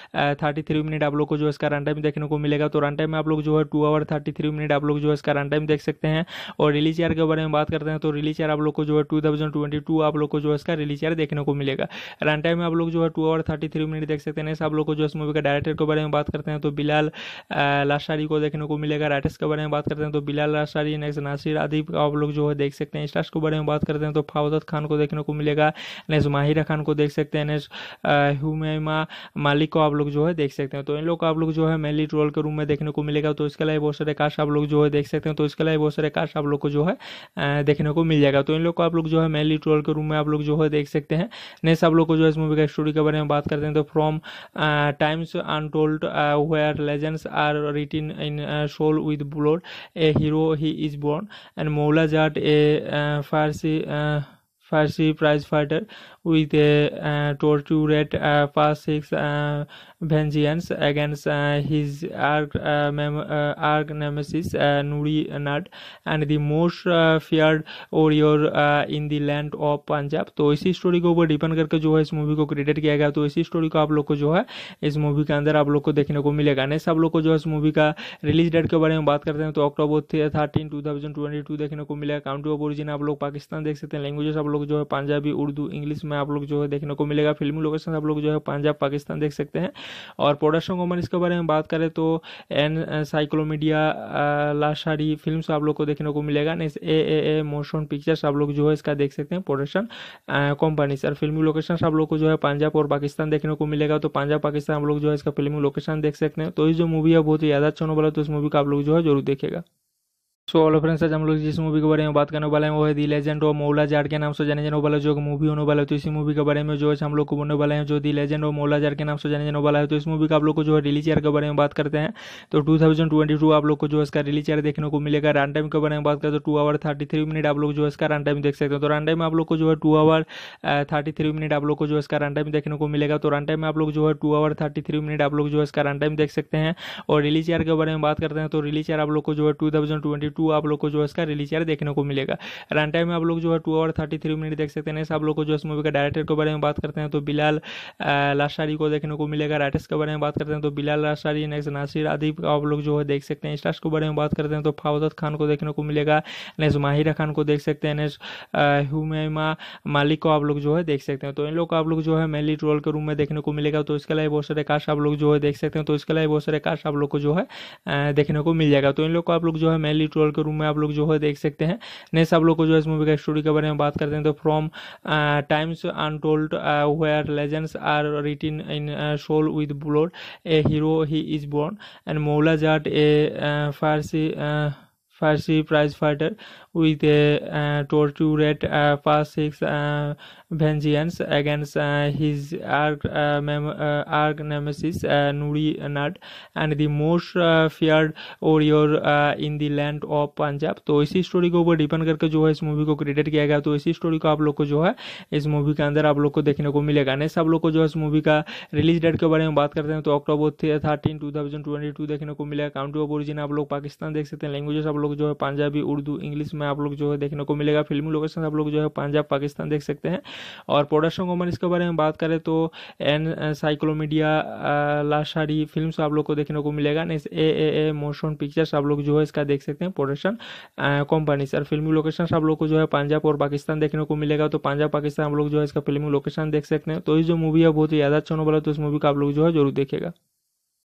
three minute आप लोग को जो इसका रन टाइम देखने को मिलेगा। तो रन टाइम आप लोग जो है two hour thirty three minute आप लोग जो इसका रन टाइम देख सकते हैं। और रिलीज ईयर के बारे में बात करते हैं तो रिलीज ईयर आप लोग को जो है टू थाउजेंड ट्वेंटी टू आप लोग को जो इसका रिलीज ईयर देखने को मिलेगा। रन टाइम में आप लोग जो है two hour thirty three minute देख सकते हैं। आप लोग को जो इस मूवी का डायरेक्टर के बारे में बात करते हैं तो बिलाल लाशारी को देखने को मिलेगा। राइटर्स के बारे में बात करते हैं तो बिलाल लाशारी नेक्स्ट नासिर अदीब आप लोग जो है देख सकते हैं। स्टार्स के बारे में बात करते हैं तो फवाद खान को देखने को मिलेगा। नेक्स्ट माहिरा खान को देख सकते हैं। नेक्स्ट हुमैमा मालिक को आप लोग जो है देख सकते हैं। तो इन लोग को आप लोग जो है मेनली रोल के रूम में देखने को मिलेगा। तो इसके अलावा बहुत सारे कास्ट आप लोग जो है देख सकते हैं। तो इसके अलावा बहुत सारे कास्ट आप लोग को जो है देखने को मिल जाएगा। तो इन लोग को आप लोग जो है मेनली ट्रोल के रूम में आप लोग जो है देख सकते हैं। नेक्स्ट आप लोग को जो है इस मूवी का स्टोरी के बारे में बात करते हैं तो from times untold where legends are written in soul with blood a hero he is born and Maula Jatt a Farsi Farsi prize fighter with a uh, tortured uh, past six uh, vengeance against uh, his arch, uh, mem- uh, arch nemesis uh, Nuri Nad and the most uh, feared warrior uh, in the land of Punjab। तो इसी स्टोरी के ऊपर डिपेंड करके जो है इस मूवी को क्रिएट किया गया। तो इसी स्टोरी को आप लोग को जो है इस मूवी के अंदर आप लोग को देखने को मिलेगा। नेक्स्ट आप लोग को जो है इस मूवी का रिलीज डेट के बारे में बात करते हैं तो October thirteen two thousand twenty two देखने को मिलेगा। काउंट्री ऑफ ओरिजिन आप लोग पाकिस्तान देख सकते हैं। लैंग्वेजेस आप लोग जो है पंजाबी उर्दू इंग्लिश में आप लोग जो है देखने को मिलेगा। फिल्मी लोकेशन आप लोग जो है पंजाब पाकिस्तान देख सकते हैं। और प्रोडक्शन कंपनी इसके बारे में बात करें तो एनसाइक्लोमीडिया लाशारी फिल्म्स आप लोग को देखने को मिलेगा। Next A A A motion pictures आप लोग जो है इसका देख सकते हैं प्रोडक्शन कंपनी। और फिल्मी लोकेशन आप लोग को जो है पंजाब और पाकिस्तान देखने को मिलेगा। तो पंजाब पाकिस्तान आप लोग जो है इसका फिल्मी लोकेशन देख सकते हैं। तो इस जो मूवी है बहुत ही ज्यादा अच्छा होने वाला है। तो इस मूवी का आप लोग जो है जरूर देखेगा। सो हेलो फ्रेंड्स, आज हम लोग जिस मूवी के बारे में बात करने वाले हैं वो है दी लेजेंड ऑफ मौला जट्ट के नाम से जाने जाने वाला जो मूवी होने वाला है। तो इसी मूवी के बारे में जो है हम लोग को बोलने वाले हैं जो दी लेजेंड ऑफ मौला जट्ट के नाम से जाने जाने वाला है। तो इस मूवी का आप लोग को जो है रिलीज ईयर के बारे में बात करते हैं तो टू थाउजेंड ट्वेंटी टू आप लोग को जो इसका रिलीज ईयर देखने को मिलेगा। रन टाइम के बारे में बात करें तो two hour thirty three minute आप लोग जो इसका रन टाइम देख सकते हैं। तो रन टाइम आप लोग को जो है two hour thirty three minute आप लोग को जो इसका रन टाइम देखने को मिलेगा। तो रन टाइम आप लोग जो है two hour thirty three minute आप लोग जो इसका रन टाइम देख सकते हैं। और रिलीज ईयर के बारे में बात करते हैं तो रिलीज ईयर आप लोग को जो है टू थाउजेंड ट्वेंटी टू आप लोग को जो इसका रिलीज ईयर देखने को मिलेगा। रन टाइम में आप लोग जो है two hour thirty three minute देख सकते हैं। आप लोग को जो इस मूवी का डायरेक्टर के बारे में बात करते हैं तो बिलाल लाशारी को देखने को मिलेगा। राइटर्स के बारे में बात करते हैं तो बिलाल लाशारी नेक्स्ट नासिर अदीब आप लोग जो है देख सकते हैं। स्टार्स के बारे में बात करते हैं तो फवाद खान को देखने को मिलेगा। नेक्स्ट माहिरा खान को देख सकते हैं। नेक्स्ट हुमैमा मालिक को आप लोग जो है देख सकते हैं। तो इन लोग को आप लोग जो है मेनली रोल के रूम में देखने को मिलेगा। तो इसके अलावा बहुत सारे कास्ट आप लोग जो है देख सकते हैं। तो इसके अलावा बहुत सारे कास्ट आप लोग को जो है देखने को मिल जाएगा। तो इन लोग को आप लोग जो है मेनली रोल वर्ल्ड के रूम में आप लोग जो है देख सकते हैं। नेक्स्ट आप लोग को जो है इस मूवी का स्टोरी के बारे में बात करते हैं तो from times untold where legends are written in soul with blood a hero he is born and Maula Jatt a Farsi Farsi prize fighter with a uh, tortured uh, past six uh, vengeance against uh, his arch, uh, uh, arch nemesis uh, Nuri Nat and the most uh, feared warrior uh, in the land of Punjab। तो इसी स्टोरी के ऊपर डिपेंड करके जो है इस मूवी को क्रिएट किया गया। तो इसी स्टोरी को आप लोग को जो है इस मूवी के अंदर आप लोग को देखने को मिलेगा। नेक्स्ट आप लोग को जो है इस मूवी का रिलीज डेट के बारे में बात करते हैं तो October thirteen two thousand twenty two देखने को मिलेगा। काउंट्री ऑफ ओरिजिन आप लोग पाकिस्तान देख सकते हैं। लैंग्वेजेस आप लोग जो है पंजाबी उर्दू इंग्लिश में आप लोग जो है देखने को मिलेगा। फिल्मी लोकेशन आप लोग जो है पंजाब पाकिस्तान देख सकते हैं। और प्रोडक्शन कंपनी इसके बारे में बात करें तो एनसाइक्लोमीडिया लाशारी फिल्म्स आप लोग को देखने को मिलेगा। Next A A motion pictures आप लोग जो है इसका देख सकते हैं प्रोडक्शन कंपनी। सर फिल्मी लोकेशन आप लोग को जो है पंजाब और पाकिस्तान देखने को मिलेगा। तो पंजाब पाकिस्तान आप लोग जो है इसका फिल्मी लोकेशन देख सकते हैं। तो ये जो मूवी है बहुत ही ज्यादा अच्छा होने वाला है। तो इस मूवी का आप लोग जो है जरूर देखेगा।